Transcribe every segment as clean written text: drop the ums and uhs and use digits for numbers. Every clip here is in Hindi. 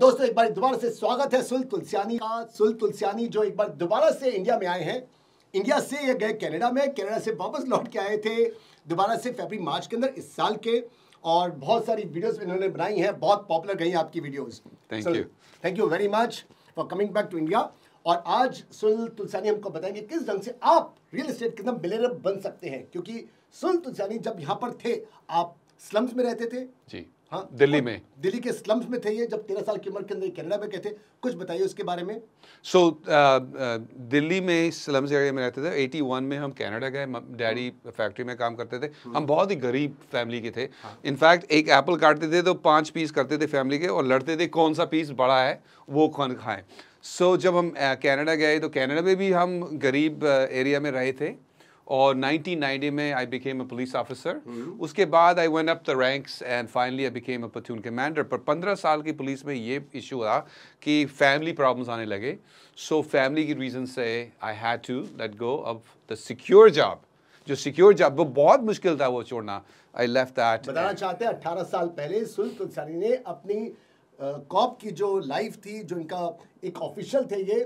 दोस्तों एक बार दोबारा से स्वागत है सुनील तुलसियानी का। सुनील तुलसियानी जो एक बार दोबारा से इंडिया में आए हैं, इंडिया से ये गए कनाडा में, कनाडा से वापस लौट के आए थे दोबारा से फरवरी मार्च के अंदर इस साल के, और बहुत सारी वीडियोस इन्होंने बनाई हैं, बहुत पॉपुलर गई आपकी videos. Thank you very much for coming back to India. और आज सुनील तुलसियानी हमको बताएंगे किस ढंग से आप रियल इस्टेट के अंदर बिलियनर बन सकते हैं, क्योंकि सुनील तुलसियानी जब यहाँ पर थे आप स्लम्स में रहते थे। जी हाँ, दिल्ली में, दिल्ली के स्लम्स में थे ये, जब 13 साल की उम्र के अंदर कनाडा में गए थे। कुछ बताइए उसके बारे में। दिल्ली में स्लम्स एरिया में रहते थे। 81 में हम कनाडा गए, डैडी फैक्ट्री में काम करते थे। हम बहुत ही गरीब फैमिली के थे। इनफैक्ट एक एप्पल काटते थे तो 5 पीस करते थे फैमिली के, और लड़ते थे कौन सा पीस बड़ा है वो कौन खाएँ। सो जब हम कनाडा गए तो कनाडा में भी हम गरीब एरिया में रहे थे, और 1990 में I became a police officer. उसके बाद I went up the ranks and finally I became a platoon commander. पर 15 साल की पुलिस में ये इशू हुआ कि फैमिली प्रॉब्लम्स आने लगे। सो फैमिली की रीज़न से I had to let go of the secure job. जो सिक्योर जॉब वो बहुत मुश्किल था वो छोड़ना। I left that. बताना चाहते हैं 18 साल पहले सुनील तुलसियानी ने अपनी कॉप की जो लाइफ थी, जो इनका एक ऑफिशियल थे, ये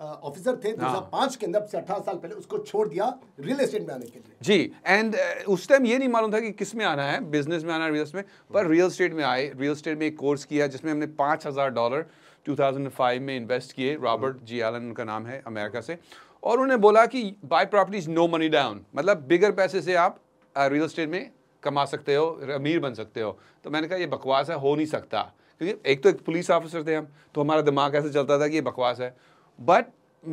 ऑफिसर थे 2005 के अंदर से 18 साल पहले, उसको छोड़ दिया रियल एस्टेट में आने के लिए। जी, एंड उस टाइम ये नहीं मालूम था कि किस में आना है, बिजनेस में आना है, रियल एस्टेट में। पर रियल एस्टेट में आए, रियल एस्टेट में एक कोर्स किया जिसमें हमने $5000 2005 में इन्वेस्ट किए। रॉबर्ट जी एलन उनका नाम है, अमेरिका से, और उन्होंने बोला कि buy properties no money down, मतलब बिगर पैसे से आप रियल एस्टेट में कमा सकते हो, अमीर बन सकते हो। तो मैंने कहा ये बकवास है, हो नहीं सकता, क्योंकि एक तो एक पुलिस ऑफिसर थे हम, तो हमारा दिमाग ऐसे चलता था कि ये बकवास है। बट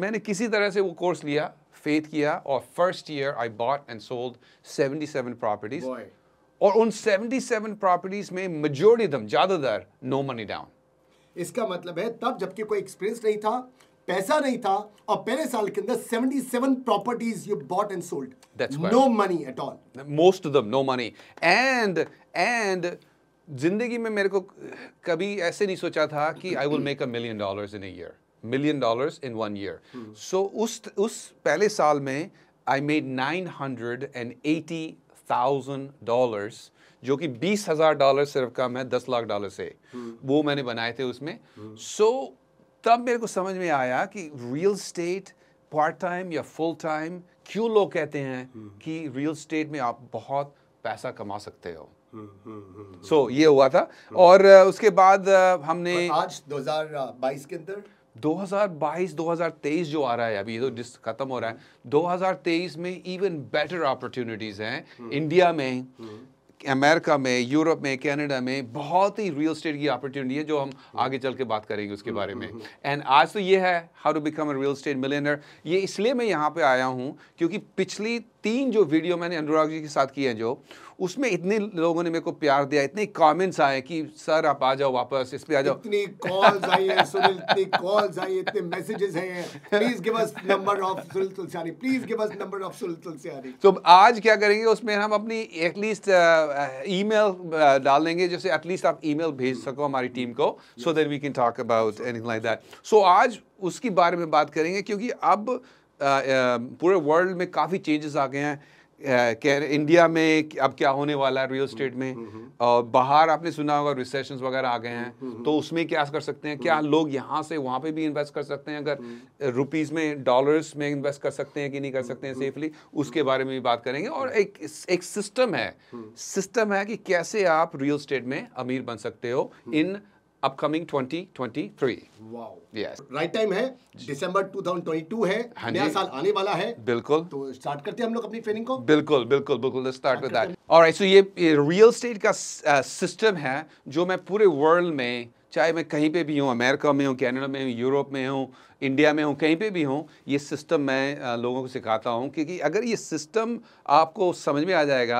मैंने किसी तरह से वो कोर्स लिया, फेथ किया, और first year I bought and sold 77 properties, और उन 77 प्रॉपर्टीज में मेजोरिटी दम ज़्यादातर नो मनी डाउन। इसका मतलब है तब जबकि कोई एक्सपीरियंस नहीं था, पैसा नहीं था, और पहले साल के अंदर 77 properties you bought and sold, no money at all, most of them no money. And जिंदगी में मेरे को कभी ऐसे नहीं सोचा था कि I will make $1 million in a year, $1 million in 1 year. So उस पहले साल में I made $980,000, जो कि $20,000 सिर्फ कम है $10 लाख से। वो मैंने बनाए थे उसमें। So तब मेरे को समझ में आया कि रियल एस्टेट पार्ट टाइम या फुल टाइम, क्यों लोग कहते हैं कि रियल एस्टेट में आप बहुत पैसा कमा सकते हो। So ये हुआ था। और उसके बाद हमने आज 2022 के अंदर 2022-2023 जो आ रहा है अभी, तो जिस खत्म हो रहा है 2023 में इवन बेटर अपॉर्चुनिटीज़ हैं इंडिया में, अमेरिका में, यूरोप में, कनाडा में। बहुत ही रियल एस्टेट की अपॉर्चुनिटी है जो हम आगे चल के बात करेंगे उसके बारे में। एंड आज तो ये है how to become a real estate millionaire. ये इसलिए मैं यहाँ पे आया हूँ क्योंकि पिछली 3 जो वीडियो मैंने अनुराग जी के साथ किए हैं, जो उसमें इतने लोगों ने मेरे को प्यार दिया, इतने कमेंट्स आए कि सर आप आ जाओ वापस, इस पे आ जाओ। इतनी कॉल्स आई हैं सुनील, इतनी कॉल्स आई, इतने मैसेजेस हैं, please give us number of Sunil Tulsiani, please give us number of Sunil Tulsiani. तो आज क्या करेंगे उसमें हम अपनी एटलीस्ट ईमेल डाल देंगे, जैसे एटलीस्ट आप ईमेल भेज सको हमारी टीम को, so that we can talk about anything like that. So आज उसके बारे में बात करेंगे क्योंकि अब पूरे वर्ल्ड में काफ़ी चेंजेस आ गए हैं। इंडिया में अब क्या होने वाला है रियल एस्टेट में, और बाहर आपने सुना होगा रिसेशंस वगैरह आ गए हैं, तो उसमें क्या कर सकते हैं, क्या लोग यहाँ से वहाँ पे भी इन्वेस्ट कर सकते हैं, अगर रुपीस में डॉलर्स में इन्वेस्ट कर सकते हैं कि नहीं कर सकते हैं सेफली, उसके बारे में भी बात करेंगे। और एक सिस्टम है कि कैसे आप रियल एस्टेट में अमीर बन सकते हो in upcoming 2023। Wow, yes, right time है, दिसंबर 2022 है, नया साल आने वाला है। बिल्कुल, तो स्टार्ट करते हैं हम लोग अपनी ट्रेनिंग को। बिल्कुल बिल्कुल बिल्कुल, let's start with that. Alright, so ये रियल एस्टेट का सिस्टम है जो मैं पूरे वर्ल्ड में, चाहे मैं कहीं पे भी हूँ, अमेरिका में हूँ, कनाडा में हूँ, यूरोप में हूँ, इंडिया में हूँ, कहीं पे भी हूँ, ये सिस्टम मैं लोगों को सिखाता हूँ, क्योंकि अगर ये सिस्टम आपको समझ में आ जाएगा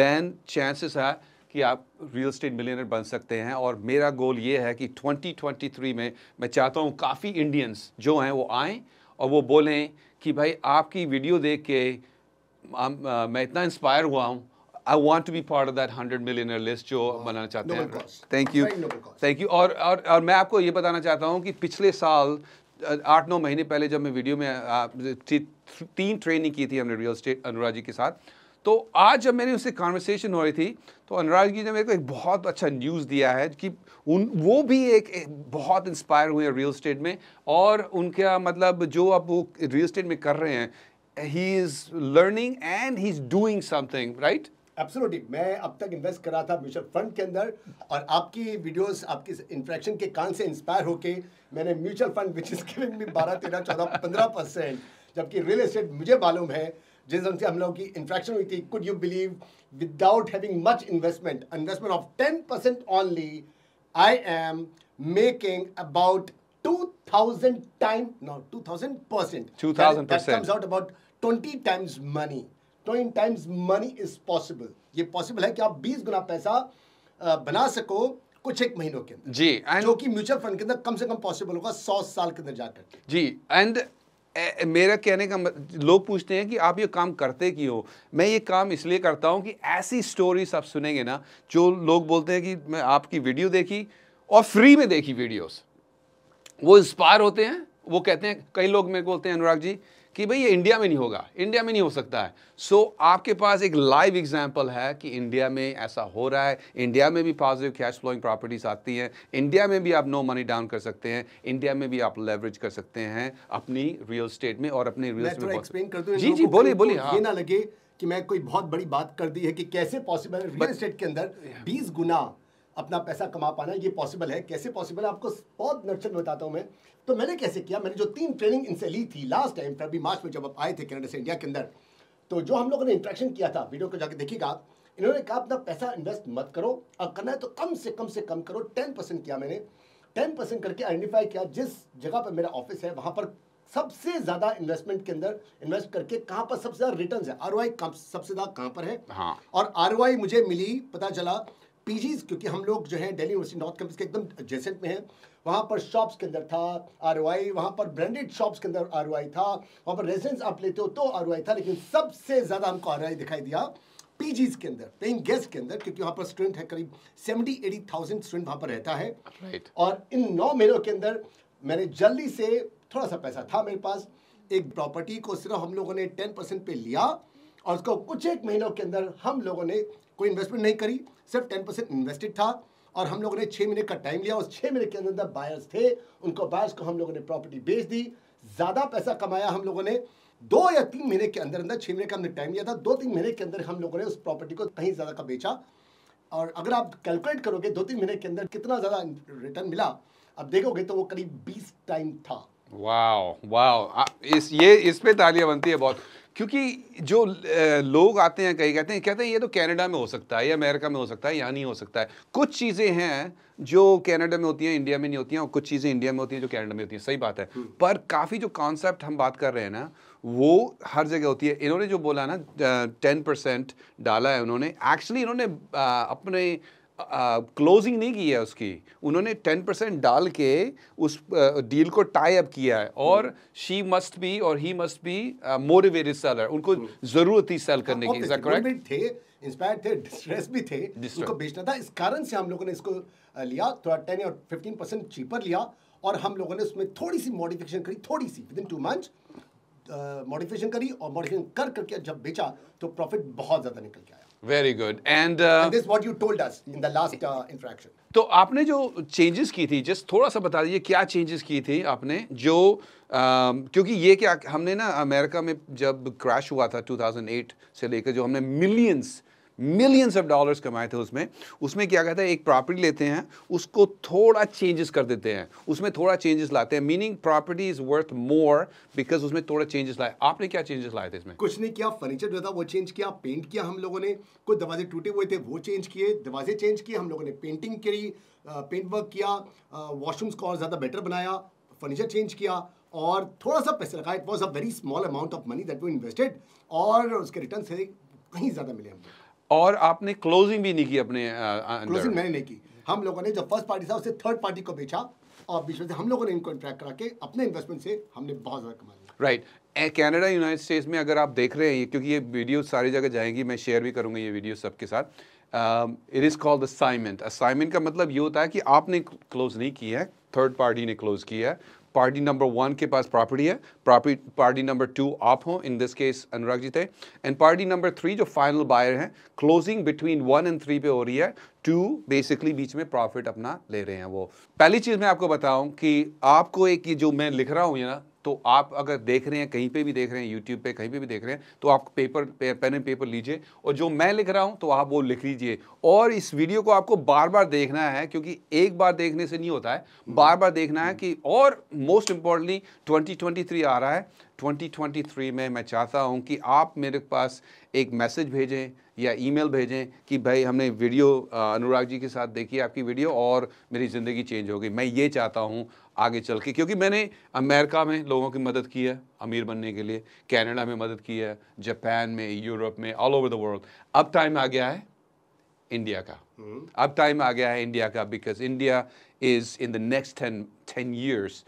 देन चांसेस है कि आप रियल एस्टेट मिलियनर बन सकते हैं। और मेरा गोल ये है कि 2023 में मैं चाहता हूँ काफ़ी इंडियंस जो हैं वो आएँ और वो बोलें कि भाई आपकी वीडियो देख के मैं इतना इंस्पायर हुआ हूँ, I want to be part of that 100 millionaire list जो बनाना चाहते हैं। Thank you thank you. और मैं आपको ये बताना चाहता हूँ कि पिछले साल 8-9 महीने पहले जब मैं वीडियो में 3 ट्रेनिंग की थी हमने रियल एस्टेट अनुराग जी के साथ, तो आज जब मेरी उससे कॉन्वर्सेशन हो रही थी तो अनुराग जी ने मेरे को एक बहुत अच्छा न्यूज़ दिया है कि वो भी एक बहुत इंस्पायर हुए हैं रियल एस्टेट में, और उनका मतलब जो अब वो रियल एस्टेट में कर रहे हैं, he is learning and he is doing something, right? Absolutely. मैं अब तक इन्वेस्ट कर रहा था म्यूचुअल फंड के अंदर, और आपकी वीडियोस, आपकी इंटरेक्शन के कारण से इंस्पायर होके मैंने mutual fund which is giving me 12, 13, 14, 15%, जबकि रियल एस्टेट मुझे मालूम है जिस ढंग से हम लोगों की इंट्रैक्शन हुई थी, could you believe without having much investment, investment of 10% only, I am making about 20 times money is possible. ये पॉसिबल है कि आप 20 गुना पैसा बना सको कुछ एक महीनों के अंदर जी, जो कि म्यूचुअल फंड के अंदर कम से कम पॉसिबल होगा 100 साल के अंदर जाकर जी। एंड मेरा कहने का लोग पूछते हैं कि आप ये काम करते क्यों? मैं ये काम इसलिए करता हूँ कि ऐसी स्टोरीज आप सुनेंगे ना, जो लोग बोलते हैं कि मैं आपकी वीडियो देखी और फ्री में देखी वीडियोस, वो इंस्पायर होते हैं। वो कहते हैं, कई लोग मेरे को बोलते हैं अनुराग जी कि भाई ये इंडिया में नहीं होगा, इंडिया में नहीं हो सकता है। सो आपके पास एक लाइव एग्जांपल है कि इंडिया में ऐसा हो रहा है, इंडिया में भी पॉजिटिव कैश फ्लोइंग प्रॉपर्टीज आती हैं, इंडिया में भी आप नो मनी डाउन कर सकते हैं, इंडिया में भी आप लेवरेज कर सकते हैं अपनी रियल एस्टेट में और अपने रियल एस्टेट में। एक्सप्लेन कर दूं जी जी, बोलिए बोलिए। ये ना लगे कि मैं कोई बहुत बड़ी बात कर दी है कि कैसे पॉसिबल है रियल एस्टेट के अंदर 20 गुना अपना पैसा कमा पाना, ये पॉसिबल है। कैसे पॉसिबल है आपको बहुत नक्शल बताता हूँ मैं। तो मैंने कैसे किया, मैंने जो 3 ट्रेनिंग इनसे ली थी लास्ट टाइम February-March में, जब आप आए थे कनाडा से इंडिया के अंदर, तो जो हम लोगों ने इंट्रैक्शन किया था, वीडियो को जाके देखिएगा आप। इन्होंने कहा अपना पैसा इन्वेस्ट मत करो, और करना है तो कम से कम करो। 10% किया मैंने, 10% करके आइडेंटिफाई किया जिस जगह पर मेरा ऑफिस है वहाँ पर सबसे ज़्यादा इन्वेस्टमेंट के अंदर इन्वेस्ट करके कहाँ पर सबसे ज़्यादा रिटर्न है, ROI सबसे ज़्यादा कहाँ पर है। और ROI मुझे मिली, पता चला पीजीज, क्योंकि हम लोग जो है दिल्ली यूनिवर्सिटी नॉर्थ कैंपस के एकदम एडजेसेंट में है, वहाँ पर शॉप्स के अंदर था ROI, वहाँ पर ब्रांडेड शॉप्स के अंदर ROI था, वहाँ पर रेजिडेंस आप लेते हो तो ROI था, लेकिन सबसे ज़्यादा हमको ROI दिखाई दिया पीजीज के अंदर, पेइंग गेस्ट के अंदर, क्योंकि वहाँ पर स्टूडेंट है करीब 70-80,000 स्टूडेंट वहाँ पर रहता है right. और इन 9 महीनों के अंदर मैंने जल्दी से, थोड़ा सा पैसा था मेरे पास, एक प्रॉपर्टी को सिर्फ हम लोगों ने 10% पे लिया, और उसको कुछ एक महीनों के अंदर हम लोगों ने कोई इन्वेस्टमेंट नहीं करी, सिर्फ 10% इन्वेस्टेड था, और हम लोगों ने 6 महीने का टाइम लिया। उस 6 महीने के अंदर बायर्स थे, उनको बायर्स को हम लोगों ने प्रॉपर्टी बेच दी, ज़्यादा पैसा कमाया हम लोगों ने 2 या 3 महीने के अंदर अंदर 6 महीने का हमने टाइम लिया था, 2-3 महीने के अंदर हम लोगों ने उस प्रॉपर्टी को कहीं ज़्यादा का बेचा। और अगर आप कैलकुलेट करोगे 2-3 महीने के अंदर कितना ज़्यादा रिटर्न मिला आप देखोगे तो वो करीब 20 टाइम था। वाह वाह, इस पर तालियाँ बनती है बहुत, क्योंकि जो लोग आते हैं कई कहते हैं ये तो कनाडा में हो सकता है या अमेरिका में हो सकता है, यहाँ नहीं हो सकता है। कुछ चीज़ें हैं जो कनाडा में होती हैं इंडिया में नहीं होती हैं, और कुछ चीज़ें इंडिया में होती हैं जो कनाडा में होती हैं, सही बात है। पर काफ़ी जो कॉन्सेप्ट हम बात कर रहे हैं ना, वो हर जगह होती है। इन्होंने जो बोला ना 10% डाला है उन्होंने, एक्चुअली इन्होंने अपने क्लोजिंग नहीं की है उसकी, उन्होंने 10% डाल के उस डील को टाई अप किया है। और शी मस्ट बी और he must be motivated seller, उनको जरूरत थी सेल करने की, इज करेक्ट? थे, इंस्पायर्ड थे, डिस्ट्रेस भी थे, उनको बेचना था, इस कारण से हम लोगों ने इसको लिया, थोड़ा 10 और 15% चीपर लिया, और हम लोगों ने उसमें थोड़ी सी मॉडिफिकेशन करी, थोड़ी सी विदिन 2 मंथ्स मॉडिफिकेशन करी, और मॉडिफिकेशन कर करके जब बेचा तो प्रॉफिट बहुत ज़्यादा निकल के आया। Very good. And this what you told us in the last interaction. तो आपने जो चेंजेस की थी, जस्ट थोड़ा सा बता दीजिए क्या चेंजेस की थी आपने, जो क्योंकि ये क्या हमने ना अमेरिका में जब क्रैश हुआ था 2008 से लेकर, जो हमने मिलियंस ऑफ डॉलर्स कमाए थे, उसमें क्या कहते हैं, एक प्रॉपर्टी लेते हैं, उसको थोड़ा चेंजेस कर देते हैं, उसमें थोड़ा चेंजेस लाते हैं, meaning property is worth more because उसमें थोड़ा चेंजेस लाए। आपने क्या चेंजेस लाए थे इसमें? कुछ नहीं किया, फर्नीचर जो था वो चेंज किया, पेंट किया हम लोगों ने, कुछ दरवाजे टूटे हुए थे वो चेंज किए, दरवाजे चेंज किए हम लोगों ने, पेंटिंग करी, पेंट वर्क किया, वॉशरूम्स को और ज़्यादा बेटर बनाया, फर्नीचर चेंज किया, और थोड़ा सा पैसा लगाया। It was a very small amount of money that we invested, और उसके रिटर्न से कहीं ज़्यादा मिले हमको। और आपने क्लोजिंग भी नहीं की अपने अंदर? क्लोजिंग मैंने नहीं की, हम लोगों ने जो फर्स्ट पार्टी था उसे थर्ड पार्टी को बेचा, और बीच में से हम लोगों ने इनको इंट्रैक्ट करा के अपने इन्वेस्टमेंट से हमने बहुत ज़्यादा कमा लिया। राइट। कनाडा यूनाइटेड स्टेट्स में अगर आप देख रहे हैं, क्योंकि ये वीडियो सारी जगह जाएंगी, मैं शेयर भी करूँगा ये वीडियो सबके साथ, it is called assignment. Assignment का मतलब ये होता है कि आपने क्लोज नहीं किया है, थर्ड पार्टी ने क्लोज किया है, पार्टी नंबर वन के पास प्रॉपर्टी है, पार्टी नंबर टू आप हो, in this case Anurag ji थे, एंड पार्टी नंबर थ्री जो फाइनल बायर हैं, क्लोजिंग बिटवीन 1 और 3 पे हो रही है, 2 बेसिकली बीच में प्रॉफिट अपना ले रहे हैं वो। पहली चीज़ मैं आपको बताऊं कि आपको एक ये जो मैं लिख रहा हूँ ना, तो आप अगर देख रहे हैं, कहीं पे भी देख रहे हैं, यूट्यूब पे कहीं पे भी देख रहे हैं, तो आप पेन एंड पेपर लीजिए और जो मैं लिख रहा हूँ तो आप वो लिख लीजिए। और इस वीडियो को आपको बार बार देखना है, क्योंकि एक बार देखने से नहीं होता है, बार बार देखना है कि, और मोस्ट इम्पॉर्टेंटली 2023 आ रहा है, 2023 में मैं चाहता हूं कि आप मेरे पास एक मैसेज भेजें या ईमेल भेजें कि भाई हमने वीडियो अनुराग जी के साथ देखी आपकी वीडियो और मेरी ज़िंदगी चेंज हो गई। मैं ये चाहता हूं आगे चल के, क्योंकि मैंने अमेरिका में लोगों की मदद की है अमीर बनने के लिए, कनाडा में मदद की है, जापान में, यूरोप में, ऑल ओवर द वर्ल्ड। अब टाइम आ गया है इंडिया का, अब टाइम आ गया है इंडिया का, because India is in the next 10 years.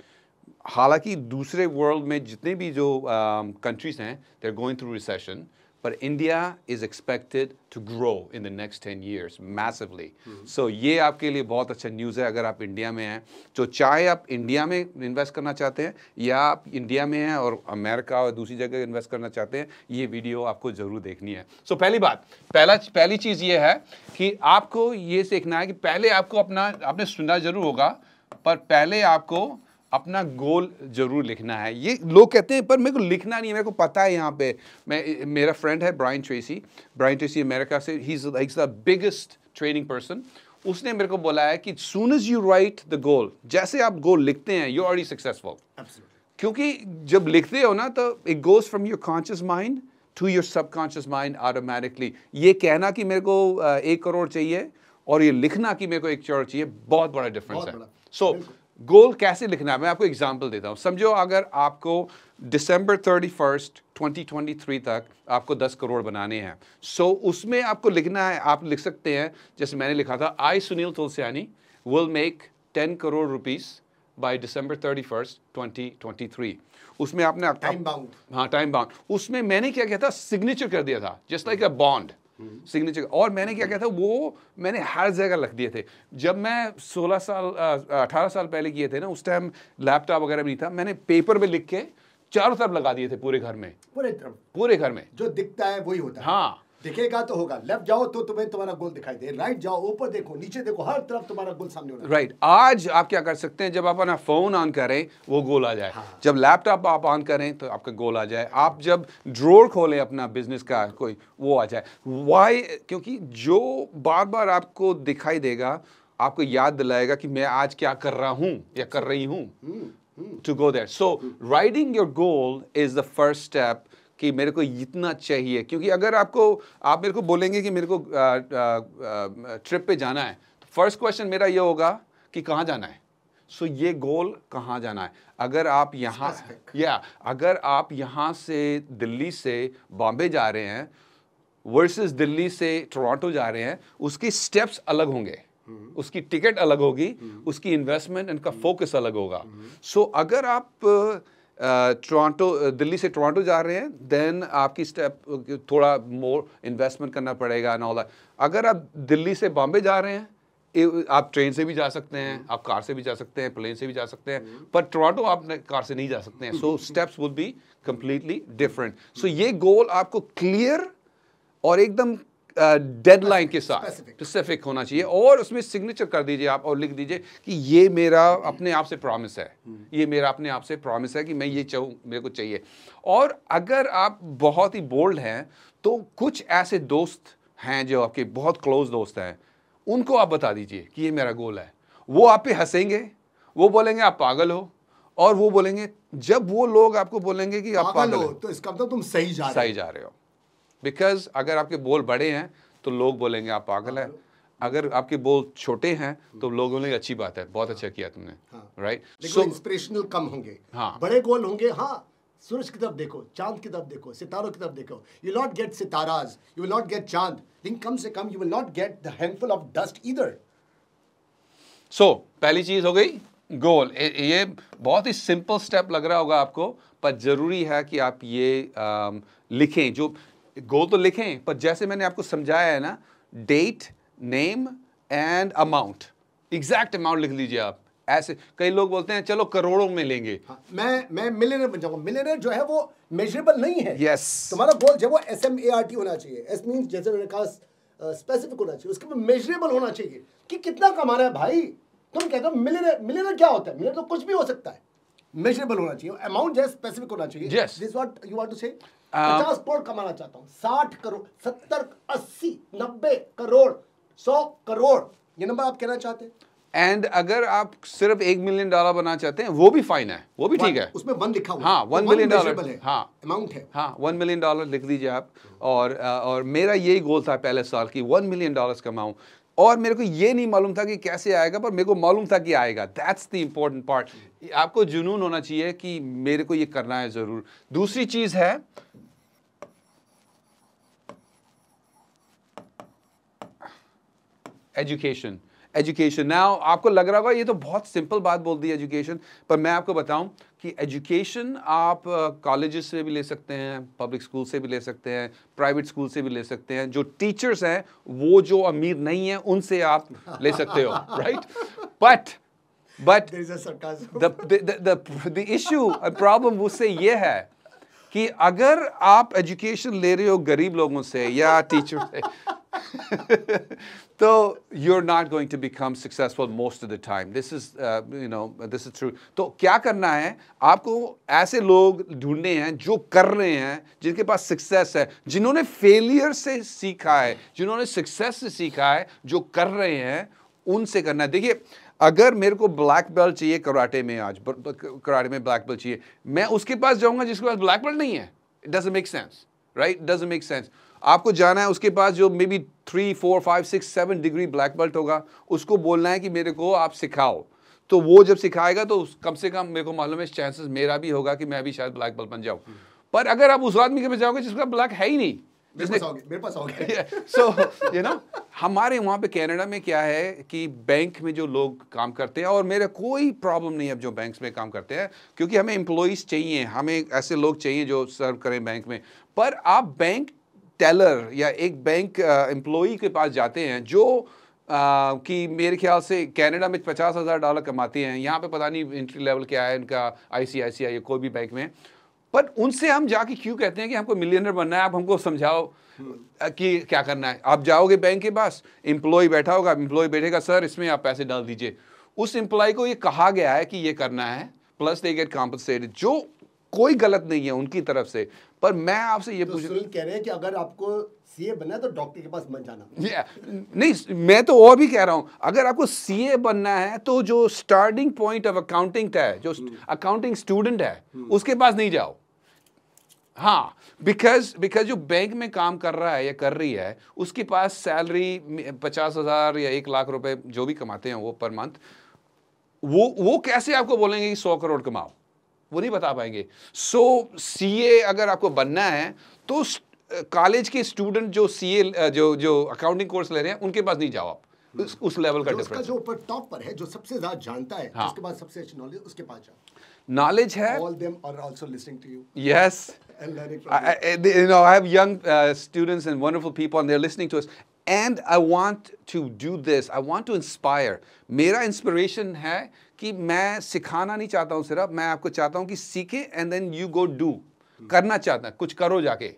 हालांकि दूसरे वर्ल्ड में जितने भी जो कंट्रीज हैं, they are going through recession, पर India is expected to grow in the next 10 years massively. So ये आपके लिए बहुत अच्छा न्यूज़ है अगर आप इंडिया में हैं, तो चाहे आप इंडिया में इन्वेस्ट करना चाहते हैं या आप इंडिया में हैं और अमेरिका और दूसरी जगह इन्वेस्ट करना चाहते हैं, ये वीडियो आपको ज़रूर देखनी है। सो पहली बात, पहली चीज़ ये है कि आपको ये सीखना है कि पहले आपको अपना, आपने सुना ज़रूर होगा, पर पहले आपको अपना गोल जरूर लिखना है। ये लोग कहते हैं पर मेरे को लिखना नहीं है, मेरे को पता है। यहाँ पे मेरा फ्रेंड है ब्रायन ट्रेसी, अमेरिका से, he is like the biggest training person. उसने मेरे को बोला है कि soon as you write the goal, जैसे आप गोल लिखते हैं, यू आर ऑलरेडी सक्सेसफुल। क्योंकि जब लिखते हो ना, तो it goes from your conscious mind to your subconscious mind automatically. ये कहना कि मेरे को 1 करोड़ चाहिए और ये लिखना कि मेरे को 1 करोड़ चाहिए, बहुत बड़ा डिफरेंस है। सो गोल कैसे लिखना है, मैं आपको एग्जांपल देता हूँ। समझो अगर आपको December 31, 2023 तक आपको 10 करोड़ बनाने हैं, सो उसमें आपको लिखना है, आप लिख सकते हैं जैसे मैंने लिखा था, I Sunil Tulsiani will make 10 crore rupees by December 31, 2023। उसमें आपने टाइम बाउंड, हाँ टाइम बाउंड, उसमें मैंने क्या किया था, सिग्नेचर कर दिया था, just like a bond signature. और मैंने क्या किया था, वो मैंने हर जगह लिख दिए थे। जब मैं 18 साल पहले किए थे ना, उस टाइम लैपटॉप वगैरह भी नहीं था, मैंने पेपर में लिख के चारों तरफ लगा दिए थे, पूरे घर में, पूरे घर में। जो दिखता है वही होता है। हाँ, दिखेगा तो होगा। लेफ्ट जाओ तो तुम्हें तुम्हारा गोल दिखाई दे, राइट जाओ, ऊपर देखो, नीचे देखो, हर तरफ तुम्हारा गोल सामने होना। राइट, आज आप क्या कर सकते हैं, जब आप अपना फोन ऑन करें वो गोल आ जाए, हाँ। जब लैपटॉप आप ऑन करें तो आपका गोल आ जाए, आप जब ड्रोर खोलें अपना बिजनेस का कोई, वो आ जाए। वाई? क्योंकि जो बार बार आपको दिखाई देगा, आपको याद दिलाएगा कि मैं आज क्या कर रहा हूँ या कर रही हूँ, to go there. So writing your goal is the first step, कि मेरे को इतना चाहिए। क्योंकि अगर आपको, आप मेरे को बोलेंगे कि मेरे को ट्रिप पे जाना है, तो फर्स्ट क्वेश्चन मेरा ये होगा कि कहाँ जाना है। सो ये गोल कहाँ जाना है। अगर आप यहाँ अगर आप यहाँ से दिल्ली से बॉम्बे जा रहे हैं वर्सेस दिल्ली से टोरंटो जा रहे हैं, उसकी स्टेप्स अलग होंगे, उसकी टिकट अलग होगी, उसकी इन्वेस्टमेंट, इनका फोकस अलग होगा। सो अगर आप दिल्ली से टोरंटो जा रहे हैं, देन आपकी स्टेप थोड़ा मोर इन्वेस्टमेंट करना पड़ेगा एंड ऑल दैट। अगर आप दिल्ली से बॉम्बे जा रहे हैं, आप ट्रेन से भी जा सकते हैं, आप कार से भी जा सकते हैं, प्लेन से भी जा सकते हैं, पर टोरंटो आप कार से नहीं जा सकते हैं। So steps would be completely different. So ये गोल आपको क्लियर और एकदम डेडलाइन के साथ स्पेसिफिक होना चाहिए, और उसमें सिग्नेचर कर दीजिए आप और लिख दीजिए कि ये मेरा अपने आप से प्रॉमिस है, ये मेरा अपने आप से प्रॉमिस है कि मैं ये चाहूँ, मेरे को चाहिए। और अगर आप बहुत ही बोल्ड हैं, तो कुछ ऐसे दोस्त हैं जो आपके बहुत क्लोज दोस्त हैं, उनको आप बता दीजिए कि ये मेरा गोल है। वो आप पे हंसेंगे, वो बोलेंगे आप पागल हो, और वो बोलेंगे, जब वो लोग आपको बोलेंगे कि आप पागल हो, तो इसका मतलब तुम सही जा रहे हो। बिकॉज अगर आपके बोल बड़े हैं तो लोग बोलेंगे आप पागल हैं, अगर आपके बोल छोटे हैं तो लोग बोलेंगे अच्छी बात है, बहुत अच्छा किया तुमने, राइट। सो इंस्पिरेशनल कम होंगे, हाँ, बड़े गोल होंगे। हाँ, सूरज की तरफ देखो, चांद की तरफ देखो, सितारों की तरफ देखो। यू विल नॉट गेट सिताराज, यू विल नॉट गेट चांद, लेकिन कम से कम you will not get the handful of dust either. So पहली चीज हो गई गोल। ये बहुत ही सिंपल स्टेप लग रहा होगा आपको, पर जरूरी है कि आप ये लिखें। जो गोल तो लिखें, पर जैसे मैंने आपको समझाया है ना, date, name and amount, exact amount लिख लीजिए आप, ऐसे कई लोग बोलते हैं चलो करोड़ों में लेंगे, हाँ, मैं मिलियनर बन जाऊंगा। मिलियनर जो है वो मेजरेबल नहीं है। यस, तुम्हारा गोल जो है वो SMART होना चाहिए। एस मींस जैसे मैंने कहा स्पेसिफिक होना चाहिए, उसके बाद मेजरेबल होना चाहिए कि कितना कमाना है। भाई तुम कहते हो मिलियनर, मिलियनर क्या होता है? मिलियनर तो कुछ भी हो सकता है, मेजरेबल होना चाहिए, अमाउंट जो है स्पेसिफिक होना चाहिए। This is what you want to say. 50 crore कमाना चाहता हूँ, 60 करोड़, 70, 80, 90 करोड़, 100 करोड़, ये नंबर आप कहना चाहते हैं। एंड अगर आप सिर्फ $1 मिलियन बनाना चाहते हैं वो भी फाइन है, वो भी ठीक है, उसमें 1 लिखा हुआ है। हाँ, $1 मिलियन है, हाँ अमाउंट है, हाँ $1 मिलियन लिख दीजिए आप। और मेरा यही गोल था पहले साल की $1 मिलियन कमाऊं, और मेरे को ये नहीं मालूम था कि कैसे आएगा, पर मेरे को मालूम था कि आएगा। That's the important part. आपको जुनून होना चाहिए कि मेरे को ये करना है ज़रूर। दूसरी चीज़ है एजुकेशन। एजुकेशन नाउ आपको लग रहा होगा ये तो बहुत सिंपल बात बोल दी एजुकेशन, पर मैं आपको बताऊं कि एजुकेशन आप कॉलेजेस से भी ले सकते हैं, पब्लिक स्कूल से भी ले सकते हैं, प्राइवेट स्कूल से भी ले सकते हैं। जो टीचर्स हैं वो जो अमीर नहीं हैं उनसे आप ले सकते हो, right? But the issue problem उससे ये है कि अगर आप एजुकेशन ले रहे हो गरीब लोगों से या टीचर से तो you are not going to become successful most of the time. This is this is true. तो क्या करना है, आपको ऐसे लोग ढूंढने हैं जो कर रहे हैं, जिनके पास सक्सेस है, जिन्होंने फेलियर से सीखा है, जिन्होंने सक्सेस से सीखा है, जो कर रहे हैं उनसे करना है। देखिए अगर मेरे को ब्लैक बेल्ट चाहिए कराटे में, आज कराटे में ब्लैक बेल्ट चाहिए, मैं उसके पास जाऊंगा जिसके पास ब्लैक बेल्ट नहीं है। It doesn't make sense, right? Doesn't make sense. आपको जाना है उसके पास जो may be 3, 4, 5, 6, 7 degree black belt होगा, उसको बोलना है कि मेरे को आप सिखाओ। तो वो जब सिखाएगा तो कम से कम मेरे को मालूम है चांसेस मेरा भी होगा कि मैं भी शायद ब्लैक बेल्ट बन जाऊँ। पर अगर आप उस आदमी के पास जाओगे जिसका ब्लैक है ही नहीं, मेरे पास आओगे। सो यू नो, हमारे वहाँ पे कनाडा में क्या है कि बैंक में जो लोग काम करते हैं, और मेरा कोई प्रॉब्लम नहीं है अब जो बैंक्स में काम करते हैं, क्योंकि हमें एम्प्लॉइज चाहिए, हमें ऐसे लोग चाहिए जो सर्व करें बैंक में। पर आप बैंक टेलर या एक बैंक एम्प्लॉई के पास जाते हैं जो कि मेरे ख्याल से कनाडा में $50,000 कमाते हैं, यहाँ पे पता नहीं एंट्री लेवल क्या है इनका ICICI या कोई भी बैंक में। पर उनसे हम जाके क्यों कहते हैं कि हमको मिलियनर बनना है, आप हमको समझाओ कि क्या करना है। आप जाओगे बैंक के पास, एम्प्लॉय बैठा होगा, एम्प्लॉय बैठेगा, सर इसमें आप पैसे डाल दीजिए। उस एम्प्लॉय को ये कहा गया है कि ये करना है, प्लस दे गेट कॉम्पनसेटेड, जो कोई गलत नहीं है उनकी तरफ से। पर मैं आपसे ये पूछ रहा हूँ, कह रहे हैं कि अगर आपको सीए बनना है तो डॉक्टर के पास मत जाना। नहीं, मैं तो और भी कह रहा हूँ, अगर आपको सीए बनना है तो जो स्टार्टिंग पॉइंट ऑफ अकाउंटिंग है, जो अकाउंटिंग स्टूडेंट है, उसके पास नहीं जाओ। हाँ, बिकॉज जो बैंक में काम कर रहा है या कर रही है, उसके पास सैलरी 50,000 या 1 लाख रुपए जो भी कमाते हैं वो पर मंथ, वो कैसे आपको बोलेंगे कि 100 करोड़ कमाओ? वो नहीं बता पाएंगे। सो सीए अगर आपको बनना है तो कॉलेज के स्टूडेंट जो सीए जो अकाउंटिंग कोर्स ले रहे हैं उनके पास नहीं जाओ आप। उस लेवल का डिफरेंस जो ऊपर टॉप पर है, जो सबसे ज्यादा जानता है, हाँ, उसके पास सबसे अच्छी नॉलेज, उसके पास जाओ। नॉलेज है। All them are also listening to you. Yes. And learning from you. You know, I have young students and wonderful people, and they're listening to us. And I want to do this. I want to inspire. मेरा इंस्पिरेशन है कि मैं सिखाना नहीं चाहता हूँ सिर्फ, मैं आपको चाहता हूँ कि सीखे and then you go do. करना चाहता है, कुछ करो जाके।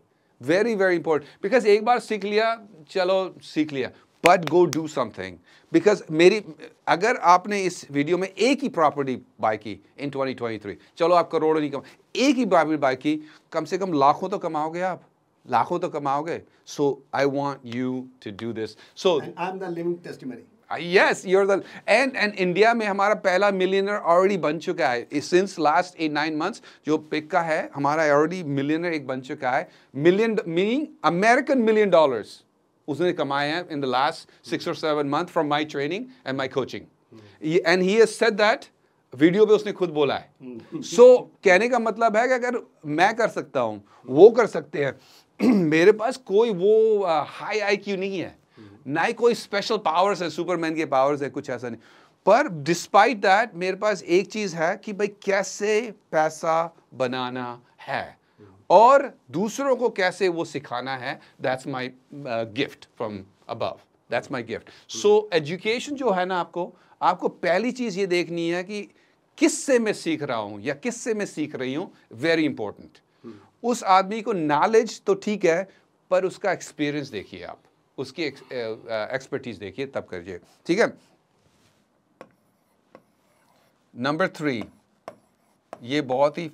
वेरी वेरी इंपॉर्टेंट, बिकॉज एक बार सीख लिया, चलो सीख लिया, but go do something. Because मेरी, अगर आपने इस वीडियो में एक ही प्रॉपर्टी बाय की इन 2023, चलो आप करोड़ों नहीं कमाओ, एक ही प्रॉपर्टी बाय की, कम से कम लाखों तो कमाओगे आप, लाखों तो कमाओगे। So I want you to do this. So I am the living testimony. Yes, you're the and India में हमारा पहला मिलियनर ऑलरेडी बन चुका है सिंस लास्ट 8-9 months। जो पिक का है हमारा ऑलरेडी मिलियनर एक बन चुका है, मिलियन मीनिंग अमेरिकन $1 मिलियन उसने कमाए हैं in the last 6 or 7 month from my training and my coaching, and he has said that. Video पे उसने खुद बोला है। सो कहने का मतलब है कि अगर मैं कर सकता हूँ, वो कर सकते हैं। मेरे पास कोई वो हाई IQ नहीं है, ना ही कोई स्पेशल पावर्स है, सुपरमैन के पावर्स है, कुछ ऐसा नहीं। पर डिस्पाइट दैट मेरे पास एक चीज़ है कि भाई कैसे पैसा बनाना है और दूसरों को कैसे वो सिखाना है। That's my gift from above, that's my gift. So education जो है ना, आपको आपको पहली चीज़ ये देखनी है कि किससे मैं सीख रहा हूँ या किससे मैं सीख रही हूँ, वेरी इंपॉर्टेंट। उस आदमी को नॉलेज तो ठीक है, पर उसका एक्सपीरियंस देखिए, आप उसकी एक्सपर्टीज देखिए, तब करिए, ठीक है। नंबर 3, ये बहुत ही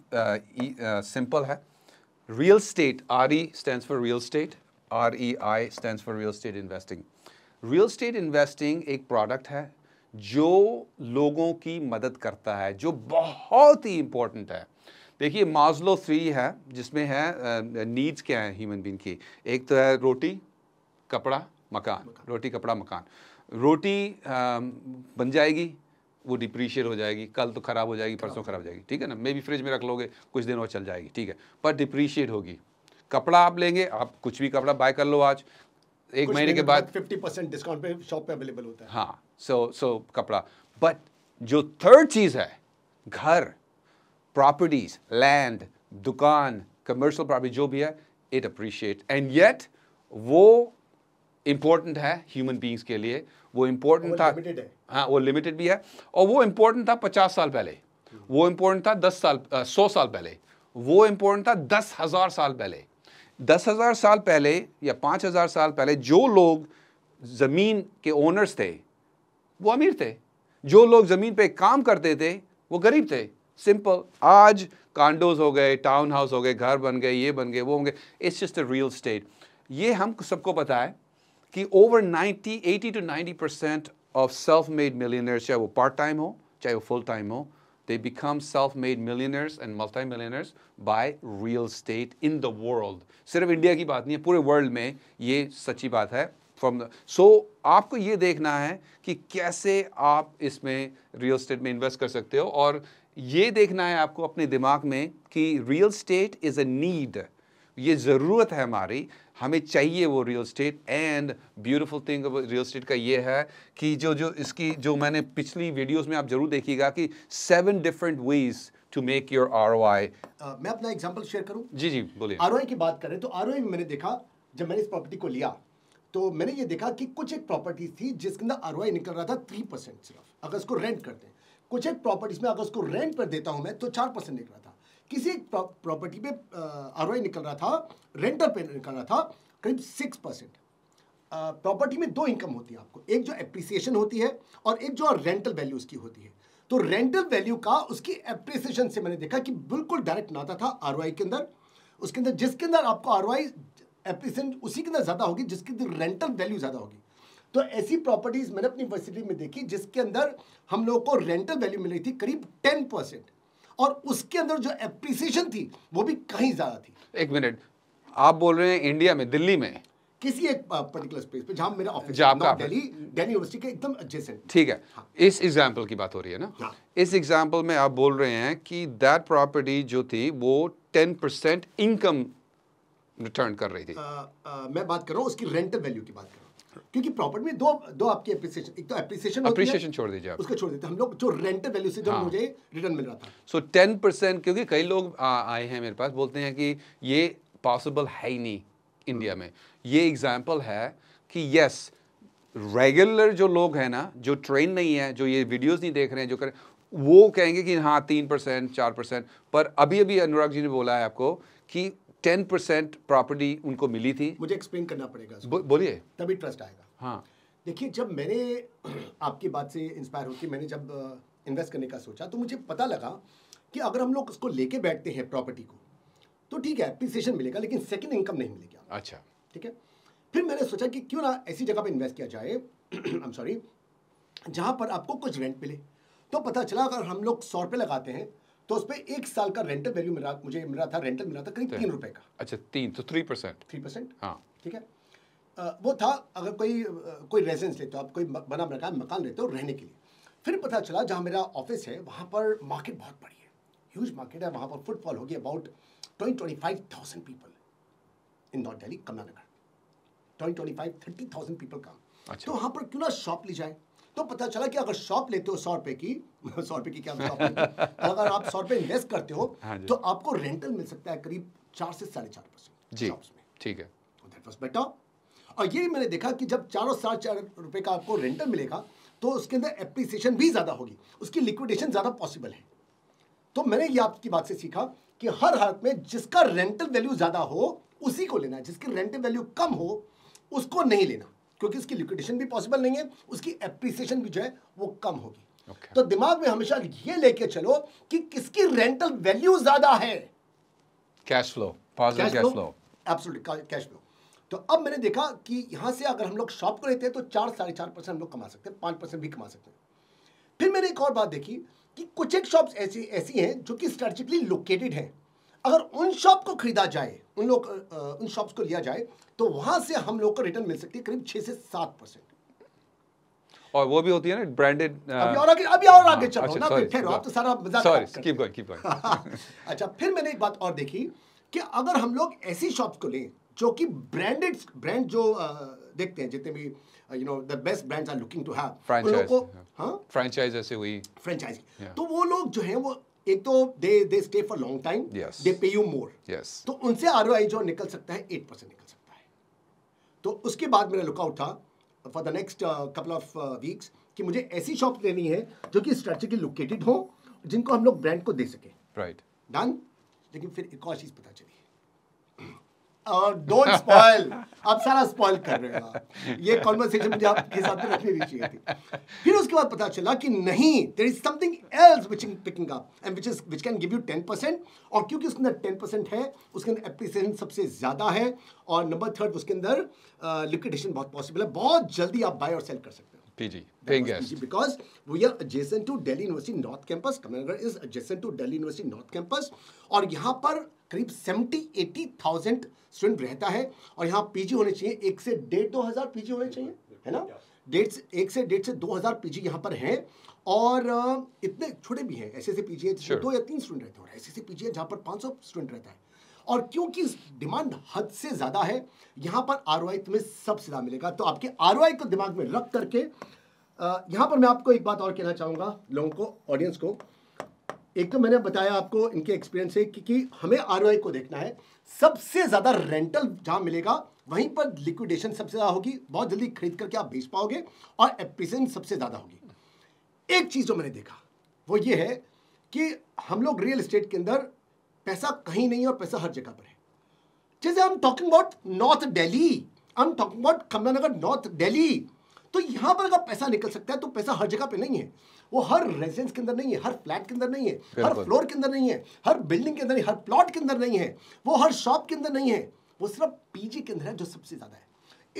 सिंपल है, real estate. RE stands for real estate, REI stands for real estate investing. Real estate investing एक प्रोडक्ट है जो लोगों की मदद करता है, जो बहुत ही इम्पोर्टेंट है। देखिए मास्लो 3 है, जिसमें है नीड्स क्या है ह्यूमन बीइंग की। एक तो है रोटी कपड़ा मकान, रोटी कपड़ा मकान। रोटी बन जाएगी, वो डिप्रीशिएट हो जाएगी, कल तो ख़राब हो जाएगी, परसों ख़राब हो जाएगी, ठीक है ना। मे बी फ्रिज में रख लोगे, कुछ दिन और चल जाएगी, ठीक है, पर डिप्रीशिएट होगी। कपड़ा आप लेंगे, आप कुछ भी कपड़ा बाय कर लो आज, एक महीने के बाद 50% डिस्काउंट पे शॉप पे अवेलेबल होता है, हाँ। सो कपड़ा। बट जो थर्ड चीज़ है, घर, प्रॉपर्टीज, लैंड, दुकान, कमर्शियल प्रॉपर्टी, जो भी है, इट अप्रिशिएट। एंड येट वो इम्पोर्टेंट है ह्यूमन बींग्स के लिए, वो इम्पोर्टेंट था, हाँ वो लिमिटेड भी है, और वो इम्पोर्टेंट था 50 साल पहले, वो इम्पोर्टेंट था 100 साल पहले, वो इम्पोर्टेंट था 10,000 साल पहले। 10,000 साल पहले या 5,000 साल पहले जो लोग ज़मीन के ओनर्स थे वो अमीर थे, जो लोग ज़मीन पे काम करते थे वो गरीब थे, सिंपल। आज कांडोज हो गए, टाउन हाउस हो गए, घर बन गए, ये बन गए, वो होंगे। It's just a real estate. ये हम सबको पता है कि over 80 to 90% of self made millionaires, चाहे वो पार्ट टाइम हो चाहे वो फुल टाइम हो, they become self-made millionaires and multi-millionaires by real estate in the world. सिर्फ इंडिया की बात नहीं है, पूरे वर्ल्ड में ये सच्ची बात है। आपको ये देखना है कि कैसे आप इसमें रियल स्टेट में इन्वेस्ट कर सकते हो, और ये देखना है आपको अपने दिमाग में कि real estate is a need, ये ज़रूरत है हमारी, हमें चाहिए वो real estate. And beautiful thing real estate का ये है कि जो मैंने पिछली वीडियोस में, आप जरूर देखिएगा कि 7 different ways to make your ROI। मैं अपना एग्जांपल शेयर करूं? जी जी बोलिए। ROI की बात करें तो ROI में मैंने देखा, जब मैंने इस प्रॉपर्टी को लिया तो मैंने ये देखा कि कुछ एक प्रॉपर्टीज थी जिसके अंदर ROI निकल रहा था 3% सिर्फ, अगर उसको रेंट कर दें। कुछ एक प्रॉपर्टीज में अगर उसको रेंट पर देता हूँ मैं तो 4% निकल रहा था। किसी एक प्रॉपर्टी पे ROI निकल रहा था, रेंटर पे निकल रहा था करीब 6%। प्रॉपर्टी में 2 इनकम होती है आपको, एक जो एप्रिसिएशन होती है और एक जो रेंटल वैल्यू उसकी होती है। तो रेंटल वैल्यू का उसकी एप्रिसिएशन से मैंने देखा कि बिल्कुल डायरेक्ट नाता था ROI के अंदर। उसके अंदर जिसके अंदर आपको ROI एप्रिसिएशन उसी के अंदर ज़्यादा होगी जिसके अंदर रेंटल वैल्यू ज़्यादा होगी। तो ऐसी प्रॉपर्टीज़ मैंने अपनी यूनिवर्सिटी में देखी जिसके अंदर हम लोगों को रेंटल वैल्यू मिली थी करीब 10%, और उसके अंदर जो एप्रिसिएशन थी वो भी कहीं ज़्यादा थी। एक मिनट, आप बोल रहे हैं इंडिया में, दिल्ली में किसी एक पर्टिकुलर स्पेस पे जहाँ मेरा ऑफिस, दिल्ली यूनिवर्सिटी के एकदम एडजेसेंट, ठीक है, हाँ। इस एग्जांपल की बात हो रही है ना, हाँ। इस एग्जांपल में आप बोल रहे हैं कि दैट प्रॉपर्टी जो थी वो 10% इनकम रिटर्न कर रही थी। मैं बात कर रहा हूँ उसकी रेंटल वैल्यू की बात कर रहा हूँ, क्योंकि प्रॉपर्टी में दो आपकी एप्रिसिएशन, एक तो एप्रिसिएशन छोड़ दीजिए आप, उसको छोड़ देते हैं हम लोग, जो रेंटल वैल्यू से जो मुझे रिटर्न मिल रहा था। सो 10%, क्योंकि कई लोग आए हैं मेरे पास, बोलते हैं कि ये पॉसिबल है ही नहीं इंडिया में। ये एग्जांपल है कि यस, रेगुलर जो लोग हैं ना, जो ट्रेन नहीं है, जो ये वीडियोस नहीं देख रहे हैं, जो करें, वो कहेंगे कि हाँ 3%, 4%। पर अभी अभी अनुराग जी ने बोला है आपको कि 10% प्रॉपर्टी उनको मिली थी। मुझे एक्सप्लेन करना पड़ेगा, बोलिए तभी ट्रस्ट आएगा। हाँ देखिए, जब मैंने आपकी बात से इंस्पायर होकर मैंने जब इन्वेस्ट करने का सोचा तो मुझे पता लगा कि अगर हम लोग उसको लेके बैठते हैं प्रॉपर्टी को तो ठीक है एप्रिसिएशन मिलेगा, लेकिन सेकंड इनकम नहीं मिलेगी। अच्छा ठीक है, फिर मैंने सोचा कि क्यों ना ऐसी जगह पर इन्वेस्ट किया जाए जहाँ पर आपको कुछ रेंट मिले। तो पता चला अगर हम लोग 100 रुपये लगाते हैं तो उस पर 1 साल का रेंटल वैल्यू मुझे मिल रहा था करीब 3 रुपए का। अच्छा 3, तो 3%, हाँ ठीक है। वो था अगर कोई रेजिडेंस लेते हो आप, कोई बना बनाया मकान लेते हो रहने के लिए। फिर पता चला जहाँ मेरा ऑफिस है वहाँ पर मार्केट बहुत बड़ी है, ह्यूज मार्केट है, वहाँ पर फुटफॉल होगी about 20-25,000 people in north Delhi Kamla Nagar, 20-25-30,000 people का। तो वहाँ पर क्यों ना शॉप ली जाए। तो पता चला कि अगर शॉप लेते हो 100 रुपये की, 100 रुपये की क्या शॉप अगर आप 100 रुपये इन्वेस्ट करते हो तो आपको रेंटल मिल सकता है करीब 4 से 4.5% जी में, ठीक है। तो दैट वाज बेटर। और ये मैंने देखा कि जब 4 और 4.5 रुपये का आपको रेंटल मिलेगा तो तो उसके अंदर एप्रिसिएशन भी ज़्यादा होगी, उसकी लिक्विडेशन ज़्यादा पॉसिबल है। तो मैंने ये आपकी बात से सीखा कि हर हालत में जिसका रेंटल वैल्यू ज़्यादा हो उसी को लेना है, जिसकी रेंटल वैल्यू कम हो उसको नहीं लेना, क्योंकि उसकी लिक्विडेशन भी पॉसिबल नहीं है, उसकी एप्रिसिएशन भी जो है वो कम होगी। तो दिमाग में हमेशा ये लेके चलो कि किसकी रेंटल वैल्यू ज़्यादा है। Cash flow, positive cash flow, absolutely cash flow. तो अब मैंने देखा कि यहाँ से अगर हम लोग शॉप को लेते हैं तो 4-4.5% हम लोग कमा सकते हैं, 5% भी कमा सकते हैं। फिर मैंने एक और बात देखी कि कुछ एक शॉप्स ऐसी हैं जो कि स्ट्रेटेजिकली लोकेटेड हैं, अगर उन शॉप को खरीदा जाए, उन शॉप्स को लिया जाए तो वहाँ से हम लोग को रिटर्न मिल सकती है करीब 6 से 7%। और वो भी होती है ना ब्रांडेड। अभी और आगे चलो ना, फिर आप तो सारा मजाक। अच्छा, फिर मैंने एक बात और देखी कि अगर हम लोग ऐसी शॉप्स को लें जो कि ब्रांडेड ब्रांड जो देखते हैं जितने भी you know the best brands are looking to have, franchise ऐसे हुई फ्रेंचाइज, तो वो लोग जो हैं वो एक तो they stay for long time, they pay you मोर, तो उनसे आरओआई जो निकल सकता है 8% निकल सकता है। तो उसके बाद मेरा लुकआउट था for the next couple of weeks कि मुझे ऐसी शॉप लेनी है जो कि स्ट्रेटेजिकली लोकेटेड हो, जिनको हम लोग ब्रांड को दे सकें, राइट डन। लेकिन फिर एक और चीज़ पता चली, डोंट स्पॉइल, आप सारा स्पॉइल कर रहे हो, ये कॉन्वर्सेशन मुझे आपके साथ में रखनी भी चाहिए थी। फिर उसके बाद पता चला कि नहीं, there is something else which is picking up and which can give you 10%, और क्योंकि उसके अंदर 10% है, उसके अंदर एप्रिसिएशन सबसे ज़्यादा है, और नंबर थर्ड उसके अंदर लिक्विडेशन बहुत पॉसिबल है, बहुत जल्दी आप बाय और सेल कर सकते हो। Because we are adjacent to Delhi University North Campus, Kamla Nagar is adjacent to Delhi University North Campus, और यहाँ पर करीब 70-80,000 स्टूडेंट रहता है, और यहाँ पीजी होने चाहिए 1 से 1,500-2,000 पीजी होने चाहिए, है ना, 1 से 1,500 से 2,000 पीजी यहाँ पर हैं, और इतने छोटे भी हैं, ऐसे ऐसे पीजी है 2 या 3 स्टूडेंट रहते हैं, और ऐसे ऐसे पीजी है जहाँ पर 500 स्टूडेंट रहता है। और क्योंकि डिमांड हद से ज़्यादा है, यहाँ पर आरओआई तुम्हें सबसे ज़्यादा मिलेगा। तो आपके आरओआई को दिमाग में रख करके यहाँ पर मैं आपको एक बात और कहना चाहूँगा लोगों को, ऑडियंस को, एक तो मैंने बताया आपको इनके एक्सपीरियंस से कि हमें आरओआई को देखना है, सबसे ज़्यादा रेंटल जहाँ मिलेगा वहीं पर लिक्विडेशन सबसे ज़्यादा होगी, बहुत जल्दी खरीद करके आप बेच पाओगे, और एप्रिसिएशन सबसे ज़्यादा होगी। एक चीज़ जो मैंने देखा वो ये है कि हम लोग रियल इस्टेट के अंदर पैसा कहीं नहीं है और पैसा हर जगह पर है। जैसे I am talking about north Delhi, I am talking about Kamla Nagar north Delhi, तो यहाँ पर अगर पैसा निकल सकता है तो पैसा हर जगह पे नहीं है, वो हर रेजिडेंस के अंदर नहीं है, हर फ्लैट के अंदर नहीं है, हर फ्लोर के अंदर नहीं है, हर बिल्डिंग के अंदर नहीं, हर प्लॉट के अंदर नहीं है, वो हर शॉप के अंदर नहीं है, वो सिर्फ पीजी के अंदर है जो सबसे ज़्यादा है।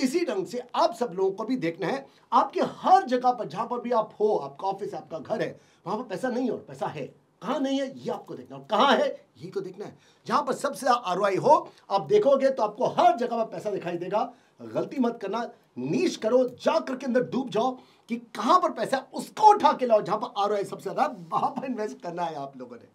इसी ढंग से आप सब लोगों को भी देखना है, आपके हर जगह पर जहाँ पर भी आप हो, आपका ऑफिस, आपका घर है, वहाँ पर पैसा नहीं है और पैसा है। कहाँ नहीं है ये आपको देखना है, कहाँ है ये तो देखना है। जहाँ पर सबसे ज़्यादा आरओआई हो आप देखोगे तो आपको हर जगह पर पैसा दिखाई देगा। गलती मत करना, नीश करो, जा करके अंदर डूब जाओ कि कहाँ पर पैसा है उसको उठा के लाओ, जहाँ पर आरओआई सबसे ज़्यादा वहाँ पर इन्वेस्ट करना है। आप लोगों ने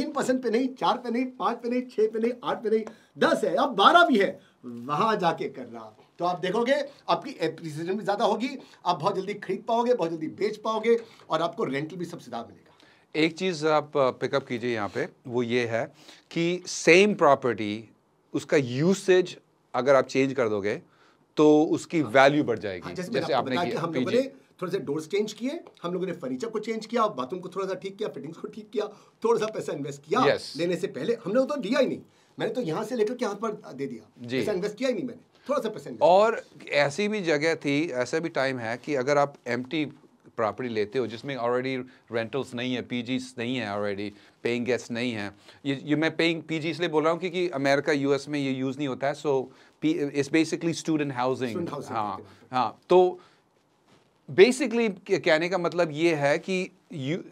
3% पे नहीं, 4 पे नहीं, 5 पे नहीं, 6 पे नहीं, 8 पे नहीं, 10 है, अब 12 भी है, वहाँ जाके करना। तो आप देखोगे आपकी एप्रिसिएशन भी ज़्यादा होगी, आप बहुत जल्दी खरीद पाओगे, बहुत जल्दी बेच पाओगे, और आपको रेंटल भी सबसे ज़्यादा मिलेगा। एक चीज़ आप पिकअप कीजिए यहाँ पे, वो ये है कि सेम प्रॉपर्टी उसका यूसेज अगर आप चेंज कर दोगे तो उसकी वैल्यू बढ़ जाएगी। हाँ, जैसे आपने हम लोगों ने थोड़े से डोर्स चेंज किए, हम लोगों ने फर्नीचर को चेंज किया, बाथरूम को थोड़ा सा ठीक किया, फिटिंग्स को ठीक किया, थोड़ा सा पैसा इन्वेस्ट किया। yes. लेने से पहले हम लोग तो दिया ही नहीं, मैंने तो यहाँ से लेकर के हाथ पर दे दिया, पैसा इन्वेस्ट किया ही नहीं मैंने, थोड़ा सा पैसा। और ऐसी भी जगह थी, ऐसा भी टाइम है कि अगर आप एम्प्टी प्रॉपर्टी लेते हो जिसमें ऑलरेडी रेंटल्स नहीं है, पीजीस नहीं है, ऑलरेडी पेइंग गेस्ट नहीं है, ये मैं पेइंग पीजी इसलिए बोल रहा हूँ क्योंकि अमेरिका यूएस में ये यूज़ नहीं होता है। So it's basically student housing. हाँ, तो बेसिकली कहने का मतलब ये है कि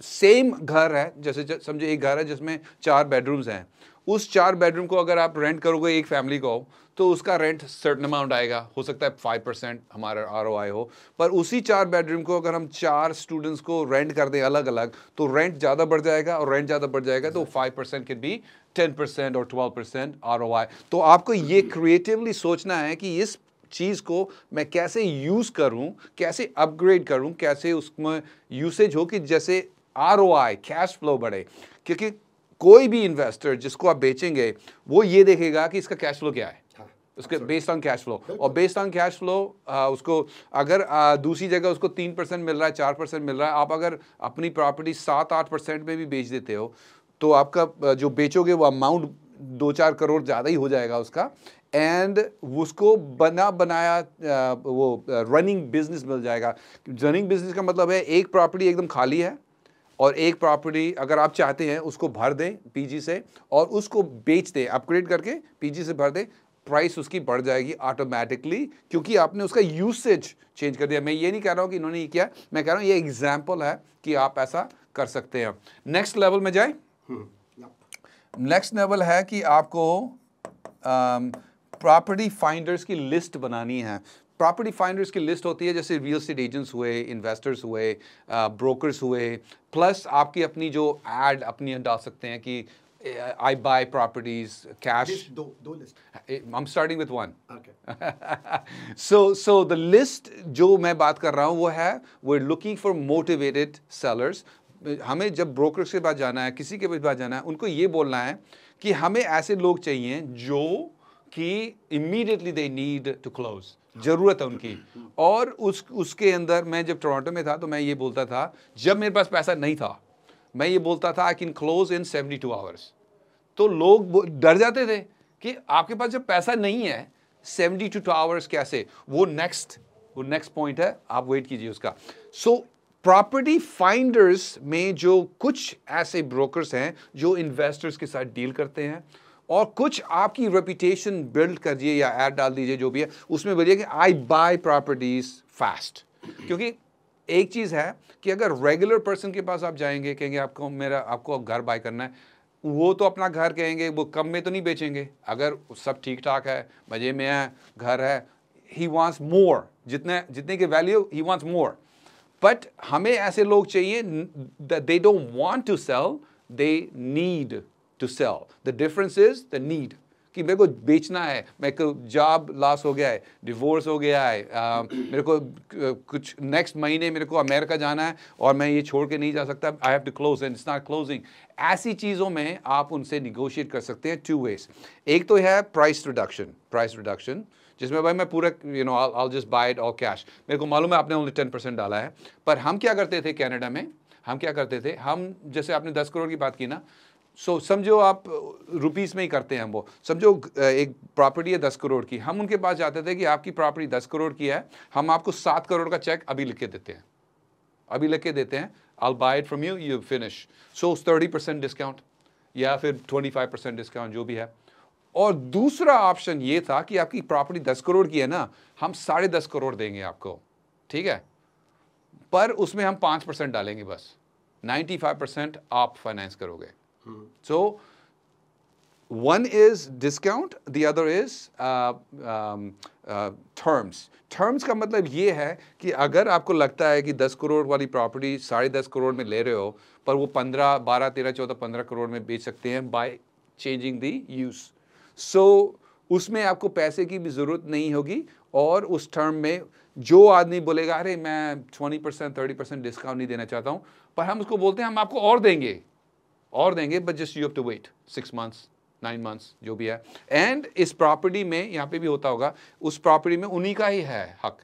सेम घर है, जैसे समझो एक घर है जिसमें 4 बेडरूम्स हैं, उस 4 बेडरूम को अगर आप रेंट करोगे एक फैमिली को तो उसका रेंट सर्टन अमाउंट आएगा, हो सकता है 5% हमारा आरओआई हो, पर उसी 4 बेडरूम को अगर हम 4 स्टूडेंट्स को रेंट कर दें अलग अलग तो रेंट ज़्यादा बढ़ जाएगा, और रेंट ज़्यादा बढ़ जाएगा तो 5% कैन बी 10% और 12% आरओआई। तो आपको ये क्रिएटिवली सोचना है कि इस चीज़ को मैं कैसे यूज़ करूं, कैसे अपग्रेड करूं, कैसे उसमें यूसेज हो कि जैसे आरओआई कैश फ्लो बढ़े, क्योंकि कोई भी इन्वेस्टर जिसको आप बेचेंगे वो ये देखेगा कि इसका कैश फ्लो क्या है। उसके बेस्ड ऑन कैश फ्लो, और बेस्ड ऑन कैश फ्लो उसको अगर दूसरी जगह उसको 3% मिल रहा है, 4% मिल रहा है, आप अगर अपनी प्रॉपर्टी 7-8% में भी बेच देते हो तो आपका जो बेचोगे वो अमाउंट 2-4 करोड़ ज़्यादा ही हो जाएगा उसका, एंड उसको बना बनाया वो रनिंग बिजनेस मिल जाएगा। रनिंग बिजनेस का मतलब है एक प्रॉपर्टी एकदम खाली है और एक प्रॉपर्टी अगर आप चाहते हैं उसको भर दें पीजी से और उसको बेच दें, अपग्रेड करके पीजी से भर दें, प्राइस उसकी बढ़ जाएगी ऑटोमेटिकली क्योंकि आपने उसका यूसेज चेंज कर दिया। मैं ये नहीं कह रहा हूँ कि इन्होंने ये किया, मैं कह रहा हूँ ये एग्जाम्पल है कि आप ऐसा कर सकते हैं। नेक्स्ट लेवल में जाए, नेक्स्ट लेवल है कि आपको प्रॉपर्टी फाइंडर्स की लिस्ट बनानी है। प्रॉपर्टी फाइंडर्स की लिस्ट होती है जैसे रियल एस्टेट एजेंट्स हुए, इन्वेस्टर्स हुए, ब्रोकर्स हुए, प्लस आपकी अपनी जो एड अपनी डाल सकते हैं कि I buy properties, cash. दो list. I'm starting with one. Okay. So the list जो मैं बात कर रहा हूँ वो है we're looking for motivated sellers. हमें जब brokers के पास जाना है, किसी के पास जाना है, उनको ये बोलना है कि हमें ऐसे लोग चाहिए जो कि immediately they need to close. ज़रूरत है उनकी। और उसके अंदर मैं जब टोरंटो में था तो मैं ये बोलता था, जब मेरे पास पैसा नहीं था मैं ये बोलता था I can close in 72 hours. तो लोग डर जाते थे कि आपके पास जब पैसा नहीं है 72 आवर्स कैसे। वो नेक्स्ट पॉइंट है, आप वेट कीजिए उसका। सो प्रॉपर्टी फाइंडर्स में जो कुछ ऐसे ब्रोकर्स हैं जो इन्वेस्टर्स के साथ डील करते हैं, और कुछ आपकी रेपुटेशन बिल्ड कर दिए या ऐड डाल दीजिए जो भी है, उसमें बोलिए कि आई बाय प्रॉपर्टीज फास्ट। क्योंकि एक चीज़ है कि अगर रेगुलर पर्सन के पास आप जाएंगे कहेंगे आपको घर बाय करना है, वो तो अपना घर कहेंगे, वो कम में तो नहीं बेचेंगे। अगर सब ठीक ठाक है, मज़े में है, घर है, ही वांट्स मोर, जितने के वैल्यू ही वांट्स मोर। बट हमें ऐसे लोग चाहिए they don't want to sell, they need to sell. The difference is the need, कि मेरे को बेचना है, मेरे को जॉब लॉस हो गया है, डिवोर्स हो गया है, मेरे को कुछ नेक्स्ट महीने मेरे को अमेरिका जाना है और मैं ये छोड़ के नहीं जा सकता, I have to close and it's not closing. ऐसी चीज़ों में आप उनसे निगोशिएट कर सकते हैं टू वेज। एक तो है प्राइस रिडक्शन जिसमें भाई मैं पूरा I just buy it all cash. मेरे को मालूम है आपने ओनली 10% डाला है, पर हम क्या करते थे कनाडा में, हम क्या करते थे, हम जैसे आपने 10 करोड़ की बात की ना, सो समझो आप रुपीस में ही करते हैं हम, वो समझो एक प्रॉपर्टी है 10 करोड़ की, हम उनके पास जाते थे कि आपकी प्रॉपर्टी 10 करोड़ की है, हम आपको 7 करोड़ का चेक अभी लिख के देते हैं I buy it from you, you finish. So 30% discount या फिर 25% डिस्काउंट जो भी है। और दूसरा ऑप्शन ये था कि आपकी प्रॉपर्टी 10 करोड़ की है ना, हम 10.5 करोड़ देंगे आपको, ठीक है, पर उसमें हम 5% डालेंगे बस, 95% आप फाइनेंस करोगे। So one is discount, the other is terms. Terms का मतलब ये है कि अगर आपको लगता है कि 10 करोड़ वाली प्रॉपर्टी 10.5 करोड़ में ले रहे हो, पर वो 15, 12, 13, 14, 15 करोड़ में बेच सकते हैं by changing the use. So उसमें आपको पैसे की भी ज़रूरत नहीं होगी। और उस टर्म में जो आदमी बोलेगा अरे मैं 20%, 30% डिस्काउंट नहीं देना चाहता हूँ, पर हम उसको बोलते हैं हम आपको और देंगे, but just you have to wait 6 months, 9 months जो भी है। एंड इस प्रॉपर्टी में यहाँ पे भी होता होगा, उस प्रॉपर्टी में उन्हीं का ही है हक,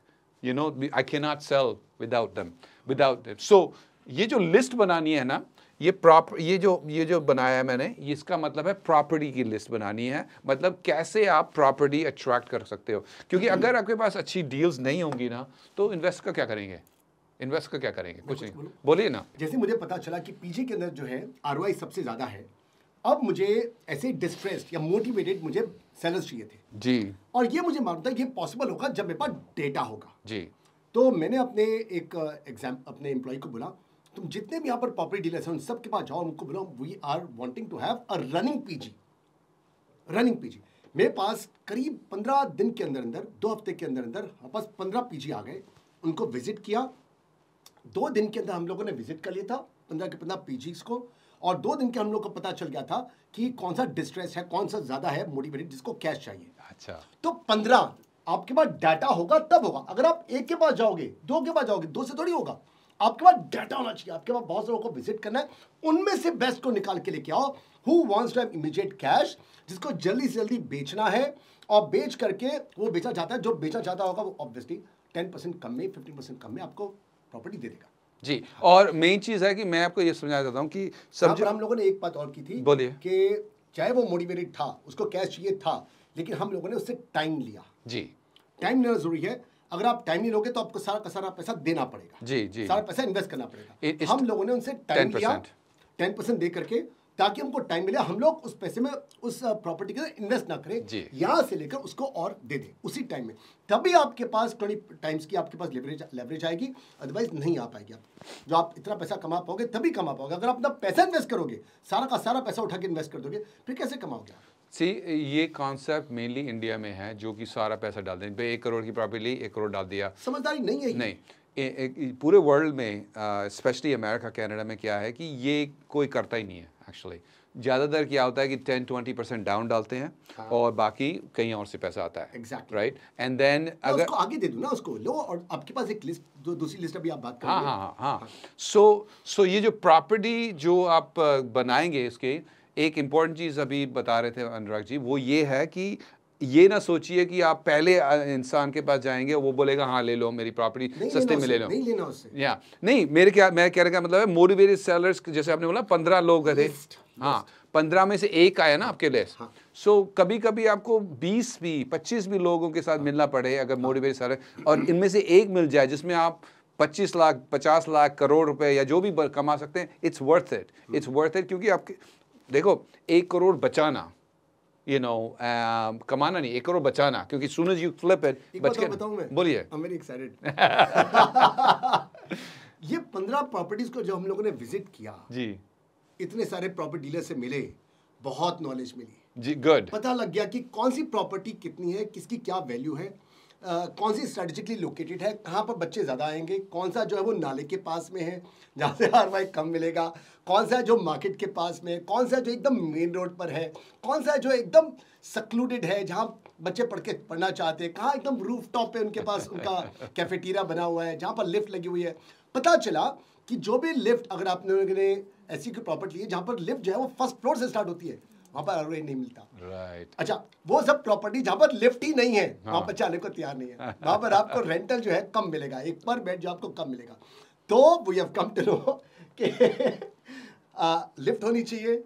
you know I can not sell without them. So ये जो लिस्ट बनानी है ना, ये जो बनाया है मैंने, इसका मतलब है प्रॉपर्टी की लिस्ट बनानी है, मतलब कैसे आप प्रॉपर्टी अट्रैक्ट कर सकते हो। क्योंकि अगर आपके पास अच्छी डील्स नहीं होंगी ना तो इन्वेस्ट का क्या करेंगे, कुछ नहीं, बोलिए ना। जैसे मुझे पता चला कि पीजी के अंदर जो है आरओआई सबसे ज़्यादा है, अब मुझे ऐसे डिस्ट्रेस्ड या मोटिवेटेड मुझे सेलर्स चाहिए थे जी, और ये मुझे मानता है कि पॉसिबल होगा जब मेरे पास डेटा होगा जी। तो मैंने अपने एम्प्लॉय को बोला तुम जितने भी यहाँ पर प्रॉपर्टी डीलर्स हैं उन सबके पास जाओ, उनको बोला we are wanting to have a running PG. मेरे पास करीब 15 दिन के अंदर 2 हफ्ते के अंदर हमारे पास 15 पीजी आ गए। उनको विजिट किया, 2 दिन के अंदर हम लोगों ने विजिट कर लिया था 15 के 15 पीजीज को, और 2 दिन के हम लोग को पता चल गया था कि कौन सा डिस्ट्रेस है, कौन सा ज़्यादा है मोटिवेटेड, जिसको कैश चाहिए। अच्छा, तो 15 आपके पास डाटा होगा तब होगा। अगर आप 1 के पास जाओगे, 2 के पास जाओगे, 2 से थोड़ी होगा। आपके पास डाटा होना चाहिए, आपके पास बहुत से लोगों को विजिट करना है, उनमें से बेस्ट को निकाल के लेके आओ। Who wants to have immediate cash, जिसको जल्दी से जल्दी बेचना है और बेच करके वो बेचा चाहता है, जो बेचा चाहता होगा वो ऑब्वियसली 10% कम में 15% कम में आपको प्रॉपर्टी दे देगा। जी, और मेन चीज़ है कि मैं आपको ये समझा देता हूँ कि सब हम लोगों ने एक बात और की थी, बोलिए, कि चाहे वो मोटिवेटेड था, उसको कैश चाहिए था, लेकिन हम लोगों ने उससे टाइम लिया। जी, टाइम लेना जरूरी है। अगर आप टाइम नहीं लोगे तो आपको सारा का सारा पैसा देना पड़ेगा। जी जी, सारा पैसा इन्वेस्ट करना पड़ेगा। हम लोगों ने उनसे टाइम लिया, 10% दे करके, ताकि हमको टाइम मिले, हम लोग उस पैसे में उस प्रॉपर्टी के अंदर इन्वेस्ट ना करें, यहाँ से लेकर उसको और दे दें उसी टाइम में, तभी आपके पास 20 टाइम्स की आपके पास लेवरेज आएगी, अदरवाइज नहीं आ पाएगी। आप जो आप इतना पैसा कमा पाओगे तभी कमा पाओगे। अगर आप अपना पैसा इन्वेस्ट करोगे, सारा का सारा पैसा उठा के इन्वेस्ट कर दोगे, फिर कैसे कमाओगे आप? सी, ये कॉन्सेप्ट मेनली इंडिया में है, जो कि सारा पैसा डाल दें, 1 करोड़ की प्रॉपर्टी ली, 1 करोड़ डाल दिया, समझदारी नहीं है। नहीं, पूरे वर्ल्ड में, स्पेशली अमेरिका कनाडा में क्या है कि ये कोई करता ही नहीं है। एक्चुअली ज़्यादातर क्या होता है कि 10-20% डाउन डालते हैं, हाँ, और बाकी कहीं और से पैसा आता है। Exactly, right. एंड देन अगर उसको आगे दे दो ना, उसको लो, और आपके पास एक लिस्ट, दूसरी लिस्ट अभी आप बात करेंगे। हाँ हाँ हाँ। सो ये जो प्रॉपर्टी जो आप बनाएंगे, इसके एक इम्पॉर्टेंट चीज़ अभी बता रहे थे अनुराग जी, वो ये है कि ये ना सोचिए कि आप पहले इंसान के पास जाएंगे, वो बोलेगा हाँ ले लो मेरी प्रॉपर्टी सस्ते में, ले लो, नहीं लेना उससे। या नहीं, मेरे क्या, मैं कह रहा का मतलब है, मोटिवेटेड सेलर्स जैसे आपने बोला 15 लोग थे, हाँ, 15 में से एक आया ना आपके लिए। हाँ। सो कभी कभी आपको 20 भी 25 भी लोगों के साथ, हाँ, मिलना पड़े, अगर मोटिवेटेड सेलर, और इनमें से एक मिल जाए जिसमें आप 25 लाख 50 लाख करोड़ रुपए या जो भी कमा सकते हैं, it's worth it, it's worth it. क्योंकि आपके देखो 1 करोड़ बचाना, यू नो, कमाना नहीं, 1 करोड़ बचाना, क्योंकि सूनज यू फ्लिप इट, बच के, बोलिए। I am very excited. ये 15 प्रॉपर्टीज को जो हम लोगों ने विजिट किया जी, इतने सारे प्रॉपर्टी डीलर से मिले, बहुत नॉलेज मिली जी, गुड, पता लग गया कि कौन सी प्रॉपर्टी कितनी है, किसकी क्या वैल्यू है, कौन सी स्ट्रेटेजिकली लोकेटेड है, कहाँ पर बच्चे ज़्यादा आएंगे, कौन सा जो है वो नाले के पास में है जहाँ से आरवाई कम मिलेगा, कौन सा है जो मार्केट के पास में है, कौन सा है जो एकदम मेन रोड पर है, कौन सा है जो एकदम सक्लूडेड है जहाँ बच्चे पढ़ना चाहते हैं, कहाँ एकदम रूफ टॉप पर उनके पास उनका कैफेटेरिया बना हुआ है जहाँ पर लिफ्ट लगी हुई है। पता चला कि जो भी लिफ्ट, अगर आपने ऐसी कोई प्रॉपर्टी ली है जहाँ पर लिफ्ट जो है वो 1st फ्लोर से स्टार्ट होती है, वहाँ पर अरवे नहीं मिलता। राइट। अच्छा, वो सब प्रॉपर्टी जहाँ पर लिफ्ट ही नहीं है, हाँ, वहाँ पर जाने को तैयार नहीं है, वहाँ पर आपको रेंटल जो है कम मिलेगा, 1 पर बेड जो आपको कम मिलेगा। तो we have come to know कि लिफ्ट होनी चाहिए,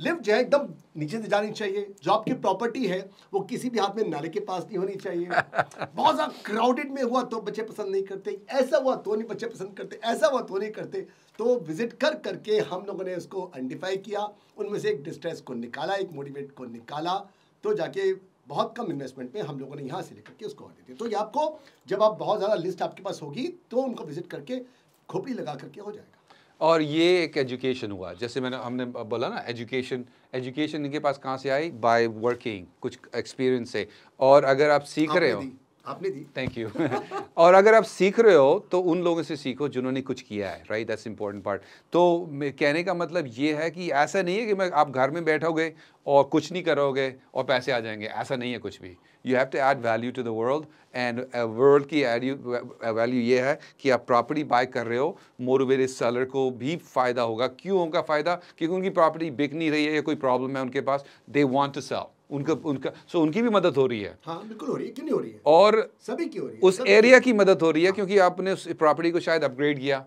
लिफ्ट जो है एकदम नीचे से जानी चाहिए, जो आपकी प्रॉपर्टी है वो किसी भी हाथ में नाले के पास नहीं होनी चाहिए। बहुत ज़्यादा क्राउडेड में हुआ तो बच्चे पसंद नहीं करते, ऐसा हुआ तो नहीं बच्चे पसंद करते, ऐसा हुआ तो नहीं करते। तो विजिट कर करके हम लोगों ने उसको आइडेंटिफाई किया, उनमें से एक डिस्ट्रेस को निकाला, एक मोटिवेट को निकाला, तो जाके बहुत कम इन्वेस्टमेंट में हम लोगों ने यहाँ से लेकर के उसको दे दिया। तो ये आपको, जब आप बहुत ज़्यादा लिस्ट आपके पास होगी तो उनको विजिट करके खोपड़ी लगा करके हो जाएगा। और ये एक एजुकेशन हुआ, जैसे हमने बोला ना, एजुकेशन इनके पास कहाँ से आई? बाय वर्किंग, कुछ एक्सपीरियंस से। और अगर आप सीख रहे हो, आपने दी, थैंक यू। और अगर आप सीख रहे हो तो उन लोगों से सीखो जिन्होंने कुछ किया है, राइट, दैट्स इंपॉर्टेंट पार्ट। तो कहने का मतलब ये है कि ऐसा नहीं है कि आप घर में बैठोगे और कुछ नहीं करोगे और पैसे आ जाएंगे, ऐसा नहीं है कुछ भी। You have to add value to the world, and world की वैल्यू ये है कि आप प्रॉपर्टी बाय कर रहे हो, मोटिवेटेड सेलर को भी फ़ायदा होगा। क्यों होगा फ़ायदा? क्योंकि उनकी प्रॉपर्टी बिक नहीं रही है या कोई प्रॉब्लम है उनके पास, दे वांट टू सेल, उनका सो उनकी भी मदद हो रही है। हाँ, बिल्कुल हो रही है, क्यों नहीं हो रही है? और सभी की हो रही है, उस एरिया की मदद हो रही है, क्योंकि आपने उस प्रॉपर्टी को शायद अपग्रेड किया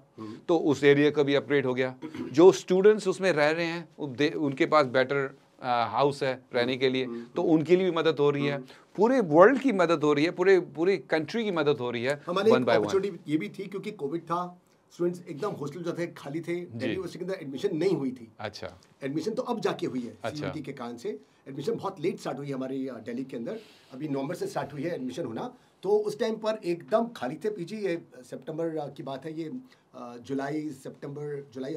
तो उस एरिया का भी अपग्रेड हो गया। जो स्टूडेंट्स उसमें रह रहे हैं उनके पास बेटर हाउस है रहने के लिए, तो उनके लिए भी मदद हो रही है, पूरे वर्ल्ड की मदद हो रही है, पूरे कंट्री की मदद हो रही है। हमारे अपॉर्चुनिटी ये भी थी, क्योंकि कोविड था, स्टूडेंट्स एकदम हॉस्टल जो थे खाली थे, दिल्ली यूनिवर्सिटी के अंदर एडमिशन नहीं हुई थी। अच्छा, एडमिशन तो अब जाके हुई है, अच्छा, सीईटी के कारण से एडमिशन बहुत लेट स्टार्ट हुई है हमारी दिल्ली के अंदर, अभी नवंबर से स्टार्ट हुई है एडमिशन होना। तो उस टाइम पर एकदम खाली थे पीजी, ये सितंबर की बात है, ये जुलाई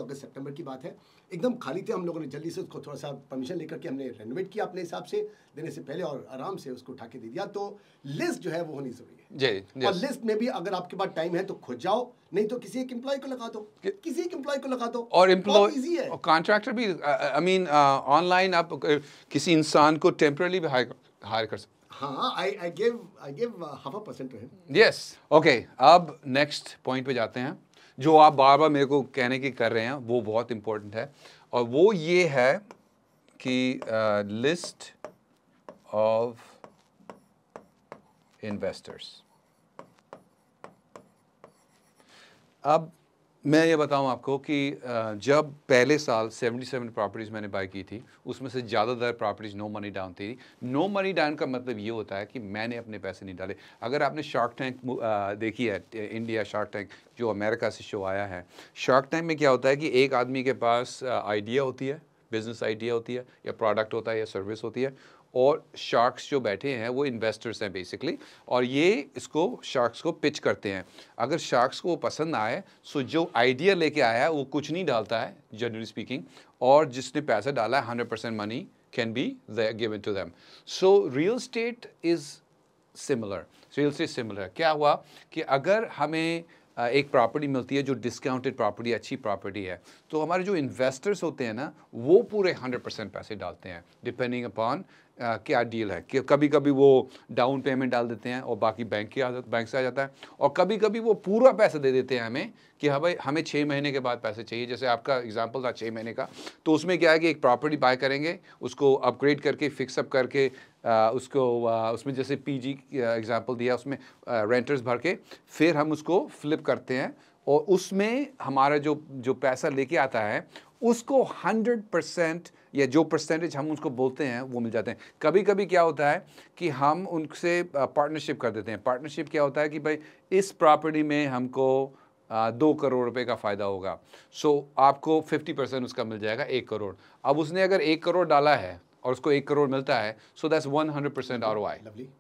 अगस्त सितंबर की बात है, एकदम खाली थे। हम लोगों ने जल्दी से उसको थोड़ा सा परमिशन लेकर के हमने रेनोवेट किया अपने हिसाब से, देने से पहले, और आराम से उसको उठा के दे दिया। तो लिस्ट जो है वो होनी जरूरी है, जी, और लिस्ट में भी अगर आपके पास टाइम है तो खुद जाओ, नहीं तो किसी एक एम्प्लॉय को लगा दो, किसी एक एम्प्लॉय को लगा दो, और इजी है। और कॉन्ट्रैक्टर भी, आई मीन ऑनलाइन आप किसी इंसान को टेम्परेरी भी हायर कर सकते। हाँ, I gave half a percent to him. Yes, okay. अब नेक्स्ट पॉइंट पे जाते हैं जो आप बार बार मेरे को कहने की कर रहे हैं वो बहुत इम्पोर्टेंट है, और वो ये है कि लिस्ट ऑफ इन्वेस्टर्स। अब मैं ये बताऊं आपको कि जब पहले साल 77 प्रॉपर्टीज़ मैंने बाय की थी, उसमें से ज़्यादातर प्रॉपर्टीज़ नो मनी डाउन थी। नो मनी डाउन का मतलब ये होता है कि मैंने अपने पैसे नहीं डाले। अगर आपने शार्क टैंक देखी है, इंडिया शार्क टैंक जो अमेरिका से शो आया है, शार्क टैंक में क्या होता है कि एक आदमी के पास आइडिया होती है, बिजनेस आइडिया होती है या प्रोडक्ट होता है या सर्विस होती है, और शार्क्स जो बैठे हैं वो इन्वेस्टर्स हैं बेसिकली, और ये इसको शार्क्स को पिच करते हैं। अगर शार्क्स को पसंद आए सो जो आइडिया लेके आया है वो कुछ नहीं डालता है जनरली स्पीकिंग, और जिसने पैसा डाला है 100% money can be given to them. So real estate is similar, real estate similar. क्या हुआ कि अगर हमें एक प्रॉपर्टी मिलती है जो डिस्काउंटेड प्रॉपर्टी, अच्छी प्रॉपर्टी है, तो हमारे जो इन्वेस्टर्स होते हैं ना वो पूरे 100% पैसे डालते हैं, डिपेंडिंग अपॉन क्या डील है। कि कभी कभी वो डाउन पेमेंट डाल देते हैं और बाकी बैंक से आ जाता है, और कभी कभी वो पूरा पैसा दे देते हैं हमें कि हाँ भाई हमें 6 महीने के बाद पैसे चाहिए। जैसे आपका एग्जांपल था 6 महीने का, तो उसमें क्या है कि एक प्रॉपर्टी बाय करेंगे, उसको अपग्रेड करके फिक्सअप करके उसमें जैसे पीजी एग्जांपल दिया, उसमें रेंटर्स भर के फिर हम उसको फ्लिप करते हैं, और उसमें हमारा जो पैसा लेके आता है उसको 100% या जो परसेंटेज हम उसको बोलते हैं वो मिल जाते हैं। कभी कभी क्या होता है कि हम उनसे पार्टनरशिप कर देते हैं। पार्टनरशिप क्या होता है कि भाई इस प्रॉपर्टी में हमको 2 करोड़ रुपए का फ़ायदा होगा, सो आपको 50% उसका मिल जाएगा 1 करोड़। अब उसने अगर 1 करोड़ डाला है और उसको 1 करोड़ मिलता है, so that's 100% ROI,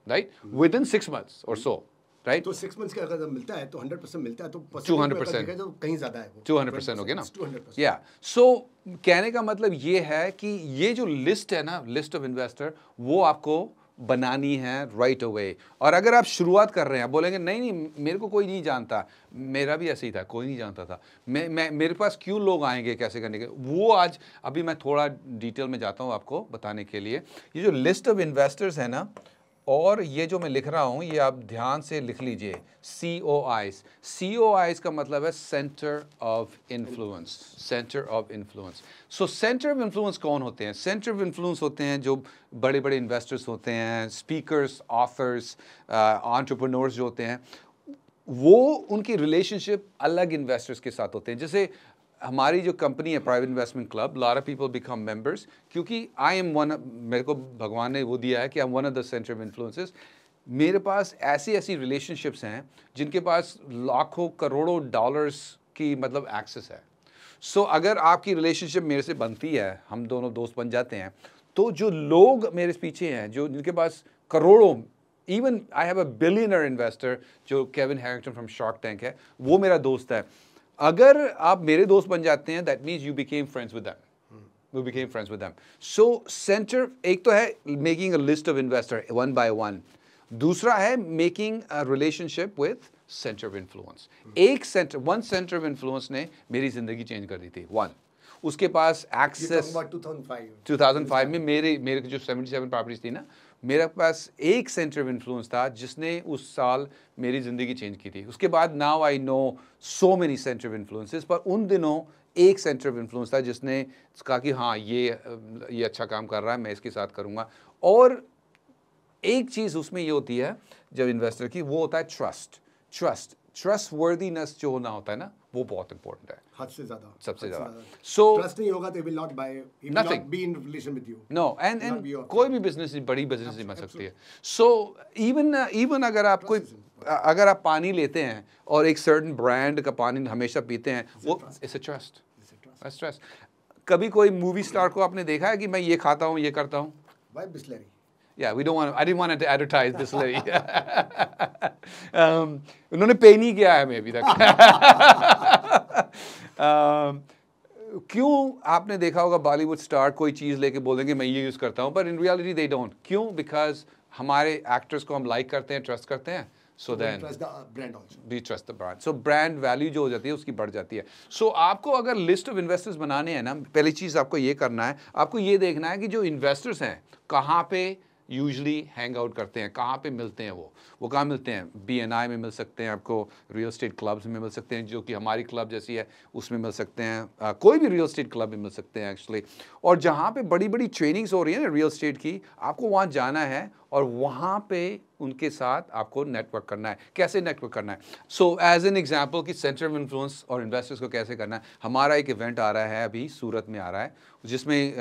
right, within 6 months और सो, राइट। तो 6 मंथ्स के अगर मिलता है तो 100% मिलता है, तो 200% कहीं ज़्यादा है, 200% हो गया ना, 200%। या सो कहने का मतलब ये है कि ये जो लिस्ट है ना, लिस्ट ऑफ इन्वेस्टर, वो आपको बनानी है राइट अवे। और अगर आप शुरुआत कर रहे हैं, बोलेंगे नहीं नहीं मेरे को कोई नहीं जानता, मेरा भी ऐसे ही था, कोई नहीं जानता था, मैं मेरे पास क्यों लोग आएंगे कैसे करने के, वो आज अभी मैं थोड़ा डिटेल में जाता हूँ आपको बताने के लिए। ये जो लिस्ट ऑफ इन्वेस्टर्स है ना, और ये जो मैं लिख रहा हूँ ये आप ध्यान से लिख लीजिए, COIs। COIs का मतलब है centre of influence, centre of influence. So centre of influence कौन होते हैं? सेंटर ऑफ इन्फ्लुएंस होते हैं जो बड़े बड़े इन्वेस्टर्स होते हैं, स्पीकर्स, ऑथर्स, एंटरप्रेन्योर्स जो होते हैं, वो उनकी रिलेशनशिप अलग इन्वेस्टर्स के साथ होते हैं। जैसे हमारी जो कंपनी है private investment club, lot of people become members क्योंकि आई एम वन, मेरे को भगवान ने वो दिया है कि I am one of the centre of influences. मेरे पास ऐसी रिलेशनशिप्स हैं जिनके पास लाखों करोड़ों डॉलर्स की मतलब एक्सेस है। सो अगर आपकी रिलेशनशिप मेरे से बनती है, हम दोनों दोस्त बन जाते हैं, तो जो लोग मेरे पीछे हैं, जो जिनके पास करोड़ों, even I have a billionaire investor जो Kevin Harrington from shark tank है, वो मेरा दोस्त है। अगर आप मेरे दोस्त बन जाते हैं, that means you became friends with them, you became friends with them. So centre एक तो है making a list of investor one by one, दूसरा है making a relationship with centre of influence. एक centre, one centre of influence ने मेरी जिंदगी चेंज कर दी थी, वन। उसके पास एक्सेस 2005 में मेरे जो 77 प्रॉपर्टीज थी ना, मेरे पास एक सेंटर ऑफ इन्फ्लुएंस था जिसने उस साल मेरी ज़िंदगी चेंज की थी। उसके बाद now I know so many centre of influences, पर उन दिनों एक सेंटर ऑफ इन्फ्लुएंस था जिसने कहा कि हाँ ये अच्छा काम कर रहा है, मैं इसके साथ करूँगा। और एक चीज़ उसमें ये होती है जब इन्वेस्टर की, वो होता है ट्रस्ट वर्दीनेस जो होना होता है ना, वो बहुत इंपॉर्टेंट है, हद से ज़्यादा, सबसे ज़्यादा। सो ट्रस्ट नहीं होगा तो will not buy, will not be in relation with you, no. And कोई भी बिजनेस, बड़ी बिजनेस नहीं बन सकती है। सो इवन अगर आप पानी लेते हैं और एक सर्टेन ब्रांड का पानी हमेशा पीते हैं, वो it's a trust, it's a trust. कभी कोई मूवी स्टार को आपने देखा है कि मैं ये खाता हूँ, ये करता हूँ? Why Bisleri? Yeah, we don't want to, I didn't want to advertise this lady. उन्होंने पे नहीं किया है अभी तक। क्यों आपने देखा होगा बॉलीवुड स्टार कोई चीज़ लेके बोलेंगे मैं ये यूज़ करता हूँ, पर इन रियलिटी दे डोंट। क्यों? बिकॉज हमारे एक्टर्स को हम लाइक करते हैं, ट्रस्ट करते हैं। So then we trust the brand. So brand value जो हो जाती है उसकी बढ़ जाती है। So आपको अगर list of investors बनाने हैं ना, पहली चीज़ आपको ये करना है, आपको ये देखना है कि जो investors हैं कहाँ पे यूजली हैंग आउट करते हैं, कहाँ पे मिलते हैं वो कहाँ मिलते हैं? BNI में मिल सकते हैं, आपको रियल एस्टेट क्लब्स में मिल सकते हैं, जो कि हमारी क्लब जैसी है उसमें मिल सकते हैं, कोई भी रियल एस्टेट क्लब में मिल सकते हैं एक्चुअली। और जहाँ पे बड़ी बड़ी ट्रेनिंग्स हो रही है ना रियल एस्टेट की, आपको वहाँ जाना है और वहाँ पे उनके साथ आपको नेटवर्क करना है। कैसे नेटवर्क करना है? सो एज एन एग्जांपल कि सेंटर ऑफ इन्फ्लुएंस और इन्वेस्टर्स को कैसे करना है। हमारा एक इवेंट आ रहा है अभी सूरत में आ रहा है, जिसमें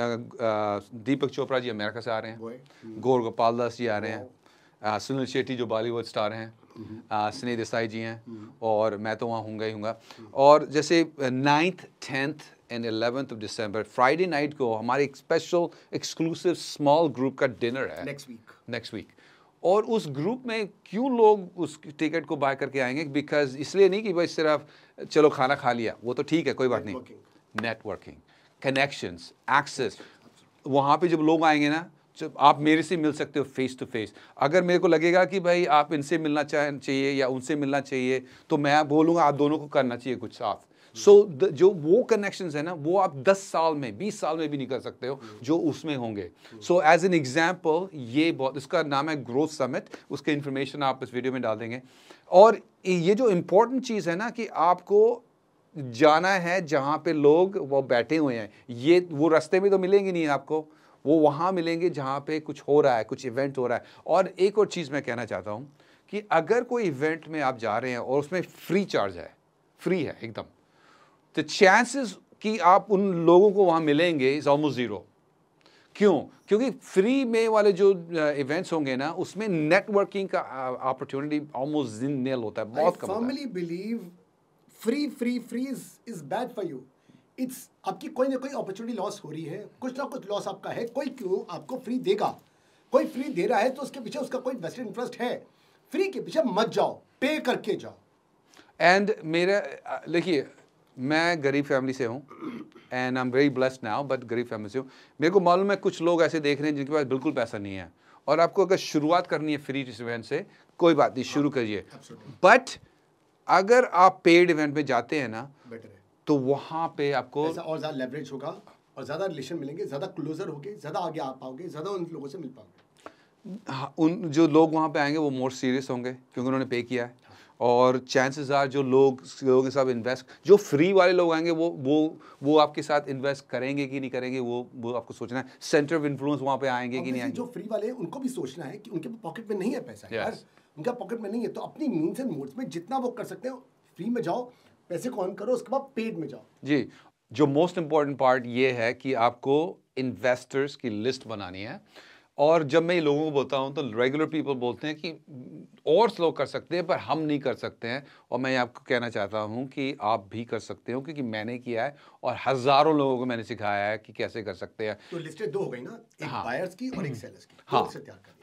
दीपक चोपड़ा जी अमेरिका से आ रहे हैं, गौर गोपाल दास जी आ रहे हैं, सुनील शेट्टी जो बॉलीवुड स्टार हैं, स्नेहा देसाई जी हैं, और मैं तो वहाँ होंगे ही होंगे। और जैसे 9th, 10th and 11th of December Friday night को हमारे एक स्पेशल एक्सक्लूसिव स्मॉल ग्रुप का डिनर है नेक्स्ट वीक। और उस ग्रुप में क्यों लोग उस टिकट को बाय करके आएंगे? बिकॉज इसलिए नहीं कि भाई सिर्फ चलो खाना खा लिया, वो तो ठीक है कोई बात नहीं, नेटवर्किंग, कनेक्शंस, एक्सेस। वहाँ पे जब लोग आएंगे ना, जब आप मेरे से मिल सकते हो फेस टू फेस, अगर मेरे को लगेगा कि भाई आप इनसे मिलना चाहिए या उनसे मिलना चाहिए, तो मैं बोलूँगा आप दोनों को करना चाहिए कुछ साथ। सो जो वो कनेक्शंस है ना, वो आप 10 साल में 20 साल में भी नहीं कर सकते हो जो उसमें होंगे। सो एज एन एग्जांपल ये बहुत, इसका नाम है ग्रोथ समिट, उसके इन्फॉर्मेशन आप इस वीडियो में डाल देंगे। और ये जो इम्पोर्टेंट चीज़ है ना कि आपको जाना है जहाँ पे लोग वो बैठे हुए हैं, ये वो रास्ते में तो मिलेंगे नहीं आपको, वो वहाँ मिलेंगे जहाँ पे कुछ हो रहा है, कुछ इवेंट हो रहा है। और एक और चीज़ मैं कहना चाहता हूँ कि अगर कोई इवेंट में आप जा रहे हैं और उसमें फ्री चार्ज है, फ्री है एकदम, तो चांसेस कि आप उन लोगों को वहाँ मिलेंगे इज़ ऑलमोस्ट ज़ीरो। क्यों? क्योंकि फ्री में वाले जो इवेंट्स होंगे ना, उसमें नेटवर्किंग का अपॉर्चुनिटी ऑलमोस्ट ज़ीरो होता है, बहुत कम होता है। I firmly believe free is bad for you. It's आपकी कोई ना कोई अपॉर्चुनिटी लॉस हो रही है, कुछ ना कुछ लॉस आपका है। कोई क्यों आपको फ्री देगा? कोई फ्री दे रहा है तो उसके पीछे उसका कोई बेस्ट इंटरेस्ट है। फ्री के पीछे मत जाओ, पे करके जाओ। एंड मेरा देखिए, मैं गरीब फैमिली से हूँ and I am very blessed now, but गरीब फैमिली से हूँ। मेरे को मालूम है कुछ लोग ऐसे देख रहे हैं जिनके पास बिल्कुल पैसा नहीं है, और आपको अगर शुरुआत करनी है फ्री इवेंट से, कोई बात नहीं, शुरू करिए। बट अगर आप पेड इवेंट में जाते हैं ना, बेटर है, तो वहाँ पे आपको और ज़्यादा लेवरेज होगा और ज़्यादा रिलेशन मिलेंगे, ज़्यादा क्लोजर होगे, ज़्यादा आगे आ पाओगे, ज़्यादा उन लोगों से मिल पाओगे। उन जो लोग वहाँ पर आएंगे वो मोर सीरियस होंगे क्योंकि उन्होंने पे किया है। और चांसेस आर जो लोगों के साथ इन्वेस्ट, जो फ्री वाले लोग आएंगे वो आपके साथ इन्वेस्ट करेंगे कि नहीं करेंगे, वो आपको सोचना है। सेंटर ऑफ इन्फ्लुएंस वहाँ पे आएंगे कि नहीं आएंगे। जो फ्री वाले हैं उनको भी सोचना है कि उनके पॉकेट में नहीं है पैसा, यार उनका पॉकेट में नहीं है, तो अपनी मीन्स एंड मोड्स में जितना वो कर सकते हैं फ्री में जाओ, पैसे को अर्न करो, उसके बाद पेड में जाओ। जी, जो मोस्ट इम्पॉर्टेंट पार्ट ये है कि आपको इन्वेस्टर्स की लिस्ट बनानी है। और जब मैं लोगों को बोलता हूँ तो रेगुलर पीपल बोलते हैं कि और लोग कर सकते हैं पर हम नहीं कर सकते हैं, और मैं आपको कहना चाहता हूँ कि आप भी कर सकते हो, क्योंकि मैंने किया है और हज़ारों लोगों को मैंने सिखाया है कि कैसे कर सकते हैं। तो लिस्टें दो हो गई ना, एक बायर्स की और एक सेलर्स की, हाँ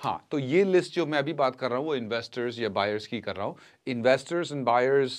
हाँ। तो ये लिस्ट जो मैं अभी बात कर रहा हूँ वो इन्वेस्टर्स या बायर्स की कर रहा हूँ। Investors and buyers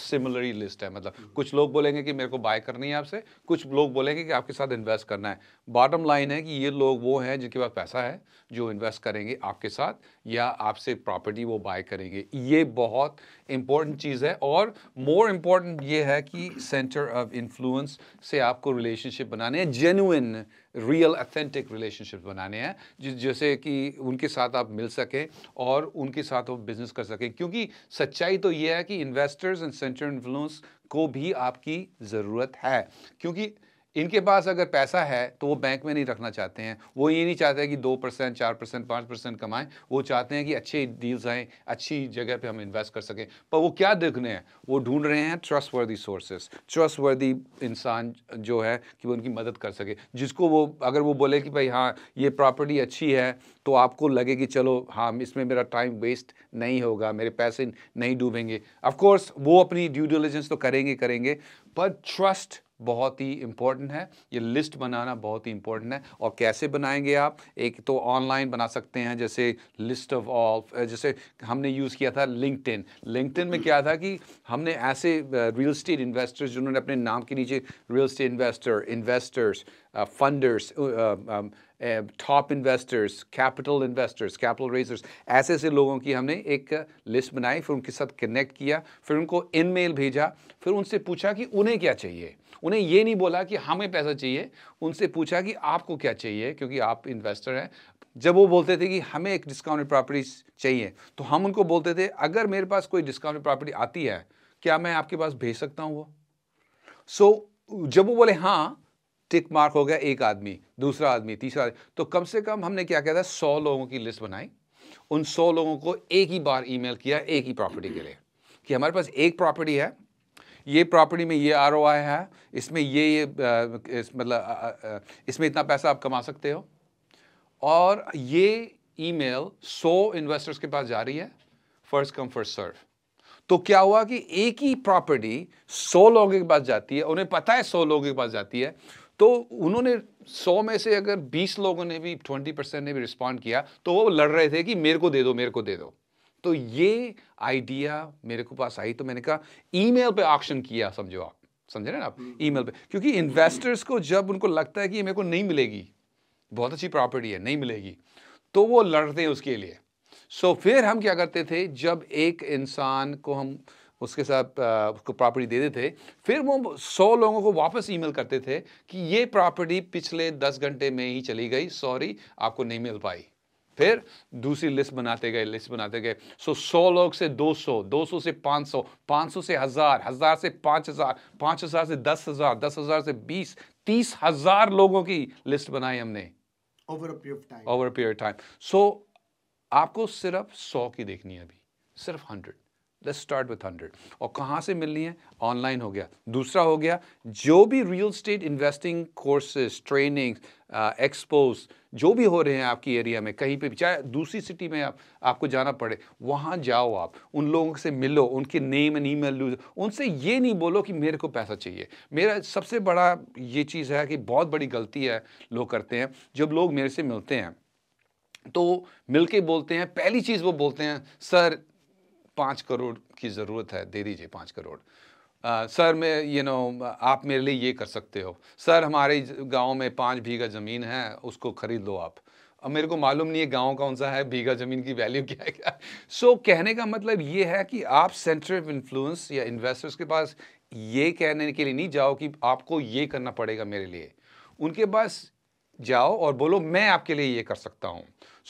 similarly list है, मतलब कुछ लोग बोलेंगे कि मेरे को बाय करनी है आपसे, कुछ लोग बोलेंगे कि आपके साथ इन्वेस्ट करना है। बॉटम लाइन है कि ये लोग वो हैं जिनके पास पैसा है, जो इन्वेस्ट करेंगे आपके साथ या आपसे प्रॉपर्टी वो बाय करेंगे। ये बहुत इम्पोर्टेंट चीज़ है। और मोर इम्पोर्टेंट ये है कि सेंटर ऑफ इन्फ्लुएंस से आपको रिलेशनशिप बनाने हैं, जेन्युइन रियल ऑथेंटिक रिलेशनशिप बनाने हैं, जैसे कि उनके साथ आप मिल सकें और उनके साथ आप बिजनेस कर सकें। क्योंकि सच्चाई तो ये है कि इन्वेस्टर्स एंड सेंटर इन्फ्लुएंस को भी आपकी ज़रूरत है, क्योंकि इनके पास अगर पैसा है तो वो बैंक में नहीं रखना चाहते हैं। वो ये नहीं चाहते कि 2%, 4%, 5% कमाएं, वो चाहते हैं कि अच्छे डील्स आएँ, अच्छी जगह पे हम इन्वेस्ट कर सकें। पर वो क्या देखने हैं? वो ढूंढ रहे हैं ट्रस्टवर्दी सोर्सेस, ट्रस्टवर्दी इंसान जो है कि वो उनकी मदद कर सके, जिसको वो अगर वो बोले कि भाई हाँ ये प्रॉपर्टी अच्छी है, तो आपको लगे कि चलो हाँ इसमें मेरा टाइम वेस्ट नहीं होगा, मेरे पैसे नहीं डूबेंगे। ऑफकोर्स वो अपनी ड्यू डिलिजेंस तो करेंगे, पर ट्रस्ट बहुत ही इम्पोर्टेंट है। ये लिस्ट बनाना बहुत ही इम्पोर्टेंट है। और कैसे बनाएंगे आप? एक तो ऑनलाइन बना सकते हैं, जैसे लिस्ट ऑफ ऑल, जैसे हमने यूज़ किया था लिंक्डइन में। क्या था कि हमने ऐसे रियल एस्टेट इन्वेस्टर्स जिन्होंने अपने नाम के नीचे real estate investors funders, top investors, capital raisers, ऐसे ऐसे लोगों की हमने एक लिस्ट बनाई, फिर उनके साथ कनेक्ट किया, फिर उनको ईमेल भेजा, फिर उनसे पूछा कि उन्हें क्या चाहिए। उन्हें ये नहीं बोला कि हमें पैसा चाहिए, उनसे पूछा कि आपको क्या चाहिए, क्योंकि आप इन्वेस्टर हैं। जब वो बोलते थे कि हमें एक डिस्काउंटेड प्रॉपर्टी चाहिए, तो हम उनको बोलते थे अगर मेरे पास कोई डिस्काउंटेड प्रॉपर्टी आती है क्या मैं आपके पास भेज सकता हूँ वो। सो जब वो बोले हाँ, टिक मार्क हो गया एक आदमी, दूसरा आदमी, तीसरा आदमी। तो कम से कम हमने क्या किया था, 100 लोगों की लिस्ट बनाई। उन 100 लोगों को एक ही बार ईमेल किया एक ही प्रॉपर्टी के लिए कि हमारे पास एक प्रॉपर्टी है, ये प्रॉपर्टी में ये आरओआई है, इसमें मतलब इसमें इतना पैसा आप कमा सकते हो। और ये ईमेल 100 इन्वेस्टर्स के पास जा रही है, फर्स्ट कम फर्स्ट सर्व। तो क्या हुआ कि एक ही प्रॉपर्टी 100 लोगों के पास जाती है, उन्हें पता है 100 लोगों के पास जाती है, तो उन्होंने 100 में से अगर 20 लोगों ने भी 20% ने भी रिस्पॉन्ड किया तो वो लड़ रहे थे कि मेरे को दे दो, मेरे को दे दो। तो ये आइडिया मेरे को पास आई, तो मैंने कहा ईमेल पे ऑक्शन किया, समझो आप, समझ रहे ना आप, ईमेल पे। क्योंकि इन्वेस्टर्स को जब उनको लगता है कि मेरे को नहीं मिलेगी, बहुत अच्छी प्रॉपर्टी है, नहीं मिलेगी, तो वो लड़ते हैं उसके लिए। सो फिर हम क्या करते थे, जब एक इंसान को हम उसके साथ उसको प्रॉपर्टी दे देते थे, फिर वो 100 लोगों को वापस ईमेल करते थे कि ये प्रॉपर्टी पिछले 10 घंटे में ही चली गई, सॉरी आपको नहीं मिल पाई। फिर दूसरी लिस्ट बनाते गए, लिस्ट बनाते गए। सो 100 लोग से 200, 200 से 500, 500 से 1000, 1000 से 5000, 5000 से 10000, 10000 से 20, 30000 लोगों की लिस्ट बनाई हमने over a period time. So आपको सिर्फ 100 की देखनी है अभी, सिर्फ 100। Let's start with 100। और कहाँ से मिलनी है, ऑनलाइन हो गया, दूसरा हो गया जो भी real estate investing courses, training, expose जो भी हो रहे हैं आपकी एरिया में, कहीं पे भी, चाहे दूसरी सिटी में आपको जाना पड़े, वहाँ जाओ, आप उन लोगों से मिलो, उनके नेम एंड ईमेल लो। उनसे ये नहीं बोलो कि मेरे को पैसा चाहिए। मेरा सबसे बड़ा ये चीज़ है कि बहुत बड़ी गलती है लोग करते हैं, जब लोग मेरे से मिलते हैं तो मिलके बोलते हैं, पहली चीज़ वो बोलते हैं सर 5 करोड़ की ज़रूरत है, दे दीजिए 5 करोड़। सर मैं आप मेरे लिए ये कर सकते हो, सर हमारे गांव में 5 बीघा ज़मीन है, उसको ख़रीद लो आप। अब मेरे को मालूम नहीं है गांव कौन सा है, बीघा ज़मीन की वैल्यू क्या है क्या। सो कहने का मतलब ये है कि आप सेंटर ऑफ इन्फ्लुएंस या इन्वेस्टर्स के पास ये कहने के लिए नहीं जाओ कि आपको ये करना पड़ेगा मेरे लिए। उनके पास जाओ और बोलो मैं आपके लिए ये कर सकता हूँ।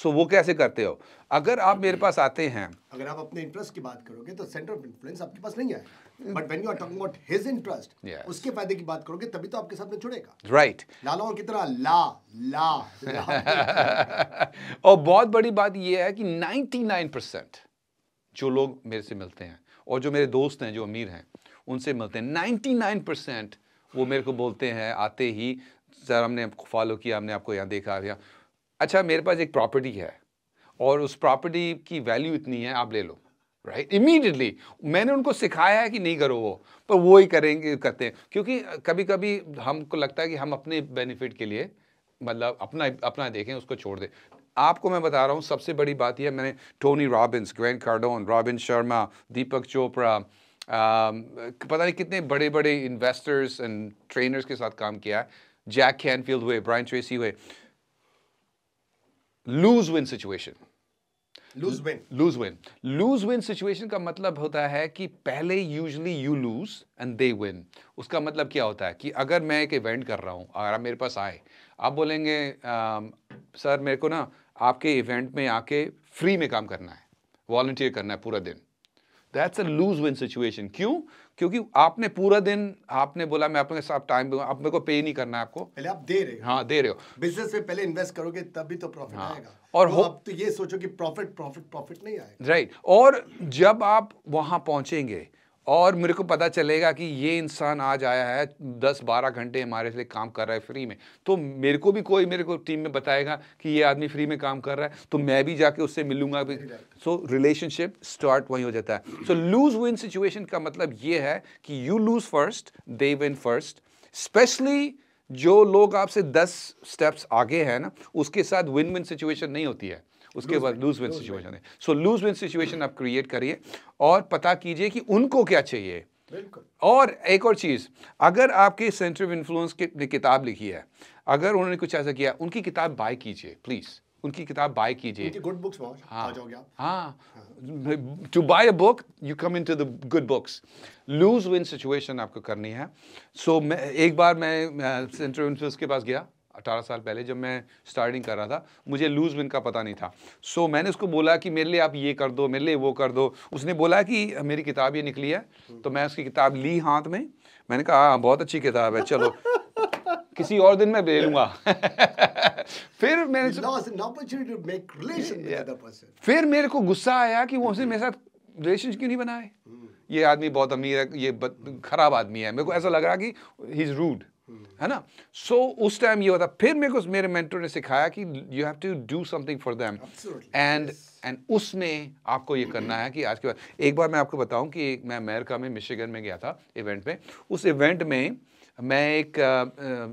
सो वो कैसे करते हो, अगर आप मेरे पास आते हैं, अगर आप अपने इंटरेस्ट की बात करोगे तो सेंटर ऑफ इन्फ्लुएंस आपके पास नहीं आएगा, but when you are talking about his interest, उसके फायदे की बात करोगे तभी तो आपके साथ में जुड़ेगा, राइट। लालों की तरह ला। और बहुत बड़ी बात यह है कि 99% जो लोग मेरे से मिलते हैं और जो मेरे दोस्त हैं जो अमीर हैं उनसे मिलते हैं, 99% वो मेरे को बोलते हैं आते ही, सर हमने आपको फॉलो किया, हमने आपको यहाँ देखा गया, अच्छा मेरे पास एक प्रॉपर्टी है और उस प्रॉपर्टी की वैल्यू इतनी है, आप ले लो, राइट। इमीडिएटली मैंने उनको सिखाया है कि नहीं करो वो, पर वो ही करते हैं। क्योंकि कभी कभी हमको लगता है कि हम अपने बेनिफिट के लिए मतलब अपना देखें, उसको छोड़ दें। आपको मैं बता रहा हूँ सबसे बड़ी बात यह, मैंने Tony Robbins, Grant Cardone, Robin Sharma, Deepak Chopra, पता नहीं कितने बड़े बड़े इन्वेस्टर्स एंड ट्रेनर्स के साथ काम किया है, जैक कैनफील्ड हुए, ब्रायन ट्रेसी हुए। लूज विन सिचुएशन का मतलब होता है कि पहले usually you lose and they win. उसका मतलब क्या होता है कि अगर मैं एक इवेंट कर रहा हूँ, अगर आप मेरे पास आए, आप बोलेंगे सर मेरे को ना आपके इवेंट में आके फ्री में काम करना है, वॉलंटियर करना है पूरा दिन, that's a lose win situation. क्यों? क्योंकि आपने पूरा दिन आपने बोला मैं आपके साथ टाइम दूंगा, आप मेरे को पे नहीं करना है, आपको पहले आप दे रहे हो। हाँ, दे रहे हो। बिजनेस में पहले इन्वेस्ट करोगे तभी तो प्रॉफिट आएगा। और आप तो ये सोचो कि प्रॉफिट नहीं आएगा, राइट। और जब आप वहाँ पहुँचेंगे और मेरे को पता चलेगा कि ये इंसान आज आया है 10-12 घंटे हमारे लिए काम कर रहा है फ्री में, तो मेरे को भी कोई मेरे को टीम में बताएगा कि ये आदमी फ्री में काम कर रहा है, तो मैं भी जाके उससे मिलूंगा। सो रिलेशनशिप स्टार्ट वहीं हो जाता है। सो लूज विन सिचुएशन का मतलब ये है कि you lose first, they win first. Specially जो लोग आपसे 10 स्टेप्स आगे हैं ना, उसके साथ विन विन सिचुएशन नहीं होती है, उसके बाद लूज विन सिचुएशन है। सो लूज विन सिचुएशन आप क्रिएट करिए और पता कीजिए कि उनको क्या चाहिए। और एक और चीज़, अगर आपके सेंटर ऑफ इन्फ्लुएंस की किताब लिखी है, अगर उन्होंने कुछ ऐसा किया, उनकी किताब बाय कीजिए प्लीज़, उनकी किताब बाय कीजिए। गुड बुक्स आ जाओगे आप। हाँ, to buy a book you come into the good books. Lose win situation आपको करनी है। सो मैं एक बार मैं सेंट्रल यूनिवर्स के पास गया 18 साल पहले, जब मैं स्टार्टिंग कर रहा था, मुझे लूज विन का पता नहीं था। सो मैंने उसको बोला कि मेरे लिए आप ये कर दो, मेरे लिए वो कर दो। उसने बोला कि मेरी किताब ये निकली है, तो मैं उसकी किताब ली हाथ में, मैंने कहा हाँ बहुत अच्छी किताब है, चलो किसी और दिन मैं ले लूँगा। फिर मेरे को गुस्सा आया कि वो उसने मेरे साथ रिलेशन क्यों नहीं बनाए, ये आदमी बहुत अमीर है, ये खराब आदमी है, मेरे को ऐसा लग रहा कि ही इज़ रूड, है ना। सो उस टाइम ये होता। फिर मेरे को मेरे मेंटर ने सिखाया कि you have to do something for them, and उसमें आपको ये करना है कि आज के बाद। एक बार मैं आपको बताऊं कि मैं अमेरिका में मिशिगन में गया था इवेंट में। उस इवेंट में मैं एक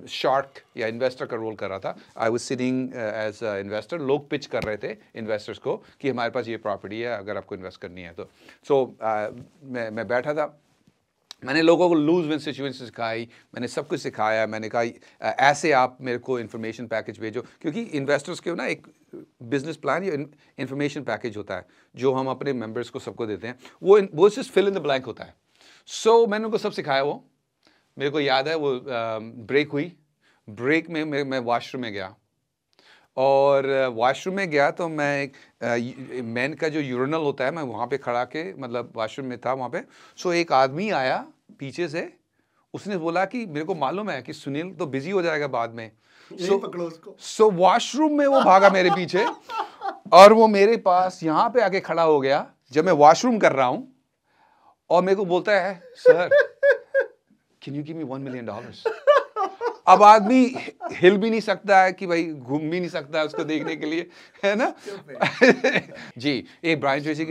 शार्क या इन्वेस्टर का रोल कर रहा था। I was sitting as investor. लोग पिच कर रहे थे इन्वेस्टर्स को कि हमारे पास ये प्रॉपर्टी है, अगर आपको इन्वेस्ट करनी है तो। मैं बैठा था, मैंने लोगों को लूज विन सिचुएशन सिखाई, मैंने सब कुछ सिखाया। मैंने कहा ऐसे आप मेरे को इन्फॉर्मेशन पैकेज भेजो, क्योंकि इन्वेस्टर्स के ना एक बिजनेस प्लान या इन्फॉर्मेशन पैकेज होता है जो हम अपने मेंबर्स को सबको देते हैं, वो सिर्फ फिल इन द ब्लैंक होता है। सो मैंने उनको सब सिखाया। वो मेरे को याद है, वो ब्रेक हुई, ब्रेक में मैं वाशरूम में गया, और वाशरूम में गया तो मैं एक मैन का जो यूरिनल होता है, मैं वहाँ पे खड़ा के, मतलब वाशरूम में था वहाँ पे। सो एक आदमी आया पीछे से, उसने बोला कि मेरे को मालूम है कि सुनील तो बिजी हो जाएगा बाद में, सो वाशरूम में वो भागा मेरे पीछे, और वो मेरे पास यहाँ पे आके खड़ा हो गया जब मैं वाशरूम कर रहा हूँ, और मेरे को बोलता है, sir can you give me $1 million। अब आदमी हिल भी नहीं सकता है कि भाई, घूम भी नहीं सकता है उसको देखने के लिए, है ना। जी, एक ब्रायन ट्रेसी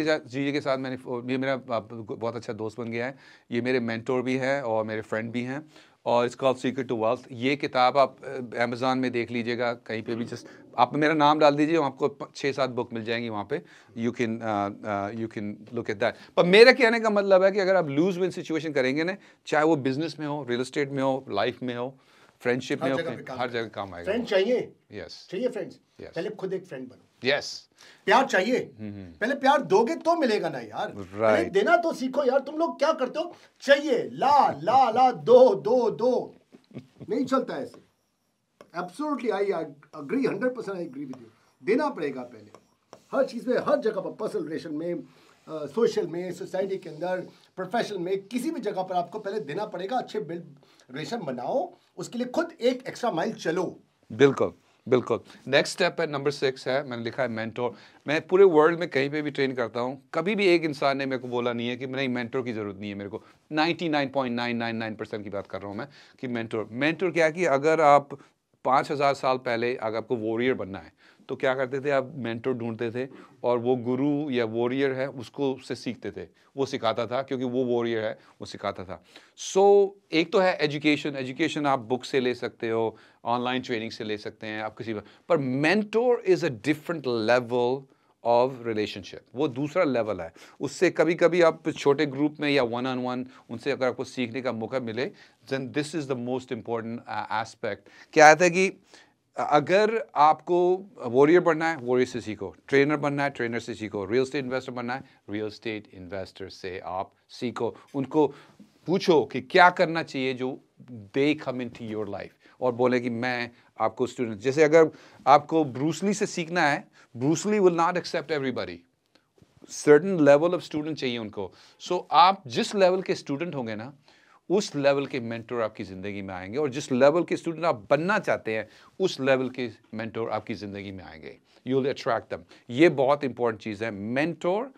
के साथ मैंने, ये मेरा बहुत अच्छा दोस्त बन गया है, ये मेरे मेंटोर भी हैं और मेरे फ्रेंड भी हैं, और इसका सीक्रेट टू वेल्थ, ये किताब आप अमेज़ॉन में देख लीजिएगा, कहीं पे भी जस्ट आप मेरा नाम डाल दीजिए, आपको 6-7 बुक मिल जाएंगी वहाँ पे। You can look at that. पर मेरा कहने का मतलब है कि अगर आप लूज विन सिचुएशन करेंगे ना, चाहे वो बिजनेस में हो, रियल एस्टेट में हो, लाइफ में हो, फ्रेंडशिप में, हर जगह काम आएगा। फ्रेंड चाहिए, यस चाहिए फ्रेंड्स, पहले खुद एक फ्रेंड बनो। यस, प्यार चाहिए, पहले प्यार दोगे तो मिलेगा ना यार, right. देना तो सीखो यार। तुम लोग क्या करते हो, चाहिए ला ला ला, दो नहीं चलता ऐसे। Absolutely I agree, 100% I agree with you. देना पड़ेगा पहले, हर चीज में, हर जगह पर, पर्सनल रिलेशन में, सोशल में, सोसाइटी के अंदर, प्रोफेशन में, किसी भी जगह पर आपको पहले देना पड़ेगा। अच्छे बिल्ड रिलेशन बनाओ, उसके लिए खुद एक एक्स्ट्रा माइल चलो। बिल्कुल बिल्कुल। नेक्स्ट स्टेप है, नंबर 6 है, मैंने लिखा है मेंटोर। मैं पूरे वर्ल्ड में कहीं पे भी ट्रेन करता हूँ, कभी भी एक इंसान ने मेरे को बोला नहीं है कि नहीं मेंटोर की ज़रूरत नहीं है मेरे को। 99.999% की बात कर रहा हूँ मैं कि मेंटोर क्या है कि अगर आप 5000 साल पहले अगर आपको वॉरियर बनना है तो क्या करते थे, आप मेंटर ढूंढते थे, और वो गुरु या वॉरियर है उसको से सीखते थे, वो सिखाता था, क्योंकि वो वॉरियर है वो सिखाता था। सो एक तो है एजुकेशन आप बुक से ले सकते हो, ऑनलाइन ट्रेनिंग से ले सकते हैं आप किसी पर। Mentor is a different level of relationship, वो दूसरा लेवल है। उससे कभी कभी आप छोटे ग्रुप में या 1-on-1 उनसे अगर आपको सीखने का मौका मिले, then this is the most important aspect. क्या आता है कि अगर आपको वॉरियर बनना है, वॉरियर से सीखो, ट्रेनर बनना है, ट्रेनर से सीखो, रियल एस्टेट इन्वेस्टर बनना है, रियल एस्टेट इन्वेस्टर से आप सीखो। उनको पूछो कि क्या करना चाहिए जो they come in to your life, और बोले कि मैं आपको स्टूडेंट, जैसे अगर आपको ब्रूस ली से सीखना है, Bruce Lee will not accept everybody, certain level of student चाहिए उनको। सो आप जिस लेवल के स्टूडेंट होंगे ना, उस लेवल के मेंटोर आपकी ज़िंदगी में आएंगे, और जिस लेवल के स्टूडेंट आप बनना चाहते हैं उस लेवल के मेंटोर आपकी ज़िंदगी में आएंगे। You will attract them. ये बहुत इंपॉर्टेंट चीज़ है। Mentor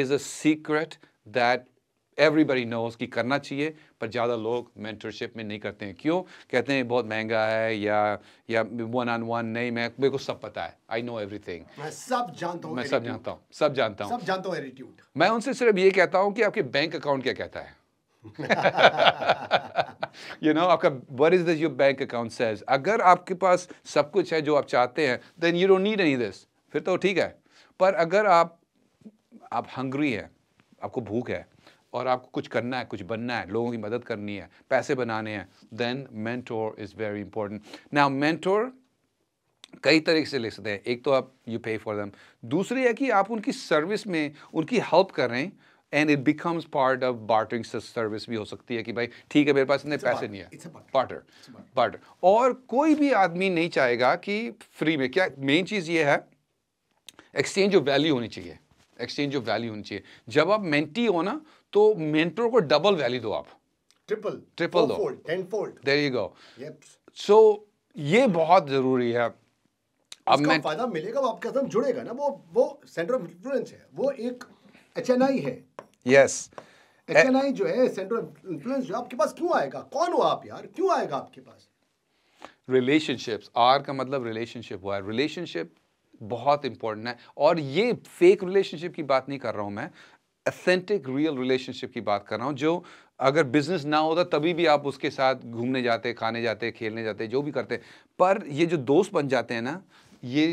is a secret that everybody knows कि करना चाहिए, पर ज़्यादा लोग मेंटरशिप में नहीं करते हैं। क्यों? कहते हैं बहुत महंगा है, या 1-on-1 नहीं, मैं मेरे को सब पता है, आई नो एवरीथिंग, मैं सब जानता हूँ, मैं सब जानता हूँ एटीट्यूड। मैं उनसे सिर्फ ये कहता हूँ कि आपके बैंक अकाउंट क्या कहता है। यू नो, आपका what is this your bank account says. अगर आपके पास सब कुछ है जो आप चाहते हैं, then you don't need any this, फिर तो ठीक है। पर अगर आप हंग्री हैं, आपको भूख है, और आपको कुछ करना है, कुछ बनना है, लोगों की मदद करनी है, पैसे बनाने हैं, then mentor is very important. Now mentor कई तरीके से ले सकते हैं. एक तो आप यू पे फॉर देम, दूसरी है कि आप उनकी सर्विस में उनकी हेल्प कर रहे हैं, and it becomes part of bartering service भी हो सकती है कि भाई ठीक है मेरे पास इतने पैसे नहीं है, बार्टर. और कोई भी आदमी नहीं चाहेगा कि फ्री में, क्या मेन चीज़ ये है एक्सचेंज ऑफ वैल्यू होनी चाहिए, एक्सचेंज ऑफ वैल्यू होनी चाहिए. जब आप मेंटी हो ना तो मेंटर को डबल वैल्यू दो, आप ट्रिपल दो, 10 fold. There you go. So ये बहुत जरूरी है. अब मैं फायदा मिलेगा वो आपके साथ जुड़ेगा ना, वो सेंटर ऑफ इन्फ्लुएंस है, वो एक HNI है. Yes. HNI जो है सेंटर ऑफ इन्फ्लुएंस, जो आपके पास क्यों आएगा, कौन हो आप यार, क्यों आएगा आपके पास. रिलेशनशिप्स, आर का मतलब रिलेशनशिप हुआ है, रिलेशनशिप बहुत इंपॉर्टेंट है. और ये फेक रिलेशनशिप की बात नहीं कर रहा हूँ मैं, ऑथेंटिक रियल रिलेशनशिप की बात कर रहा हूँ, जो अगर बिजनेस ना होता तभी भी आप उसके साथ घूमने जाते, खाने जाते, खेलने जाते, जो भी करते. पर ये जो दोस्त बन जाते हैं ना, ये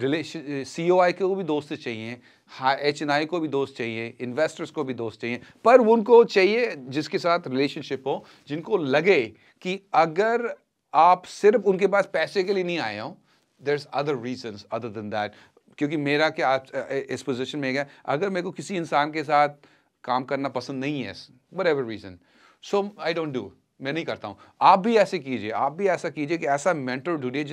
रिलेशन COI को भी दोस्त चाहिए, HNI को भी दोस्त चाहिए, इन्वेस्टर्स को भी दोस्त चाहिए, पर उनको चाहिए जिसके साथ रिलेशनशिप हो, जिनको लगे कि अगर आप सिर्फ उनके पास पैसे के लिए नहीं आए हो, there's other reasons other than that. क्योंकि मेरा क्या इस पोजीशन में गया, अगर मेरे को किसी इंसान के साथ काम करना पसंद नहीं है, whatever reason, so I don't do, मैं नहीं करता हूँ. आप भी ऐसे कीजिए, आप भी ऐसा कीजिए कि ऐसा मेंटर ढूंढिए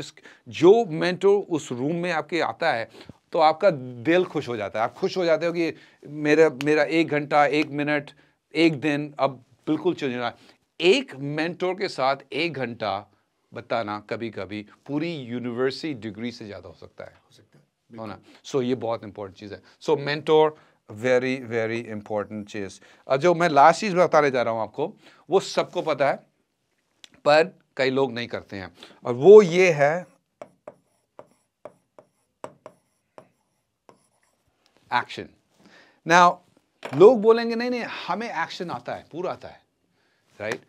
जो मेंटर उस रूम में आपके आता है तो आपका दिल खुश हो जाता है, आप खुश हो जाते हो कि मेरा 1 घंटा, 1 मिनट, 1 दिन अब बिल्कुल चल रहा है. एक मेंटर के साथ 1 घंटा बताना कभी कभी पूरी यूनिवर्सिटी डिग्री से ज़्यादा हो सकता है ना. सो ये बहुत इंपॉर्टेंट चीज़ है. So mentor very very important चीज़. जो मैं लास्ट चीज़ बताने जा रहा हूँ आपको, वो सबको पता है पर कई लोग नहीं करते हैं, और वो ये है एक्शन. नाउ लोग बोलेंगे नहीं हमें एक्शन आता है, पूरा आता है, राइट?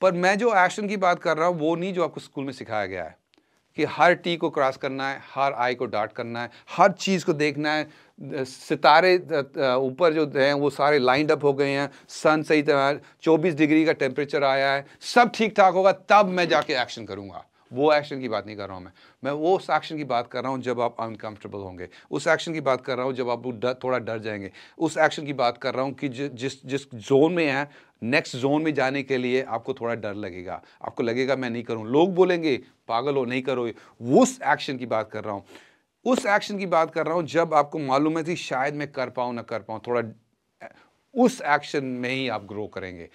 पर मैं जो एक्शन की बात कर रहा हूँ वो नहीं जो आपको स्कूल में सिखाया गया है कि हर टी को क्रॉस करना है, हर आई को डॉट करना है, हर चीज़ को देखना है, सितारे ऊपर जो हैं वो सारे लाइंड अप हो गए हैं, सन सही तरह 24 डिग्री का टेम्परेचर आया है, सब ठीक ठाक होगा तब मैं जाके एक्शन करूँगा. वो एक्शन की बात नहीं कर रहा हूँ मैं वो उस एक्शन की बात कर रहा हूँ जब आप अनकम्फर्टेबल होंगे, उस एक्शन की बात कर रहा हूँ जब आप थोड़ा डर जाएंगे, उस एक्शन की बात कर रहा हूँ कि जिस जोन में है, नेक्स्ट जोन में जाने के लिए आपको थोड़ा डर लगेगा, आपको लगेगा मैं नहीं करूँ, लोग बोलेंगे पागल हो, नहीं करो. उस एक्शन की बात कर रहा हूँ, उस एक्शन की बात कर रहा हूँ जब आपको मालूम है कि शायद मैं कर पाऊँ ना कर पाऊँ, थोड़ा उस एक्शन में ही आप ग्रो करेंगे.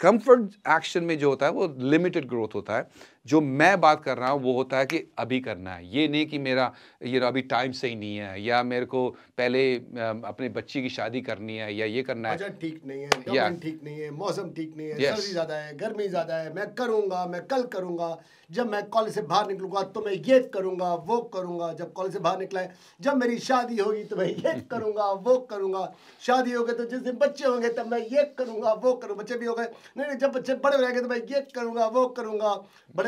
कंफर्ट एक्शन में जो होता है वो लिमिटेड ग्रोथ होता है. जो मैं बात कर रहा हूँ वो होता है कि अभी करना है, ये नहीं कि मेरा ये अभी टाइम सही नहीं है, या मेरे को पहले अपने बच्ची की शादी करनी है, या ये करना है, ठीक नहीं है, गवर्नमेंट ठीक नहीं है, मौसम ठीक नहीं है, सर्दी ज़्यादा है, गर्मी ज़्यादा है, मैं करूँगा, मैं कल करूँगा, जब मैं कॉलेज से बाहर निकलूँगा तो मैं ये करूँगा, वो करूँगा, जब कॉलेज से बाहर निकला है, जब मेरी शादी होगी तो मैं ये करूँगा, वो करूँगा, शादी हो गई तो जिस दिन बच्चे होंगे तब मैं ये करूँगा, वो करूँगा, बच्चे भी हो गए नहीं, जब बच्चे बड़े हो जाएंगे तो मैं ये करूँगा, वो करूँगा,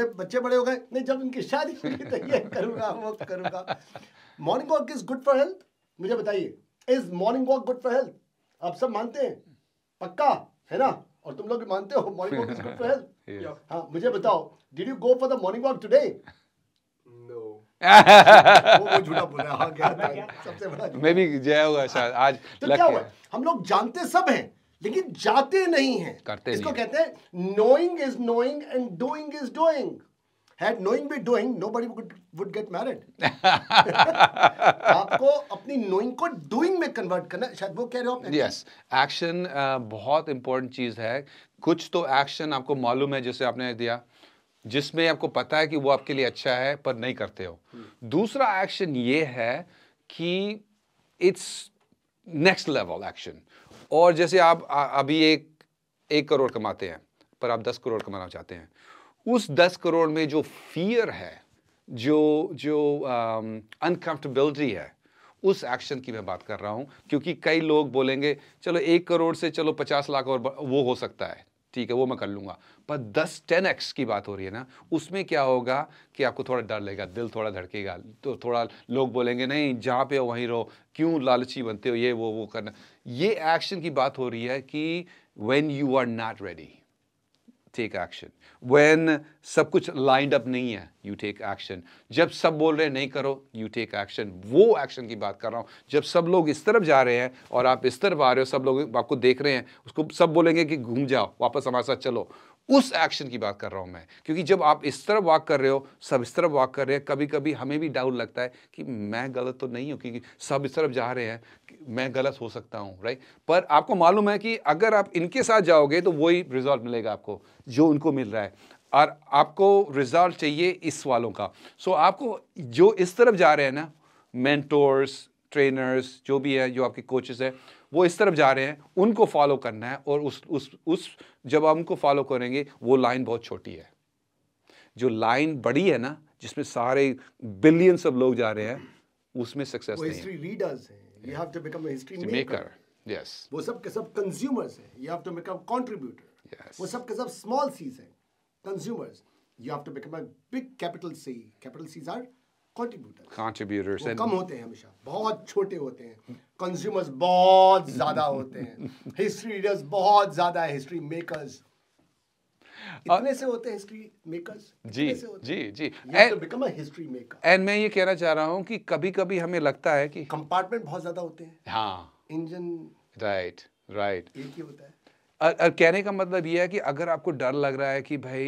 बच्चे बड़े हो गए नहीं, जब इनकी शादी होगी तो ये करूँगा, वो करूँगा. Morning walk is good for health, मुझे बताइए is morning walk good for health? आप सब मानते हैं पक्का है ना, और तुम लोग भी मानते हो morning walk is good for health. हाँ मुझे बताओ, did you go for the morning walk today? No. वो झूठा बोल रहा है, सबसे बड़ा मैं भी जाया होगा शायद आज. तो क्या हुआ, हम लोग जानते सब हैं लेकिन जाते नहीं हैं, करते इसको नहीं. कहते हैं knowing is knowing and doing is doing. Had knowing be doing, nobody would get married. आपको अपनी knowing को doing में convert करना, शायद वो कह रहे हो आप. Yes, action बहुत important चीज़ है. कुछ तो action आपको मालूम है जैसे आपने दिया, जिसमें आपको पता है कि वो आपके लिए अच्छा है पर नहीं करते हो. दूसरा action ये है कि it's next level action. और जैसे आप अभी एक करोड़ कमाते हैं पर आप 10 करोड़ कमाना चाहते हैं, उस 10 करोड़ में जो फियर है, जो अनकम्फर्टेबिलिटी है, उस एक्शन की मैं बात कर रहा हूँ. क्योंकि कई लोग बोलेंगे चलो 1 करोड़ से चलो 50 लाख और वो हो सकता है, ठीक है वो मैं कर लूँगा, पर 10 10x की बात हो रही है ना, उसमें क्या होगा कि आपको थोड़ा डर लगेगा, दिल थोड़ा धड़केगा, तो थोड़ा लोग बोलेंगे नहीं जहाँ पे हो वहीं रहो, क्यों लालची बनते हो, ये वो करना। ये एक्शन की बात हो रही है कि when you are not ready take action, when सब कुछ लाइंड अप नहीं है यू टेक एक्शन, जब सब बोल रहे हैं नहीं करो यू टेक एक्शन, वो एक्शन की बात कर रहा हूँ। जब सब लोग इस तरफ जा रहे हैं और आप इस तरफ आ रहे हो, सब लोग आपको देख रहे हैं, उसको सब बोलेंगे कि घूम जाओ वापस हमारे साथ चलो, उस एक्शन की बात कर रहा हूँ मैं। क्योंकि जब आप इस तरफ वॉक कर रहे हो, सब इस तरफ वॉक कर रहे हैं, कभी कभी हमें भी डाउट लगता है कि मैं गलत तो नहीं हूँ, क्योंकि सब इस तरफ जा रहे हैं, मैं गलत हो सकता हूँ, राइट। पर आपको मालूम है कि अगर आप इनके साथ जाओगे तो वही रिजल्ट मिलेगा आपको जो उनको मिल रहा है, और आपको रिजल्ट चाहिए इस वालों का। सो आपको जो इस तरफ जा रहे हैं ना, मेंटोर्स, ट्रेनर्स जो भी है, जो आपके कोचेस हैं, वो इस तरफ जा रहे हैं, उनको फॉलो करना है। और उस जब आप उनको फॉलो करेंगे, वो लाइन बहुत छोटी है। जो लाइन बड़ी है ना, जिसमें सारे बिलियंस ऑफ लोग जा रहे हैं, उसमें सक्सेस नहीं है। हिस्ट्री रीडर्स हैं, you have to become a history maker, yes. वो सब के सब कंज्यूमर्स हैं, you have to become contributor, yes. वो सब के सब स्मॉल सीज हैं, consumers, you have to become a big capital C. Capital Cs are Contributors वो कम होते हैं, हमेशा बहुत छोटे होते हैं। कंज्यूमर्स बहुत ज्यादा होते हैं, हिस्ट्री रीडर्स बहुत ज्यादा है, हिस्ट्री मेकर्स इतने से होते हैं, हिस्ट्री मेकर्स जी। तो become a history maker. And मैं ये कहना चाह रहा हूँ कि कभी कभी हमें लगता है कि कंपार्टमेंट बहुत ज्यादा होते हैं, हाँ, इंजन राइट एक ही होता है। और कहने का मतलब यह है कि अगर आपको डर लग रहा है कि भाई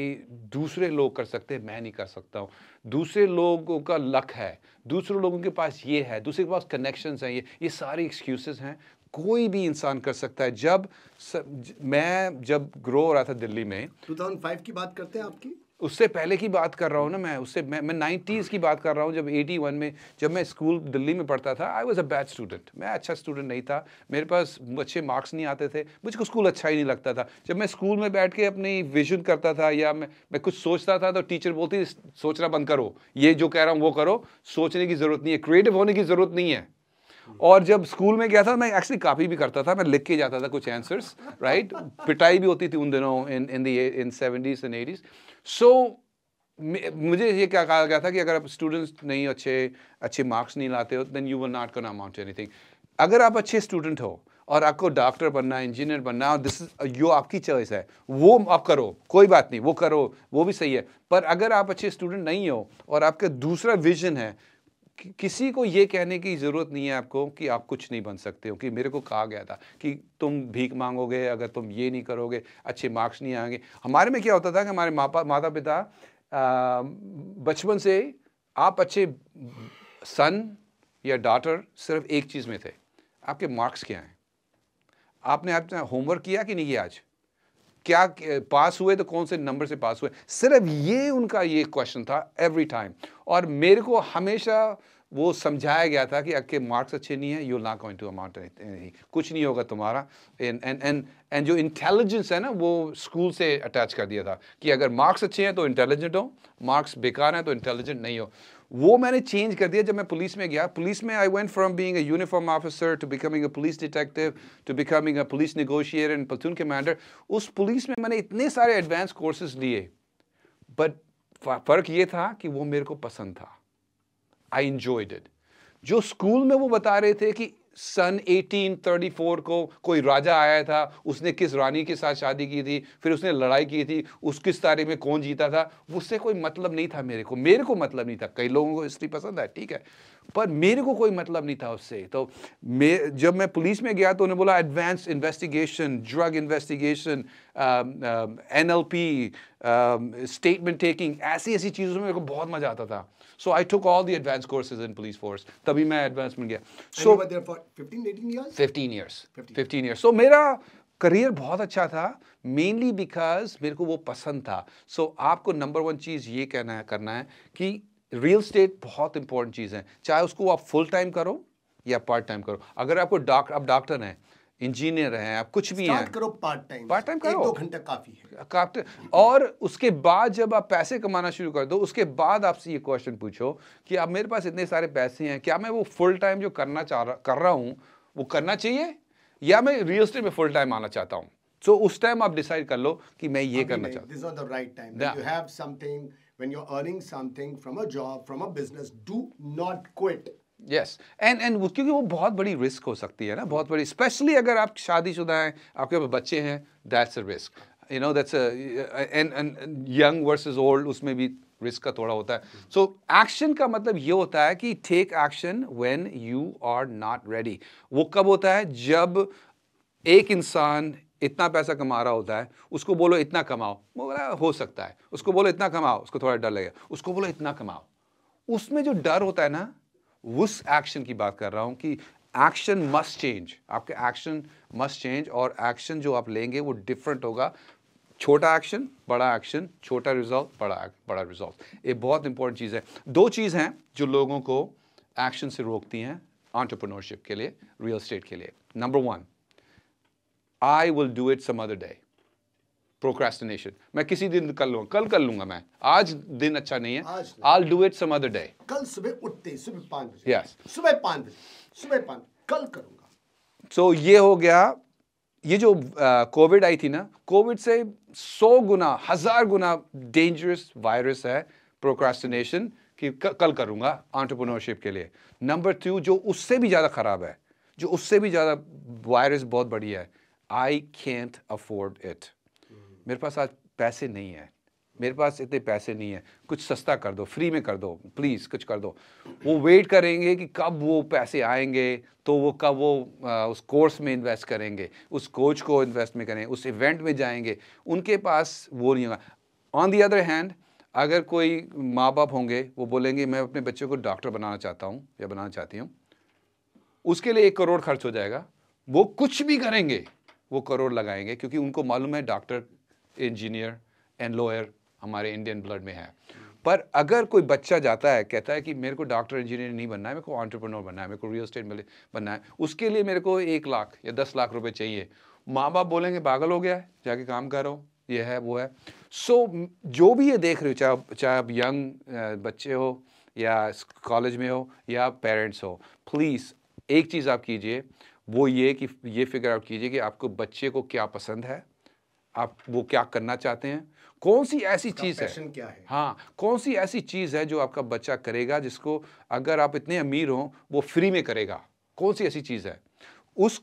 दूसरे लोग कर सकते हैं, मैं नहीं कर सकता हूँ, दूसरे लोगों का लक है, दूसरे लोगों के पास ये है, दूसरे के पास कनेक्शंस हैं, ये सारे एक्सक्यूज़ेस हैं। कोई भी इंसान कर सकता है। मैं जब ग्रो हो रहा था दिल्ली में, 2005 की बात करते हैं आपकी, उससे पहले की बात कर रहा हूँ ना मैं, उससे मैं 90s की बात कर रहा हूँ। जब 81 में जब मैं स्कूल दिल्ली में पढ़ता था, I was a bad student, मैं अच्छा स्टूडेंट नहीं था, मेरे पास अच्छे मार्क्स नहीं आते थे, मुझको स्कूल अच्छा ही नहीं लगता था। जब मैं स्कूल में बैठ के अपनी विजन करता था या मैं कुछ सोचता था, तो टीचर बोलती सोचना बंद करो, ये जो कह रहा हूँ वो करो, सोचने की ज़रूरत नहीं है, क्रिएटिव होने की ज़रूरत नहीं है। और जब स्कूल में गया था, मैं एक्चुअली कापी भी करता था, मैं लिख के जाता था कुछ आंसर्स, राइट। पिटाई भी होती थी उन दिनों इन 70s and 80s। सो मुझे ये क्या कहा गया था कि अगर आप स्टूडेंट्स नहीं अच्छे मार्क्स नहीं लाते हो, then you will not gonna amount to anything. अगर आप अच्छे स्टूडेंट हो और आपको डॉक्टर बनना, इंजीनियर बनना, और दिस इज यो आपकी चॉइस है, वो आप करो, कोई बात नहीं, वो करो, वो भी सही है। पर अगर आप अच्छे स्टूडेंट नहीं हो और आपका दूसरा विजन है, किसी को ये कहने की ज़रूरत नहीं है आपको कि आप कुछ नहीं बन सकते हो। कि मेरे को कहा गया था कि तुम भीख मांगोगे अगर तुम ये नहीं करोगे, अच्छे मार्क्स नहीं आएंगे। हमारे में क्या होता था कि हमारे माता पिता बचपन से आप अच्छे सन या डॉटर सिर्फ एक चीज़ में थे, आपके मार्क्स क्या हैं, आपने अपना होमवर्क किया कि नहीं किया, आज क्या पास हुए तो कौन से नंबर से पास हुए, सिर्फ ये उनका ये क्वेश्चन था एवरी टाइम। और मेरे को हमेशा वो समझाया गया था कि आपके मार्क्स अच्छे नहीं है, you not going to amount anything, कुछ नहीं होगा तुम्हारा। एंड जो इंटेलिजेंस है ना, वो स्कूल से अटैच कर दिया था कि अगर मार्क्स अच्छे हैं तो इंटेलिजेंट हो, मार्क्स बेकार हैं तो इंटेलिजेंट नहीं हो। वो मैंने चेंज कर दिया जब मैं पुलिस में गया। पुलिस में I went from being a uniform officer to becoming a police detective to becoming a police negotiator and platoon commander. उस पुलिस में मैंने इतने सारे एडवांस कोर्सेज लिए, बट फ़र्क ये था कि वो मेरे को पसंद था, आई एंजॉयड इट। जो स्कूल में वो बता रहे थे कि सन 1834 को कोई राजा आया था, उसने किस रानी के साथ शादी की थी, फिर उसने लड़ाई की थी, उस किस तारीख में कौन जीता था, उससे कोई मतलब नहीं था मेरे को मतलब नहीं था। कई लोगों को हिस्ट्री पसंद है, ठीक है, पर मेरे को कोई मतलब नहीं था उससे। तो जब मैं पुलिस में गया तो उन्होंने बोला advance investigation, drug investigation, NLP, statement taking, ऐसी चीज़ों में मेरे को बहुत मज़ा आता था। So I took all the advanced courses in police force. तभी मैं advancement गया. So you were there for 15, 18 years? 15 years. So मेरा करियर बहुत अच्छा था, mainly because मेरे को वो पसंद था। So आपको नंबर 1 चीज़ ये करना है कि रियल स्टेट बहुत इंपॉर्टेंट चीज़ है, चाहे उसको आप फुल टाइम करो या पार्ट टाइम करो। अगर आपको आप डॉक्टर हैं, इंजीनियर हैं, आप कुछ भी हैं, करो पार्ट टाइम करो, 1-2 घंटा काफ़ी है। और उसके बाद जब आप पैसे कमाना शुरू कर दो, उसके बाद आपसे ये क्वेश्चन पूछो कि आप मेरे पास इतने सारे पैसे हैं, क्या मैं वो फुल टाइम जो कर रहा हूँ वो करना चाहिए, या मैं रियल स्टेट में फुल टाइम आना चाहता हूँ। So उस टाइम आप डिसाइड कर लो कि मैं ये करना चाहता हूँ. This is the right time. When you have something, when you're earning something from a job, from a business, do not quit. Yes. And क्योंकि वो बहुत बड़ी रिस्क हो सकती है ना, बहुत बड़ी, स्पेशली अगर आप शादीशुदा हैं, आपके पास बच्चे हैं, that's a risk. You know, that's a and young versus old, उसमें भी रिस्क का थोड़ा होता है. सो एक्शन का मतलब ये होता है कि take action when you are not ready. वो कब होता है? जब एक इंसान इतना पैसा कमा रहा होता है, उसको बोलो इतना कमाओ, वो बोला हो सकता है. उसको बोलो इतना कमाओ, उसको थोड़ा डर लगेगा. उसको बोलो इतना कमाओ, उसमें जो डर होता है ना, उस एक्शन की बात कर रहा हूँ कि एक्शन मस्ट चेंज. आपके एक्शन मस्ट चेंज और एक्शन जो आप लेंगे वो डिफरेंट होगा. छोटा एक्शन, बड़ा एक्शन, छोटा रिजल्ट, बड़ा रिजल्ट. ये बहुत इंपॉर्टेंट चीज़ है. दो चीज़ हैं जो लोगों को एक्शन से रोकती हैं एंटरप्रेन्योरशिप के लिए, रियल एस्टेट के लिए. Number 1, I will do it some other day, procrastination. मैं किसी दिन कर लूँगा, कल कर लूँगा, मैं आज दिन अच्छा नहीं है, I will do it some other day. कल सुबह उठते, सुबह 5 बजे कल करूँगा. सो ये हो गया. ये जो कोविड आई थी ना, कोविड से 100 गुना 1000 गुना डेंजरस वायरस है प्रोक्रेस्टिनेशन, कि कल करूँगा एंटरप्रेन्योरशिप के लिए. नंबर 2 जो उससे भी ज़्यादा ख़राब है, जो उससे भी ज़्यादा वायरस बहुत बड़ी है, आई कैंट अफोर्ड इट. मेरे पास आज पैसे नहीं है, मेरे पास इतने पैसे नहीं है, कुछ सस्ता कर दो, फ्री में कर दो, प्लीज़ कुछ कर दो. वो वेट करेंगे कि कब वो पैसे आएंगे, तो वो कब वो उस कोर्स में इन्वेस्ट करेंगे, उस कोच को इन्वेस्ट में करेंगे, उस इवेंट में जाएंगे, उनके पास वो नहीं होगा. ऑन दी अदर हैंड, अगर कोई माँ बाप होंगे वो बोलेंगे मैं अपने बच्चों को डॉक्टर बनाना चाहता हूँ या बनाना चाहती हूँ, उसके लिए 1 करोड़ खर्च हो जाएगा. वो कुछ भी करेंगे, वो करोड़ लगाएंगे, क्योंकि उनको मालूम है डॉक्टर, इंजीनियर एंड लॉयर हमारे इंडियन ब्लड में है. पर अगर कोई बच्चा जाता है, कहता है कि मेरे को डॉक्टर इंजीनियर नहीं बनना है, मेरे को एंटरप्रेन्योर बनना है, मेरे को रियल एस्टेट बनना है, उसके लिए मेरे को 1 लाख या 10 लाख रुपए चाहिए, माँ बाप बोलेंगे पागल हो गया है, जाके काम करो, ये है वो है. सो जो भी ये देख रहे हो, चाहे आप यंग बच्चे हो या कॉलेज में हो या पेरेंट्स हो, प्लीज़ एक चीज़ आप कीजिए, वो ये कि ये फिगर आउट कीजिए कि आपको बच्चे को क्या पसंद है, आप वो क्या करना चाहते हैं, कौन सी ऐसी चीज़ है, क्या है, हाँ, कौन सी ऐसी चीज़ है जो आपका बच्चा करेगा जिसको अगर आप इतने अमीर हो वो फ्री में करेगा, कौन सी ऐसी चीज़ है, उस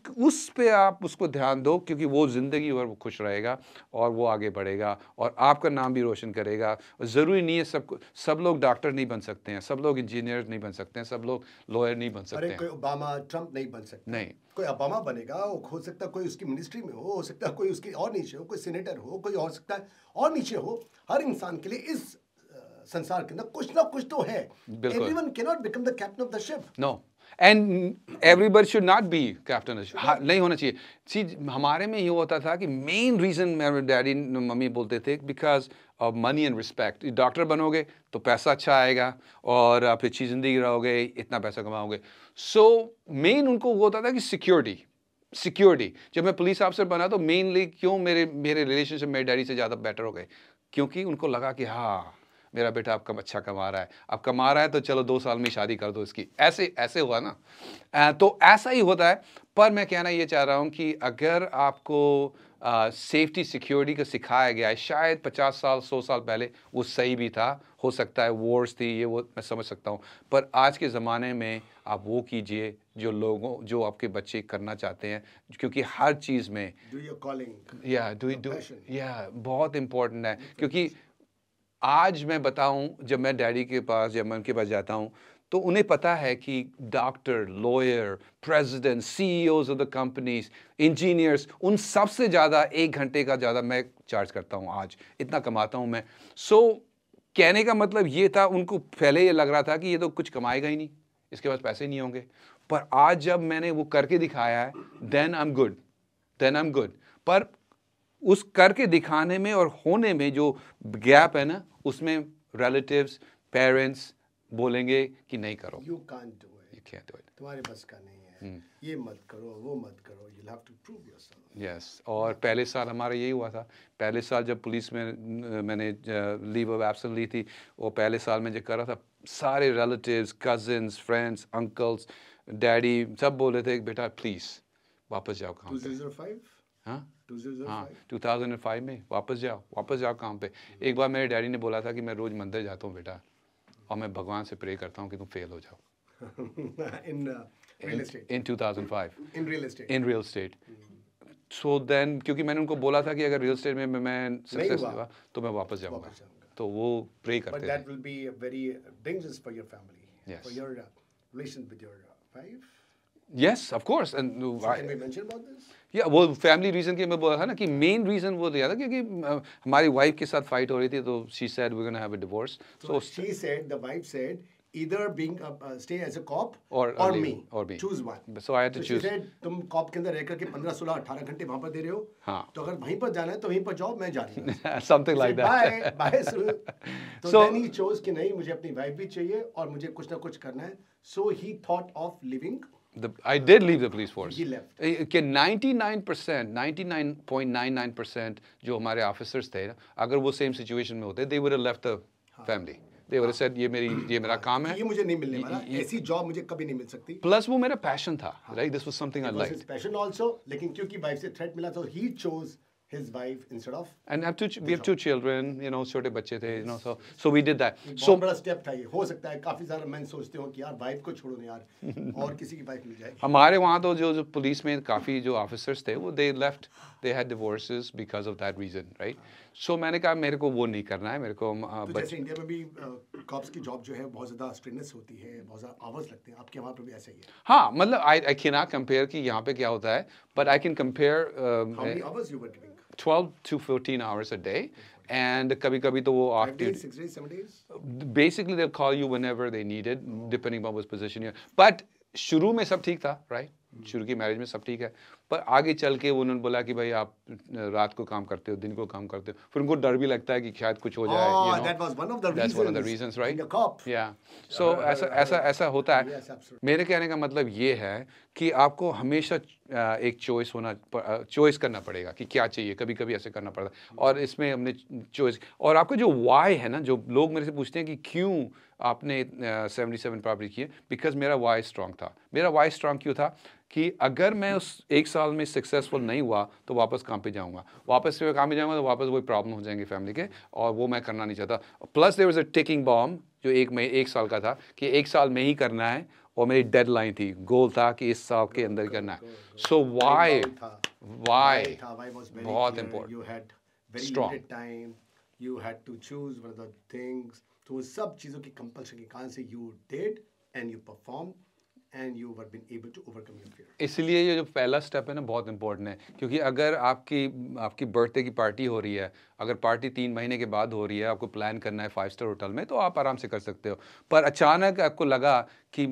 पे आप उसको ध्यान दो, क्योंकि वो ज़िंदगी भर वो खुश रहेगा और वो आगे बढ़ेगा और आपका नाम भी रोशन करेगा. ज़रूरी नहीं है सब लोग डॉक्टर नहीं बन सकते हैं, सब लोग इंजीनियर नहीं बन सकते हैं, सब लोग लॉयर नहीं बन सकते हैं. कोई ओबामा, ट्रम्प नहीं बन सकते, नहीं, कोई ओबामा बनेगा, हो सकता कोई उसकी मिनिस्ट्री में हो सकता कोई उसकी और नीचे हो, कोई सीनेटर हो, कोई हो सकता है और नीचे हो. हर इंसान के लिए इस संसार के अंदर कुछ ना कुछ तो है. Everyone can not become the captain of the ship. No. And everybody should not be captain of the ship. नहीं होना चाहिए. See, हमारे में ये होता था कि main reason मेरे डैडी मम्मी बोलते थे because of money and respect. Doctor बनोगे तो पैसा अच्छा आएगा और आप अच्छी ज़िंदगी रहोगे, इतना पैसा कमाओगे. So main उनको वो होता था कि security. जब मैं पुलिस ऑफिसर बना तो mainly क्यों मेरे relationship मेरे डैडी से ज़्यादा better हो गए, क्योंकि उनको लगा कि हाँ मेरा बेटा आपका अच्छा कमा रहा है, आप कमा रहा है तो चलो 2 साल में शादी कर दो इसकी, ऐसे हुआ ना. तो ऐसा ही होता है. पर मैं कहना ये चाह रहा हूँ कि अगर आपको सेफ्टी सिक्योरिटी का सिखाया गया है, शायद 50 साल 100 साल पहले वो सही भी था, हो सकता है वॉर्स थी, ये वो मैं समझ सकता हूँ, पर आज के ज़माने में आप वो कीजिए जो आपके बच्चे करना चाहते हैं, क्योंकि हर चीज़ में बहुत इम्पोर्टेंट है. क्योंकि आज मैं बताऊं, जब मैं डैडी के पास या मैं उनके पास जाता हूं, तो उन्हें पता है कि doctor, lawyer, president, CEOs of the companies, engineers, उन सब से ज़्यादा 1 घंटे का ज़्यादा मैं चार्ज करता हूं, आज इतना कमाता हूं मैं. कहने का मतलब ये था, उनको पहले ये लग रहा था कि ये तो कुछ कमाएगा ही नहीं, इसके पास पैसे नहीं होंगे, पर आज जब मैंने वो करके दिखाया है, देन आई एम गुड. पर उस करके दिखाने में और होने में जो गैप है ना, उसमें रिलेटिव्स, पेरेंट्स बोलेंगे कि नहीं करो, you can't do it, you can't do it, तुम्हारे बस का नहीं है, ये मत करो, वो मत करो, you have to prove yourself. Yes. और पहले साल हमारा यही हुआ था. पहले साल जब पुलिस में मैंने लीव ऑफ एब्सेंस ली थी, वो पहले साल में जो कर रहा था, सारे relatives, cousins, friends, uncles, daddy, सब बोल रहे थे बेटा प्लीज़ वापस जाओ. 2005 हाँ हाँ 2005 में वापस जाओ काम पे। एक बार मेरे डैडी ने बोला था कि मैं रोज मंदिर जाता हूँ बेटा और मैं भगवान से प्रे करता हूँ कि तुम फेल हो जाओ। In 2005 in real estate so then क्योंकि मैंने उनको बोला था कि अगर real estate में मैं सक्सेस हुआ तो मैं वापस जाऊंगा, तो वो प्रे करते थे। But that will be very dangerous for your family, for your relation with your wife. Yes, of course. And can we mention about this? Yeah, वो family reason के मैं बोला था ना कि main reason वो दिया था क्योंकि हमारी wife के साथ fight हो रही थी, तो she said we're gonna have a divorce. So she said, the wife said, either being stay as a cop or me, choose one. So I had to choose. She said, तुम cop के अंदर रहकर के 15, 16, 18 घंटे वहाँ पर दे रहे हो, तो अगर वहीं पर जाना है तो वहीं पर जाओ, मैं जा रही हूँ। Something like that. Bye, bye. So then he chose कि नहीं, मुझे अपनी wife भी चाहिए और मुझे कुछ ना कुछ करना है. So he thought of leaving. I did leave the police force. He left. कि 99.99% जो हमारे officers थे, अगर वो same situation में होते, they would have left the family. और सर ये मेरा काम है, ये मुझे नहीं मिलने वाला, ऐसी जॉब मुझे कभी नहीं मिल सकती। प्लस वो मेरा पैशन था, right, this was something I like passion also. लेकिन क्योंकि वाइफ से थ्रेट मिला तो he chose his wife instead of, and we have 2 children, you know, छोटे बच्चे थे, you know, so we did that. So बड़ा स्टेप था ये। हो सकता है काफी सारे मेन सोचते हो कि यार वाइफ को छोड़ो ना यार, और किसी की वाइफ मिल जाए। हमारे वहां तो जो पुलिस में काफी जो ऑफिसर्स थे वो they left, they had divorces because of that reason, right. So मैंने कहा मेरे को वो नहीं करना है, मेरे को तो जैसे इंडिया में भी कॉप्स की जॉब जो है बहुत ज़्यादा स्ट्रेनस होती है, बहुत ज़्यादा आवर्स लगते हैं, आपके वहाँ पर भी ऐसा ही है? हाँ, मतलब आई कैन नॉट कंपेयर कि यहाँ पे क्या होता है, but I can compare. How many hours you were doing? 12 to 14 hours a day, and कभी कभी तो वो 5 days, 6 days, 7 days. Basically, they'll call you whenever they need it, depending on what position you're. But शुरू में सब ठीक था, right? शुरू की मैरिज में सब ठीक है, पर आगे चल के उन्होंने बोला कि भाई आप रात को काम करते हो, दिन को काम करते हो, फिर उनको डर भी लगता है कि शायद कुछ हो जाए, you know, that's one of the reasons, right? Yeah, so ऐसा होता है। मेरे कहने का मतलब ये है कि आपको हमेशा एक चॉइस करना पड़ेगा कि क्या चाहिए, कभी कभी ऐसे करना पड़ता है। और इसमें हमने चॉइस, और आपका जो वाई है ना, जो लोग मेरे से पूछते हैं कि क्यों आपने 77 प्रॉपर्टी किए, बिकॉज मेरा वाई स्ट्रांग था। मेरा वाई स्ट्रांग क्यों था कि अगर मैं उस एक साल में सक्सेसफुल नहीं हुआ तो वापस काम पे जाऊंगा, तो वापस वही प्रॉब्लम हो जाएंगे फैमिली के, और वो मैं करना नहीं चाहता। Plus there was a ticking bomb जो एक साल का था कि एक साल में ही करना है, और मेरी डेडलाइन थी, गोल था कि इस साल के अंदर करना है। सो वाई बहुत इम्पोर्टेंट। तो सब चीज़ों की कंपल्शन के कारण से you did and you perform and you have been able to overcome your fear. इसलिए ये जो पहला स्टेप है ना बहुत इम्पोर्टेंट है, क्योंकि अगर आपकी बर्थडे की पार्टी हो रही है, अगर पार्टी 3 महीने के बाद हो रही है, आपको प्लान करना है 5 स्टार होटल में, तो आप आराम से कर सकते हो। पर अचानक आपको लगा कि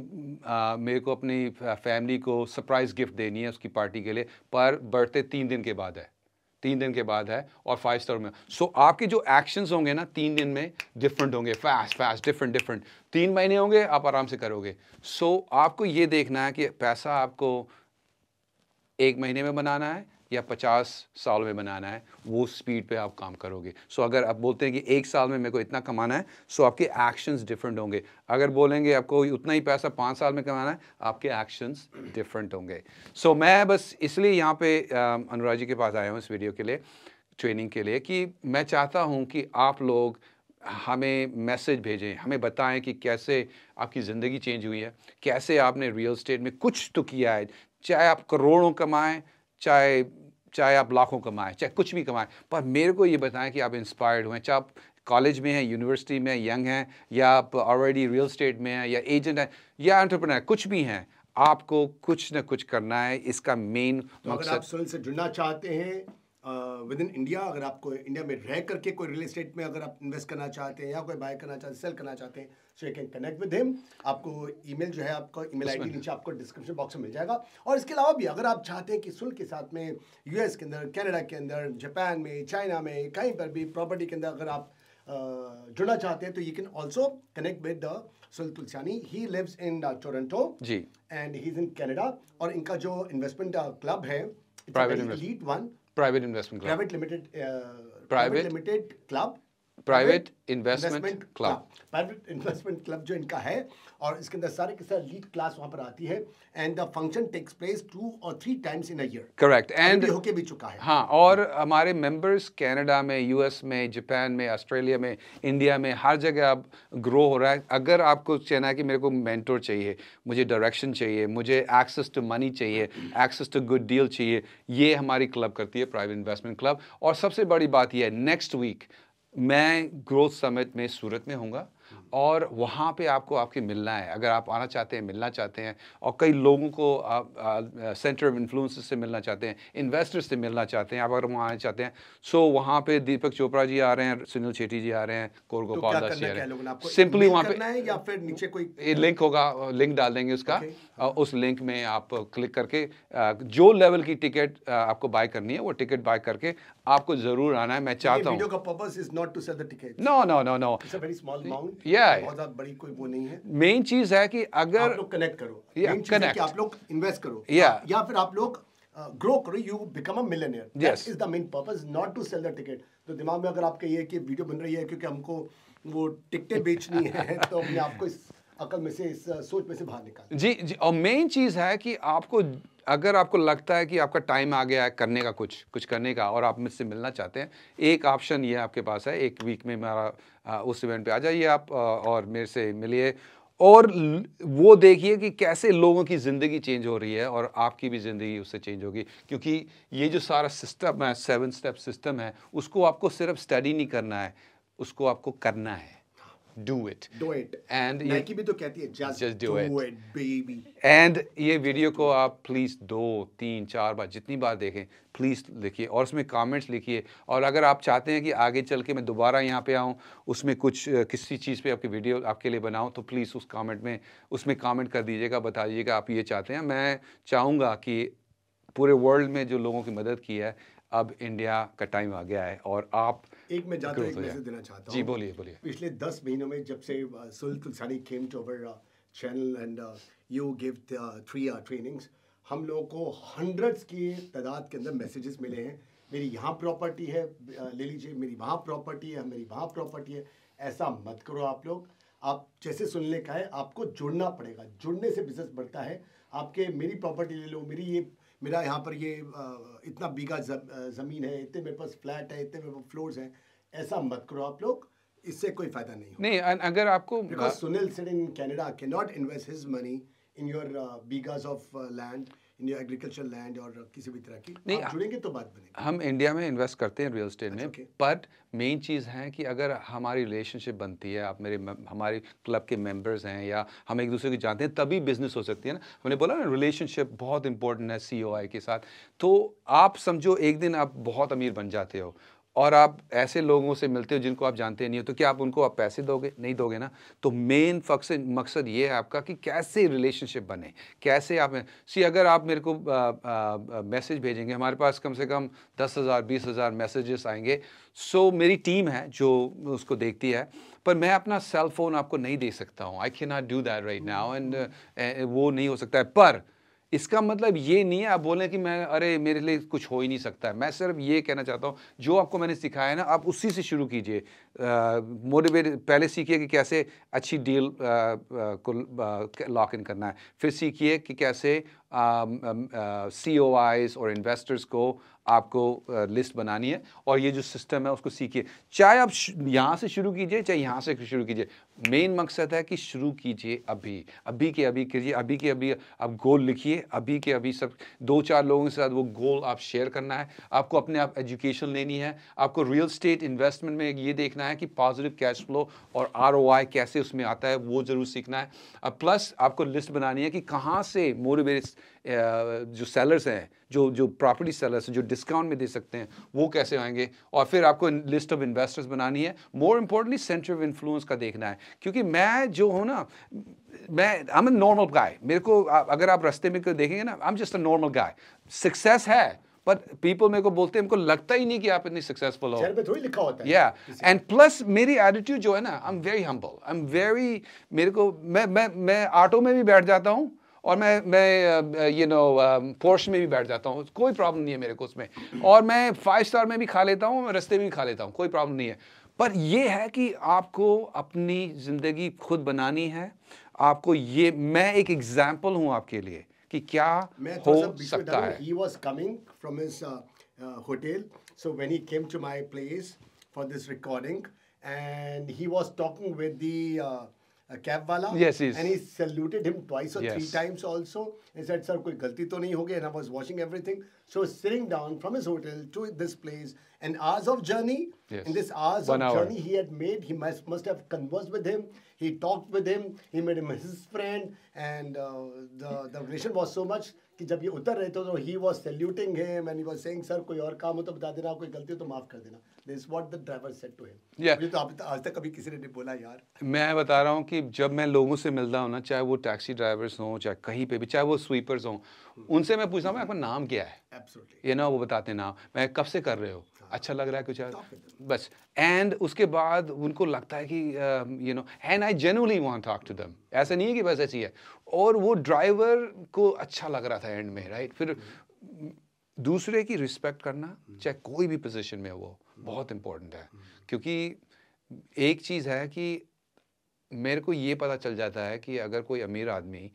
मेरे को अपनी फैमिली को सरप्राइज़ गिफ्ट देनी है उसकी पार्टी के लिए, पर बर्थडे 3 दिन के बाद है, 3 दिन के बाद है, और 5 स्टार में। सो आपके जो एक्शंस होंगे ना 3 दिन में डिफरेंट होंगे, फास्ट डिफरेंट 3 महीने होंगे, आप आराम से करोगे। सो आपको ये देखना है कि पैसा आपको 1 महीने में बनाना है या 50 साल में बनाना है, वो स्पीड पे आप काम करोगे। सो अगर आप बोलते हैं कि 1 साल में मेरे को इतना कमाना है, सो आपके एक्शंस डिफरेंट होंगे। अगर बोलेंगे आपको उतना ही पैसा 5 साल में कमाना है, आपके एक्शंस डिफरेंट होंगे। सो मैं बस इसलिए यहाँ पे अनुराग जी के पास आया हूँ इस वीडियो के लिए, ट्रेनिंग के लिए, कि मैं चाहता हूँ कि आप लोग हमें मैसेज भेजें, हमें बताएं कि कैसे आपकी ज़िंदगी चेंज हुई है, कैसे आपने रियल एस्टेट में कुछ तो किया है। चाहे आप करोड़ों कमाएँ, चाहे आप लाखों कमाएं, चाहे कुछ भी कमाएं, पर मेरे को ये बताएं कि आप इंस्पायर्ड हुए। चाहे आप कॉलेज में हैं, यूनिवर्सिटी में, यंग हैं, या आप ऑलरेडी रियल एस्टेट में हैं, या एजेंट हैं, या एंटरप्रेन्योर, कुछ भी हैं, आपको कुछ ना कुछ करना है। इसका मेन मकसद, अगर आप सुनील से जुड़ना चाहते हैं विद इन इंडिया, अगर आपको इंडिया में रह करके कोई रियल एस्टेट में अगर आप इन्वेस्ट करना चाहते हैं, या कोई बाय करना चाहते हैं, सेल करना चाहते हैं, so you can connect with him. आपको ईमेल जो है, आपका ईमेल आईडी नीचे आपको डिस्क्रिप्शन बॉक्स में मिल जाएगा। और इसके अलावा भी अगर आप चाहते हैं कि सुनील के साथ में यूएस के अंदर, कनाडा के अंदर, जापान में, चाइना में, कहीं पर भी प्रॉपर्टी के अंदर अगर आप जुड़ना चाहते हैं, तो you can also connect with Sunil Tulsiani. He lives in Toronto ji, and he is in Canada. और इनका जो इन्वेस्टमेंट क्लब है, private investment club, private limited club, private investment club, private investment club जो इनका है, और इसके अंदर सारे के सारे लीड क्लास वहाँ पर आती है, and the function takes place 2 और 3 times in a year. Correct. And होके भी चुका है. हाँ, और हमारे मेंबर्स कनाडा में, यूएस में, जापान में, ऑस्ट्रेलिया में, इंडिया में, हर जगह अब ग्रो हो रहा है. अगर आपको कहना कि मेरे को मेंटोर चाहिए, मुझे डायरेक्शन चाहिए, मुझे एक्सेस टू मनी चाहिए, एक्सेस टू गुड डील चाहिए, ये हमारी क्लब करती है, प्राइवेट इन्वेस्टमेंट क्लब. और सबसे बड़ी बात यह है, नेक्स्ट वीक मैं ग्रोथ समिट में सूरत में हूँगा, और वहाँ पे आपको आपके मिलना है. अगर आप आना चाहते हैं, मिलना चाहते हैं, और कई लोगों को आप सेंटर ऑफ इन्फ्लुएंस से मिलना चाहते हैं, इन्वेस्टर्स से मिलना चाहते हैं, आप अगर वहाँ आना चाहते हैं, सो वहाँ पे दीपक चोपड़ा जी आ रहे हैं, सुनील शेट्टी जी आ रहे हैं, गौर गोपाल दास जी आ रहे हैं. सिंपली वहाँ पे या फिर नीचे कोई लिंक होगा, लिंक डाल देंगे उसका, उस लिंक में आप क्लिक करके जो लेवल की टिकट आपको बाय करनी है, वो टिकट बाय करके आपको जरूर आना है. मैं चाहता हूँ बड़ी कोई वो नहीं है. मेन चीज है कि अगर आप लोग कनेक्ट करो, कि आप लोग इन्वेस्ट करो, या फिर आप लोग ग्रो करो, you become a millionaire. That is the main purpose, not to sell the ticket. तो दिमाग में अगर आपके ये कि वीडियो बन रही है क्योंकि हमको वो टिकटें बेचनी है, तो अपने आपको इस अकल में से, इस सोच में से बाहर निकाल. जी जी. और मेन चीज है कि आपको, अगर आपको लगता है कि आपका टाइम आ गया है करने का, कुछ करने का, और आप मुझसे मिलना चाहते हैं, एक ऑप्शन ये आपके पास है. एक वीक में मेरा उस इवेंट पे आ जाइए आप, और मेरे से मिलिए, और वो देखिए कि कैसे लोगों की ज़िंदगी चेंज हो रही है, और आपकी भी ज़िंदगी उससे चेंज होगी. क्योंकि ये जो सारा सिस्टम है, 7 स्टेप सिस्टम है, उसको आपको सिर्फ स्टडी नहीं करना है, उसको आपको करना है. Do it. And नाइकी भी तो कहती है just do it, baby. And ये वीडियो को आप प्लीज़ 2, 3, 4 बार, जितनी बार देखें, प्लीज़ लिखिए, और उसमें कमेंट्स लिखिए. और अगर आप चाहते हैं कि आगे चल के मैं दोबारा यहाँ पे आऊँ, उसमें कुछ किसी चीज़ पे आपकी वीडियो आपके लिए बनाऊँ, तो प्लीज़ उस कमेंट में, उसमें कमेंट कर दीजिएगा, बता दीजिएगा आप ये चाहते हैं. मैं चाहूँगा कि पूरे वर्ल्ड में जो लोगों की मदद की है, अब इंडिया का टाइम आ गया है, और आप एक में जाकर एक मैसेज देना चाहता हूँ. जी बोलिए. पिछले 10 महीनों में जब से Sunil Tulsani came to our channel and you give 3 trainings, हम लोगों को 100s की तादाद के अंदर मैसेजेस मिले हैं. मेरी यहाँ प्रॉपर्टी है, ले लीजिए, मेरी वहाँ प्रॉपर्टी है, मेरी वहाँ प्रॉपर्टी है. ऐसा मत करो आप लोग. आप जैसे सुनने का है, आपको जुड़ना पड़ेगा. जुड़ने से बिजनेस बढ़ता है. आपके मेरी प्रॉपर्टी ले लो, मेरी ये, मेरा यहाँ पर ये इतना बीघा ज़मीन है, इतने मेरे पास फ्लैट है, इतने मेरे पास फ्लोर्स हैं. ऐसा मत करो आप लोग, इससे कोई फ़ायदा नहीं हो. नहीं, अगर आपको, because Sunil said in Canada can not invest his money in your bighas of land, in your agriculture land और किसी भी तरह की. नहीं, आप जुड़ेंगे तो बात बनेगी. हम इंडिया में इन्वेस्ट करते हैं रियल इस्टेट में, बट मेन चीज़ है कि अगर हमारी रिलेशनशिप बनती है, आप मेरे, हमारे क्लब के मेंबर्स हैं, या हम एक दूसरे को जानते हैं, तभी बिजनेस हो सकती है ना. हमने बोला ना, रिलेशनशिप बहुत इंपॉर्टेंट है COI के साथ. तो आप समझो, एक दिन आप बहुत अमीर बन जाते हो, और आप ऐसे लोगों से मिलते हो जिनको आप जानते नहीं हो, तो क्या आप उनको आप पैसे दोगे? नहीं दोगे ना. तो मेन मकसद ये है आपका कि कैसे रिलेशनशिप बने, कैसे आप. सी, अगर आप मेरे को मैसेज भेजेंगे, हमारे पास कम से कम 10,000-20,000 मैसेजेस आएंगे. सो मेरी टीम है जो उसको देखती है, पर मैं अपना सेल फ़ोन आपको नहीं दे सकता हूँ. I can not do that right now, and वो नहीं हो सकता है. पर इसका मतलब ये नहीं है आप बोलें कि मैं, अरे मेरे लिए कुछ हो ही नहीं सकता है. मैं सिर्फ ये कहना चाहता हूँ, जो आपको मैंने सिखाया है ना, आप उसी से शुरू कीजिए. मोटिवेट पहले सीखिए कि कैसे अच्छी डील को लॉक इन करना है. फिर सीखिए कि कैसे COIs और इन्वेस्टर्स को आपको लिस्ट बनानी है, और ये जो सिस्टम है उसको सीखिए. चाहे आप यहाँ से शुरू कीजिए, चाहे यहाँ से शुरू कीजिए, मेन मकसद है कि शुरू कीजिए अभी. अभी के अभी आप गोल लिखिए, अभी के अभी सब 2-4 लोगों के साथ वो गोल आप शेयर करना है. आपको अपने आप एजुकेशन लेनी है, आपको रियल स्टेट इन्वेस्टमेंट में ये देखना है कि पॉजिटिव कैश फ्लो और ROI कैसे उसमें आता है, वो ज़रूर सीखना है. प्लस आपको लिस्ट बनानी है कि कहाँ से मोटिवेट जो सेलर्स हैं, जो प्रॉपर्टी सेलर्स जो डिस्काउंट में दे सकते हैं, वो कैसे आएंगे. और फिर आपको लिस्ट ऑफ इन्वेस्टर्स बनानी है. More importantly centre of influence का देखना है, क्योंकि मैं जो हूँ ना, मैं आई एम अ नॉर्मल गाय. मेरे को अगर आप रास्ते में देखेंगे ना, I am just a normal guy. Success है, बट पीपल मेरे को बोलते हैं, उनको लगता ही नहीं कि आप इतनी सक्सेसफुल हो. थोड़ी लिखा होता है. या, एंड प्लस मेरी एटीट्यूड जो है ना, I am very humble, I am very, मेरे को, मैं ऑटो में भी बैठ जाता हूँ, और मैं यू नो पोर्श में भी बैठ जाता हूँ, कोई प्रॉब्लम नहीं है मेरे को उसमें. और मैं 5 स्टार में भी खा लेता हूँ, रास्ते में भी खा लेता हूँ, कोई प्रॉब्लम नहीं है. पर यह है कि आपको अपनी ज़िंदगी खुद बनानी है, आपको ये, मैं एक एग्जाम्पल हूँ आपके लिए कि क्या हो सकता है। He was coming from his hotel, so when he came to my place for this recording, and he was talking with the cab wala, yes, and he saluted him twice or three times also. He said, "Sir, कोई गलती तो नहीं होगी?" And I was watching everything. So sitting down from his hotel to this place, and hours of journey. In this hours of journey, he had made, he must have conversed with him. He talked with him. He made him his friend, and the relation was so much कि जब ये उतर रहे थे तो he was saluting him and he was saying, "Sir, कोई और काम हो तो बता देना, कोई गलती हो तो माफ कर देना." This is what the driver said to him. मुझे तो आज तक कभी किसी ने नहीं बोला यार। मैं बता रहा हूँ कि जब मैं लोगों से मिलता हूँ ना, चाहे वो टैक्सी ड्राइवर्स हों, चाहे कहीं पे भी, चाहे वो स्वीपर्स हों, उनसे मैं पूछता हूँ आपका नाम क्या है। Absolutely. ये ना वो बताते नाम, मैं कब से कर रहे हो, अच्छा लग रहा है कुछ बस, एंड उसके बाद उनको लगता है कि you no, and I genuinely want to talk to them, ऐसा नहीं है कि बस ऐसी है। और वो ड्राइवर को अच्छा लग रहा था एंड में, राइट। फिर दूसरे की रिस्पेक्ट करना, चाहे कोई भी पोजीशन में, वो बहुत इम्पोर्टेंट है। क्योंकि एक चीज़ है कि मेरे को ये पता चल जाता है कि अगर कोई अमीर आदमी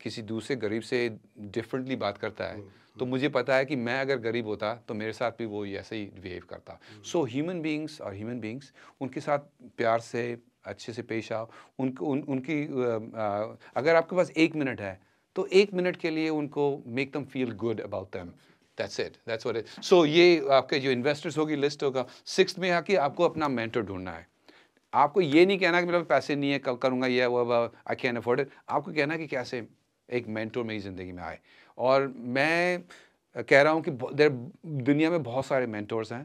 किसी दूसरे गरीब से डिफरेंटली बात करता है, तो मुझे पता है कि मैं अगर गरीब होता तो मेरे साथ भी वो ऐसे ही बिहेव करता। सो ह्यूमन बींग्स और ह्यूमन बींग्स, उनके साथ प्यार से अच्छे से पेश आओ। उनको उनकी अगर आपके पास 1 मिनट है तो 1 मिनट के लिए उनको make them feel good about them, that's it, that's what it. So ये आपके जो इन्वेस्टर्स होगी लिस्ट होगा। 6th में आके आपको अपना मेंटर ढूंढना है। आपको ये नहीं कहना कि मेरे पास पैसे नहीं है, कल करूँगा, ये आई कैन अफोर्ड इट। आपको कहना कि कैसे एक मेंटर मेरी ज़िंदगी में आए। और मैं कह रहा हूँ कि दुनिया में बहुत सारे मेंटर्स हैं,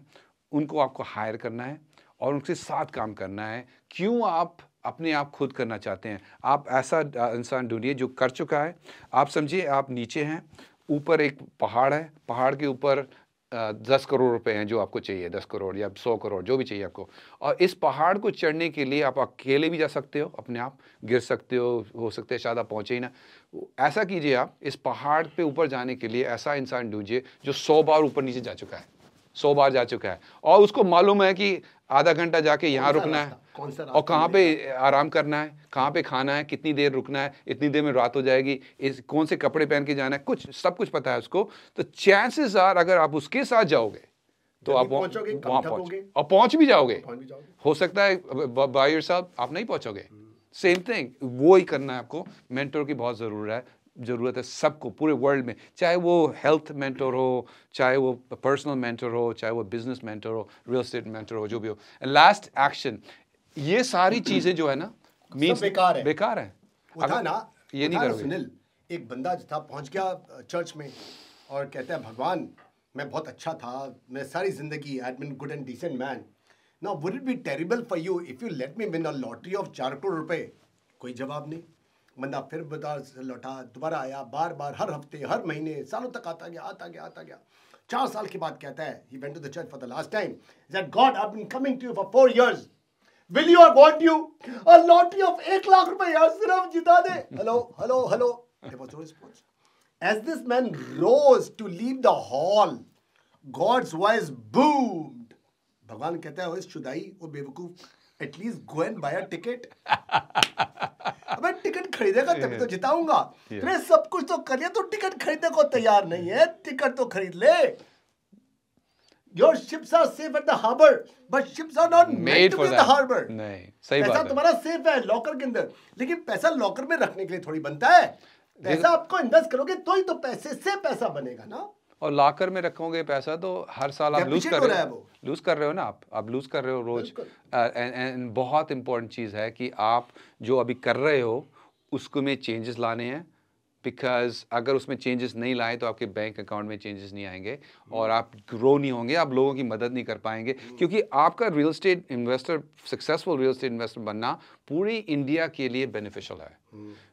उनको आपको हायर करना है और उनके साथ काम करना है। क्यों आप अपने आप खुद करना चाहते हैं? आप ऐसा इंसान ढूंढिए जो कर चुका है। आप समझिए आप नीचे हैं, ऊपर एक पहाड़ है, पहाड़ के ऊपर 10 करोड़ रुपए हैं जो आपको चाहिए, 10 करोड़ या 100 करोड़ जो भी चाहिए आपको। और इस पहाड़ को चढ़ने के लिए आप अकेले भी जा सकते हो, अपने आप गिर सकते हो सकते हैं शायद आप पहुँचे ही ना। ऐसा कीजिए, आप इस पहाड़ पे ऊपर जाने के लिए ऐसा इंसान ढूंढिए जो 100 बार ऊपर नीचे जा चुका है, 100 बार जा चुका है, और उसको मालूम है कि आधा घंटा जाके यहाँ रुकना है और कहाँ पे आराम करना है, कहाँ पे खाना है, कितनी देर रुकना है, इतनी देर में रात हो जाएगी, इस कौन से कपड़े पहन के जाना है, कुछ सब कुछ पता है उसको। तो चांसेस आर अगर आप उसके साथ जाओगे तो आप वहाँ पहुँच भी जाओगे। हो सकता है बाय योरसेल्फ आप नहीं पहुँचोगे। सेम थिंग, वो ही करना है आपको। मेंटर की बहुत ज़रूरत है सबको पूरे वर्ल्ड में, चाहे वो हेल्थ मेंटर हो, चाहे वो पर्सनल मेंटर हो, चाहे वो बिजनेस मेंटर हो, रियल एस्टेट मेंटर हो, जो भी हो। एंड लास्ट एक्शन, ये सारी चीज़ें जो है ना बेकार है। अगर ना ये नहीं करोगे। सुनील, एक बंदा जो था पहुंच गया चर्च में और कहता है, भगवान मैं बहुत अच्छा था, मैं सारी जिंदगी I had been good and decent man, now would it be terrible for you if you let me win a lottery of 4 crore रुपए? कोई जवाब नहीं। बंदा फिर बता लौटा, दोबारा आया, बार बार, हर हफ्ते, हर महीने, सालों तक आता गया। 4 साल के बाद कहता है, he went to the church for the last time, that God, I've been coming to you for 4 years. Will you or won't you? A lottery of 1 lakh रुपए यार सिर्फ जिता दे। Hello. There was no response. As this man rose to leave the hall, God's voice boomed. भगवान कहता है, ओ इस चुदाई, ओ बेवकूफ, at least go and buy a ticket. अबे टिकट खरीदेगा तभी तो जिताऊंगा। अरे सब कुछ तो कर लिया, तो टिकट खरीदने को तैयार नहीं है, टिकट तो खरीद ले। Your ships are safe at the harbor, but ships are not made to be in the harbor. नहीं, सही बात है। पैसा तुम्हारा सेफ है लॉकर के अंदर, लेकिन पैसा लॉकर में रखने के लिए थोड़ी बनता है। पैसा आपको इन्वेस्ट करोगे तो ही तो पैसे से पैसा बनेगा ना। और लॉकर में रखोगे पैसा तो हर साल आप लूज कर रहे हो ना। आप लूज कर रहे हो रोज। एंड बहुत इम्पोर्टेंट चीज़ है कि आप जो अभी कर रहे हो उसको में चेंजेस लाने हैं, बिकॉज अगर उसमें चेंजेस नहीं लाए तो आपके बैंक अकाउंट में चेंजेस नहीं आएंगे और आप ग्रो नहीं होंगे, आप लोगों की मदद नहीं कर पाएंगे। क्योंकि आपका real estate investor, successful real estate investor बनना पूरी इंडिया के लिए बेनिफिशियल है।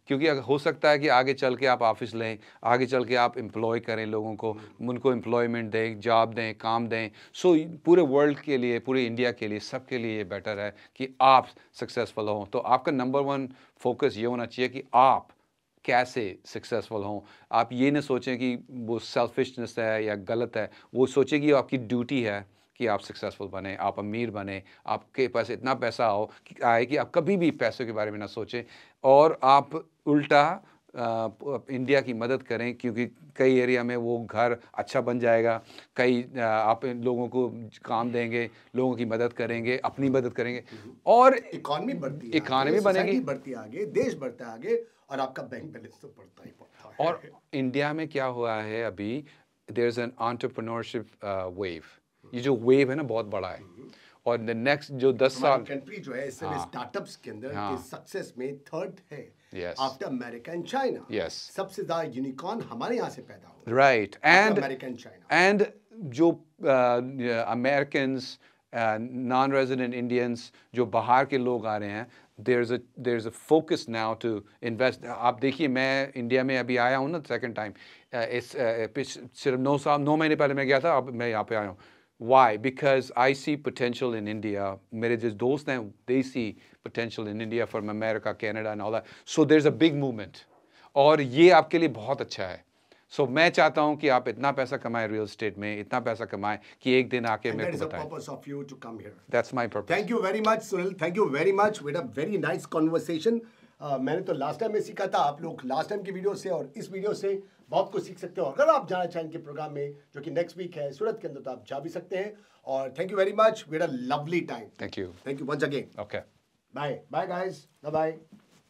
क्योंकि अगर हो सकता है कि आगे चल के आप ऑफिस लें, आगे चल के आप एम्प्लॉय करें लोगों को, उनको एम्प्लॉयमेंट दें, जॉब दें, काम दें। सो पूरे वर्ल्ड के लिए, पूरे इंडिया के लिए, सबके लिए बेटर है कि आप सक्सेसफुल हों। तो आपका नंबर 1 फोकस ये होना चाहिए कि आप कैसे सक्सेसफुल हों। आप ये ना सोचें कि वो सेल्फिशनेस है या गलत है, वो सोचें कि आपकी ड्यूटी है कि आप सक्सेसफुल बने, आप अमीर बने, आपके पास इतना पैसा हो कि आए कि आप कभी भी पैसों के बारे में ना सोचें और आप उल्टा इंडिया की मदद करें, क्योंकि कई एरिया में वो घर अच्छा बन जाएगा, कई आप लोगों को काम देंगे, लोगों की मदद करेंगे, अपनी मदद करेंगे और इकॉनमी बढ़ती है, इकॉनमी बनेगी, बढ़ती आगे, देश बढ़ता आगे और आपका बैंक बैलेंस तो बढ़ता ही बढ़ता है। और इंडिया में क्या हुआ है अभी, there is an entrepreneurship wave, ये जो वेव है ना बहुत बड़ा है और द नेक्स्ट जो 10 साल कंट्री जो है इस समय स्टार्टअप्स के अंदर सक्सेस में थर्ड है। After America and China, सबसे ज़्यादा यूनिकॉर्न हमारे यहाँ से पैदा हुआ। Right, and America and China, and जो Americans, non-resident Indians, जो बाहर के लोग आ रहे हैं, there's a focus now to invest। आप देखिए, मैं इंडिया में अभी आया हूँ ना सेकेंड टाइम, सिर्फ 9 महीने पहले मैं गया था, अब मैं यहाँ पे आया हूँ। Why? Because I see potential in India. मेरे जो दोस्त हैं, they see potential in India from America, Canada and all that. So there's a big movement. और ये आपके लिए बहुत अच्छा है। So मैं चाहता हूँ कि आप इतना पैसा कमाएं रियल एस्टेट में, इतना पैसा कमाएं कि एक दिन आके मेरे को बताएं। And that is the purpose of you to come here. That's my purpose. Thank you very much, Sunil. Thank you very much. We had a very nice conversation. मैंने तो लास्ट टाइम में सीखा था, आप लोग लास्ट टाइम की वीडियो से और इस वीडियो से बहुत कुछ सीख सकते हो। अगर आप जाना चाहें इनके प्रोग्राम में जो कि नेक्स्ट वीक है सूरत के अंदर, तो आप जा भी सकते हैं। और thank you very much, we had a lovely time. Thank you once again. Okay, bye bye guys, bye bye.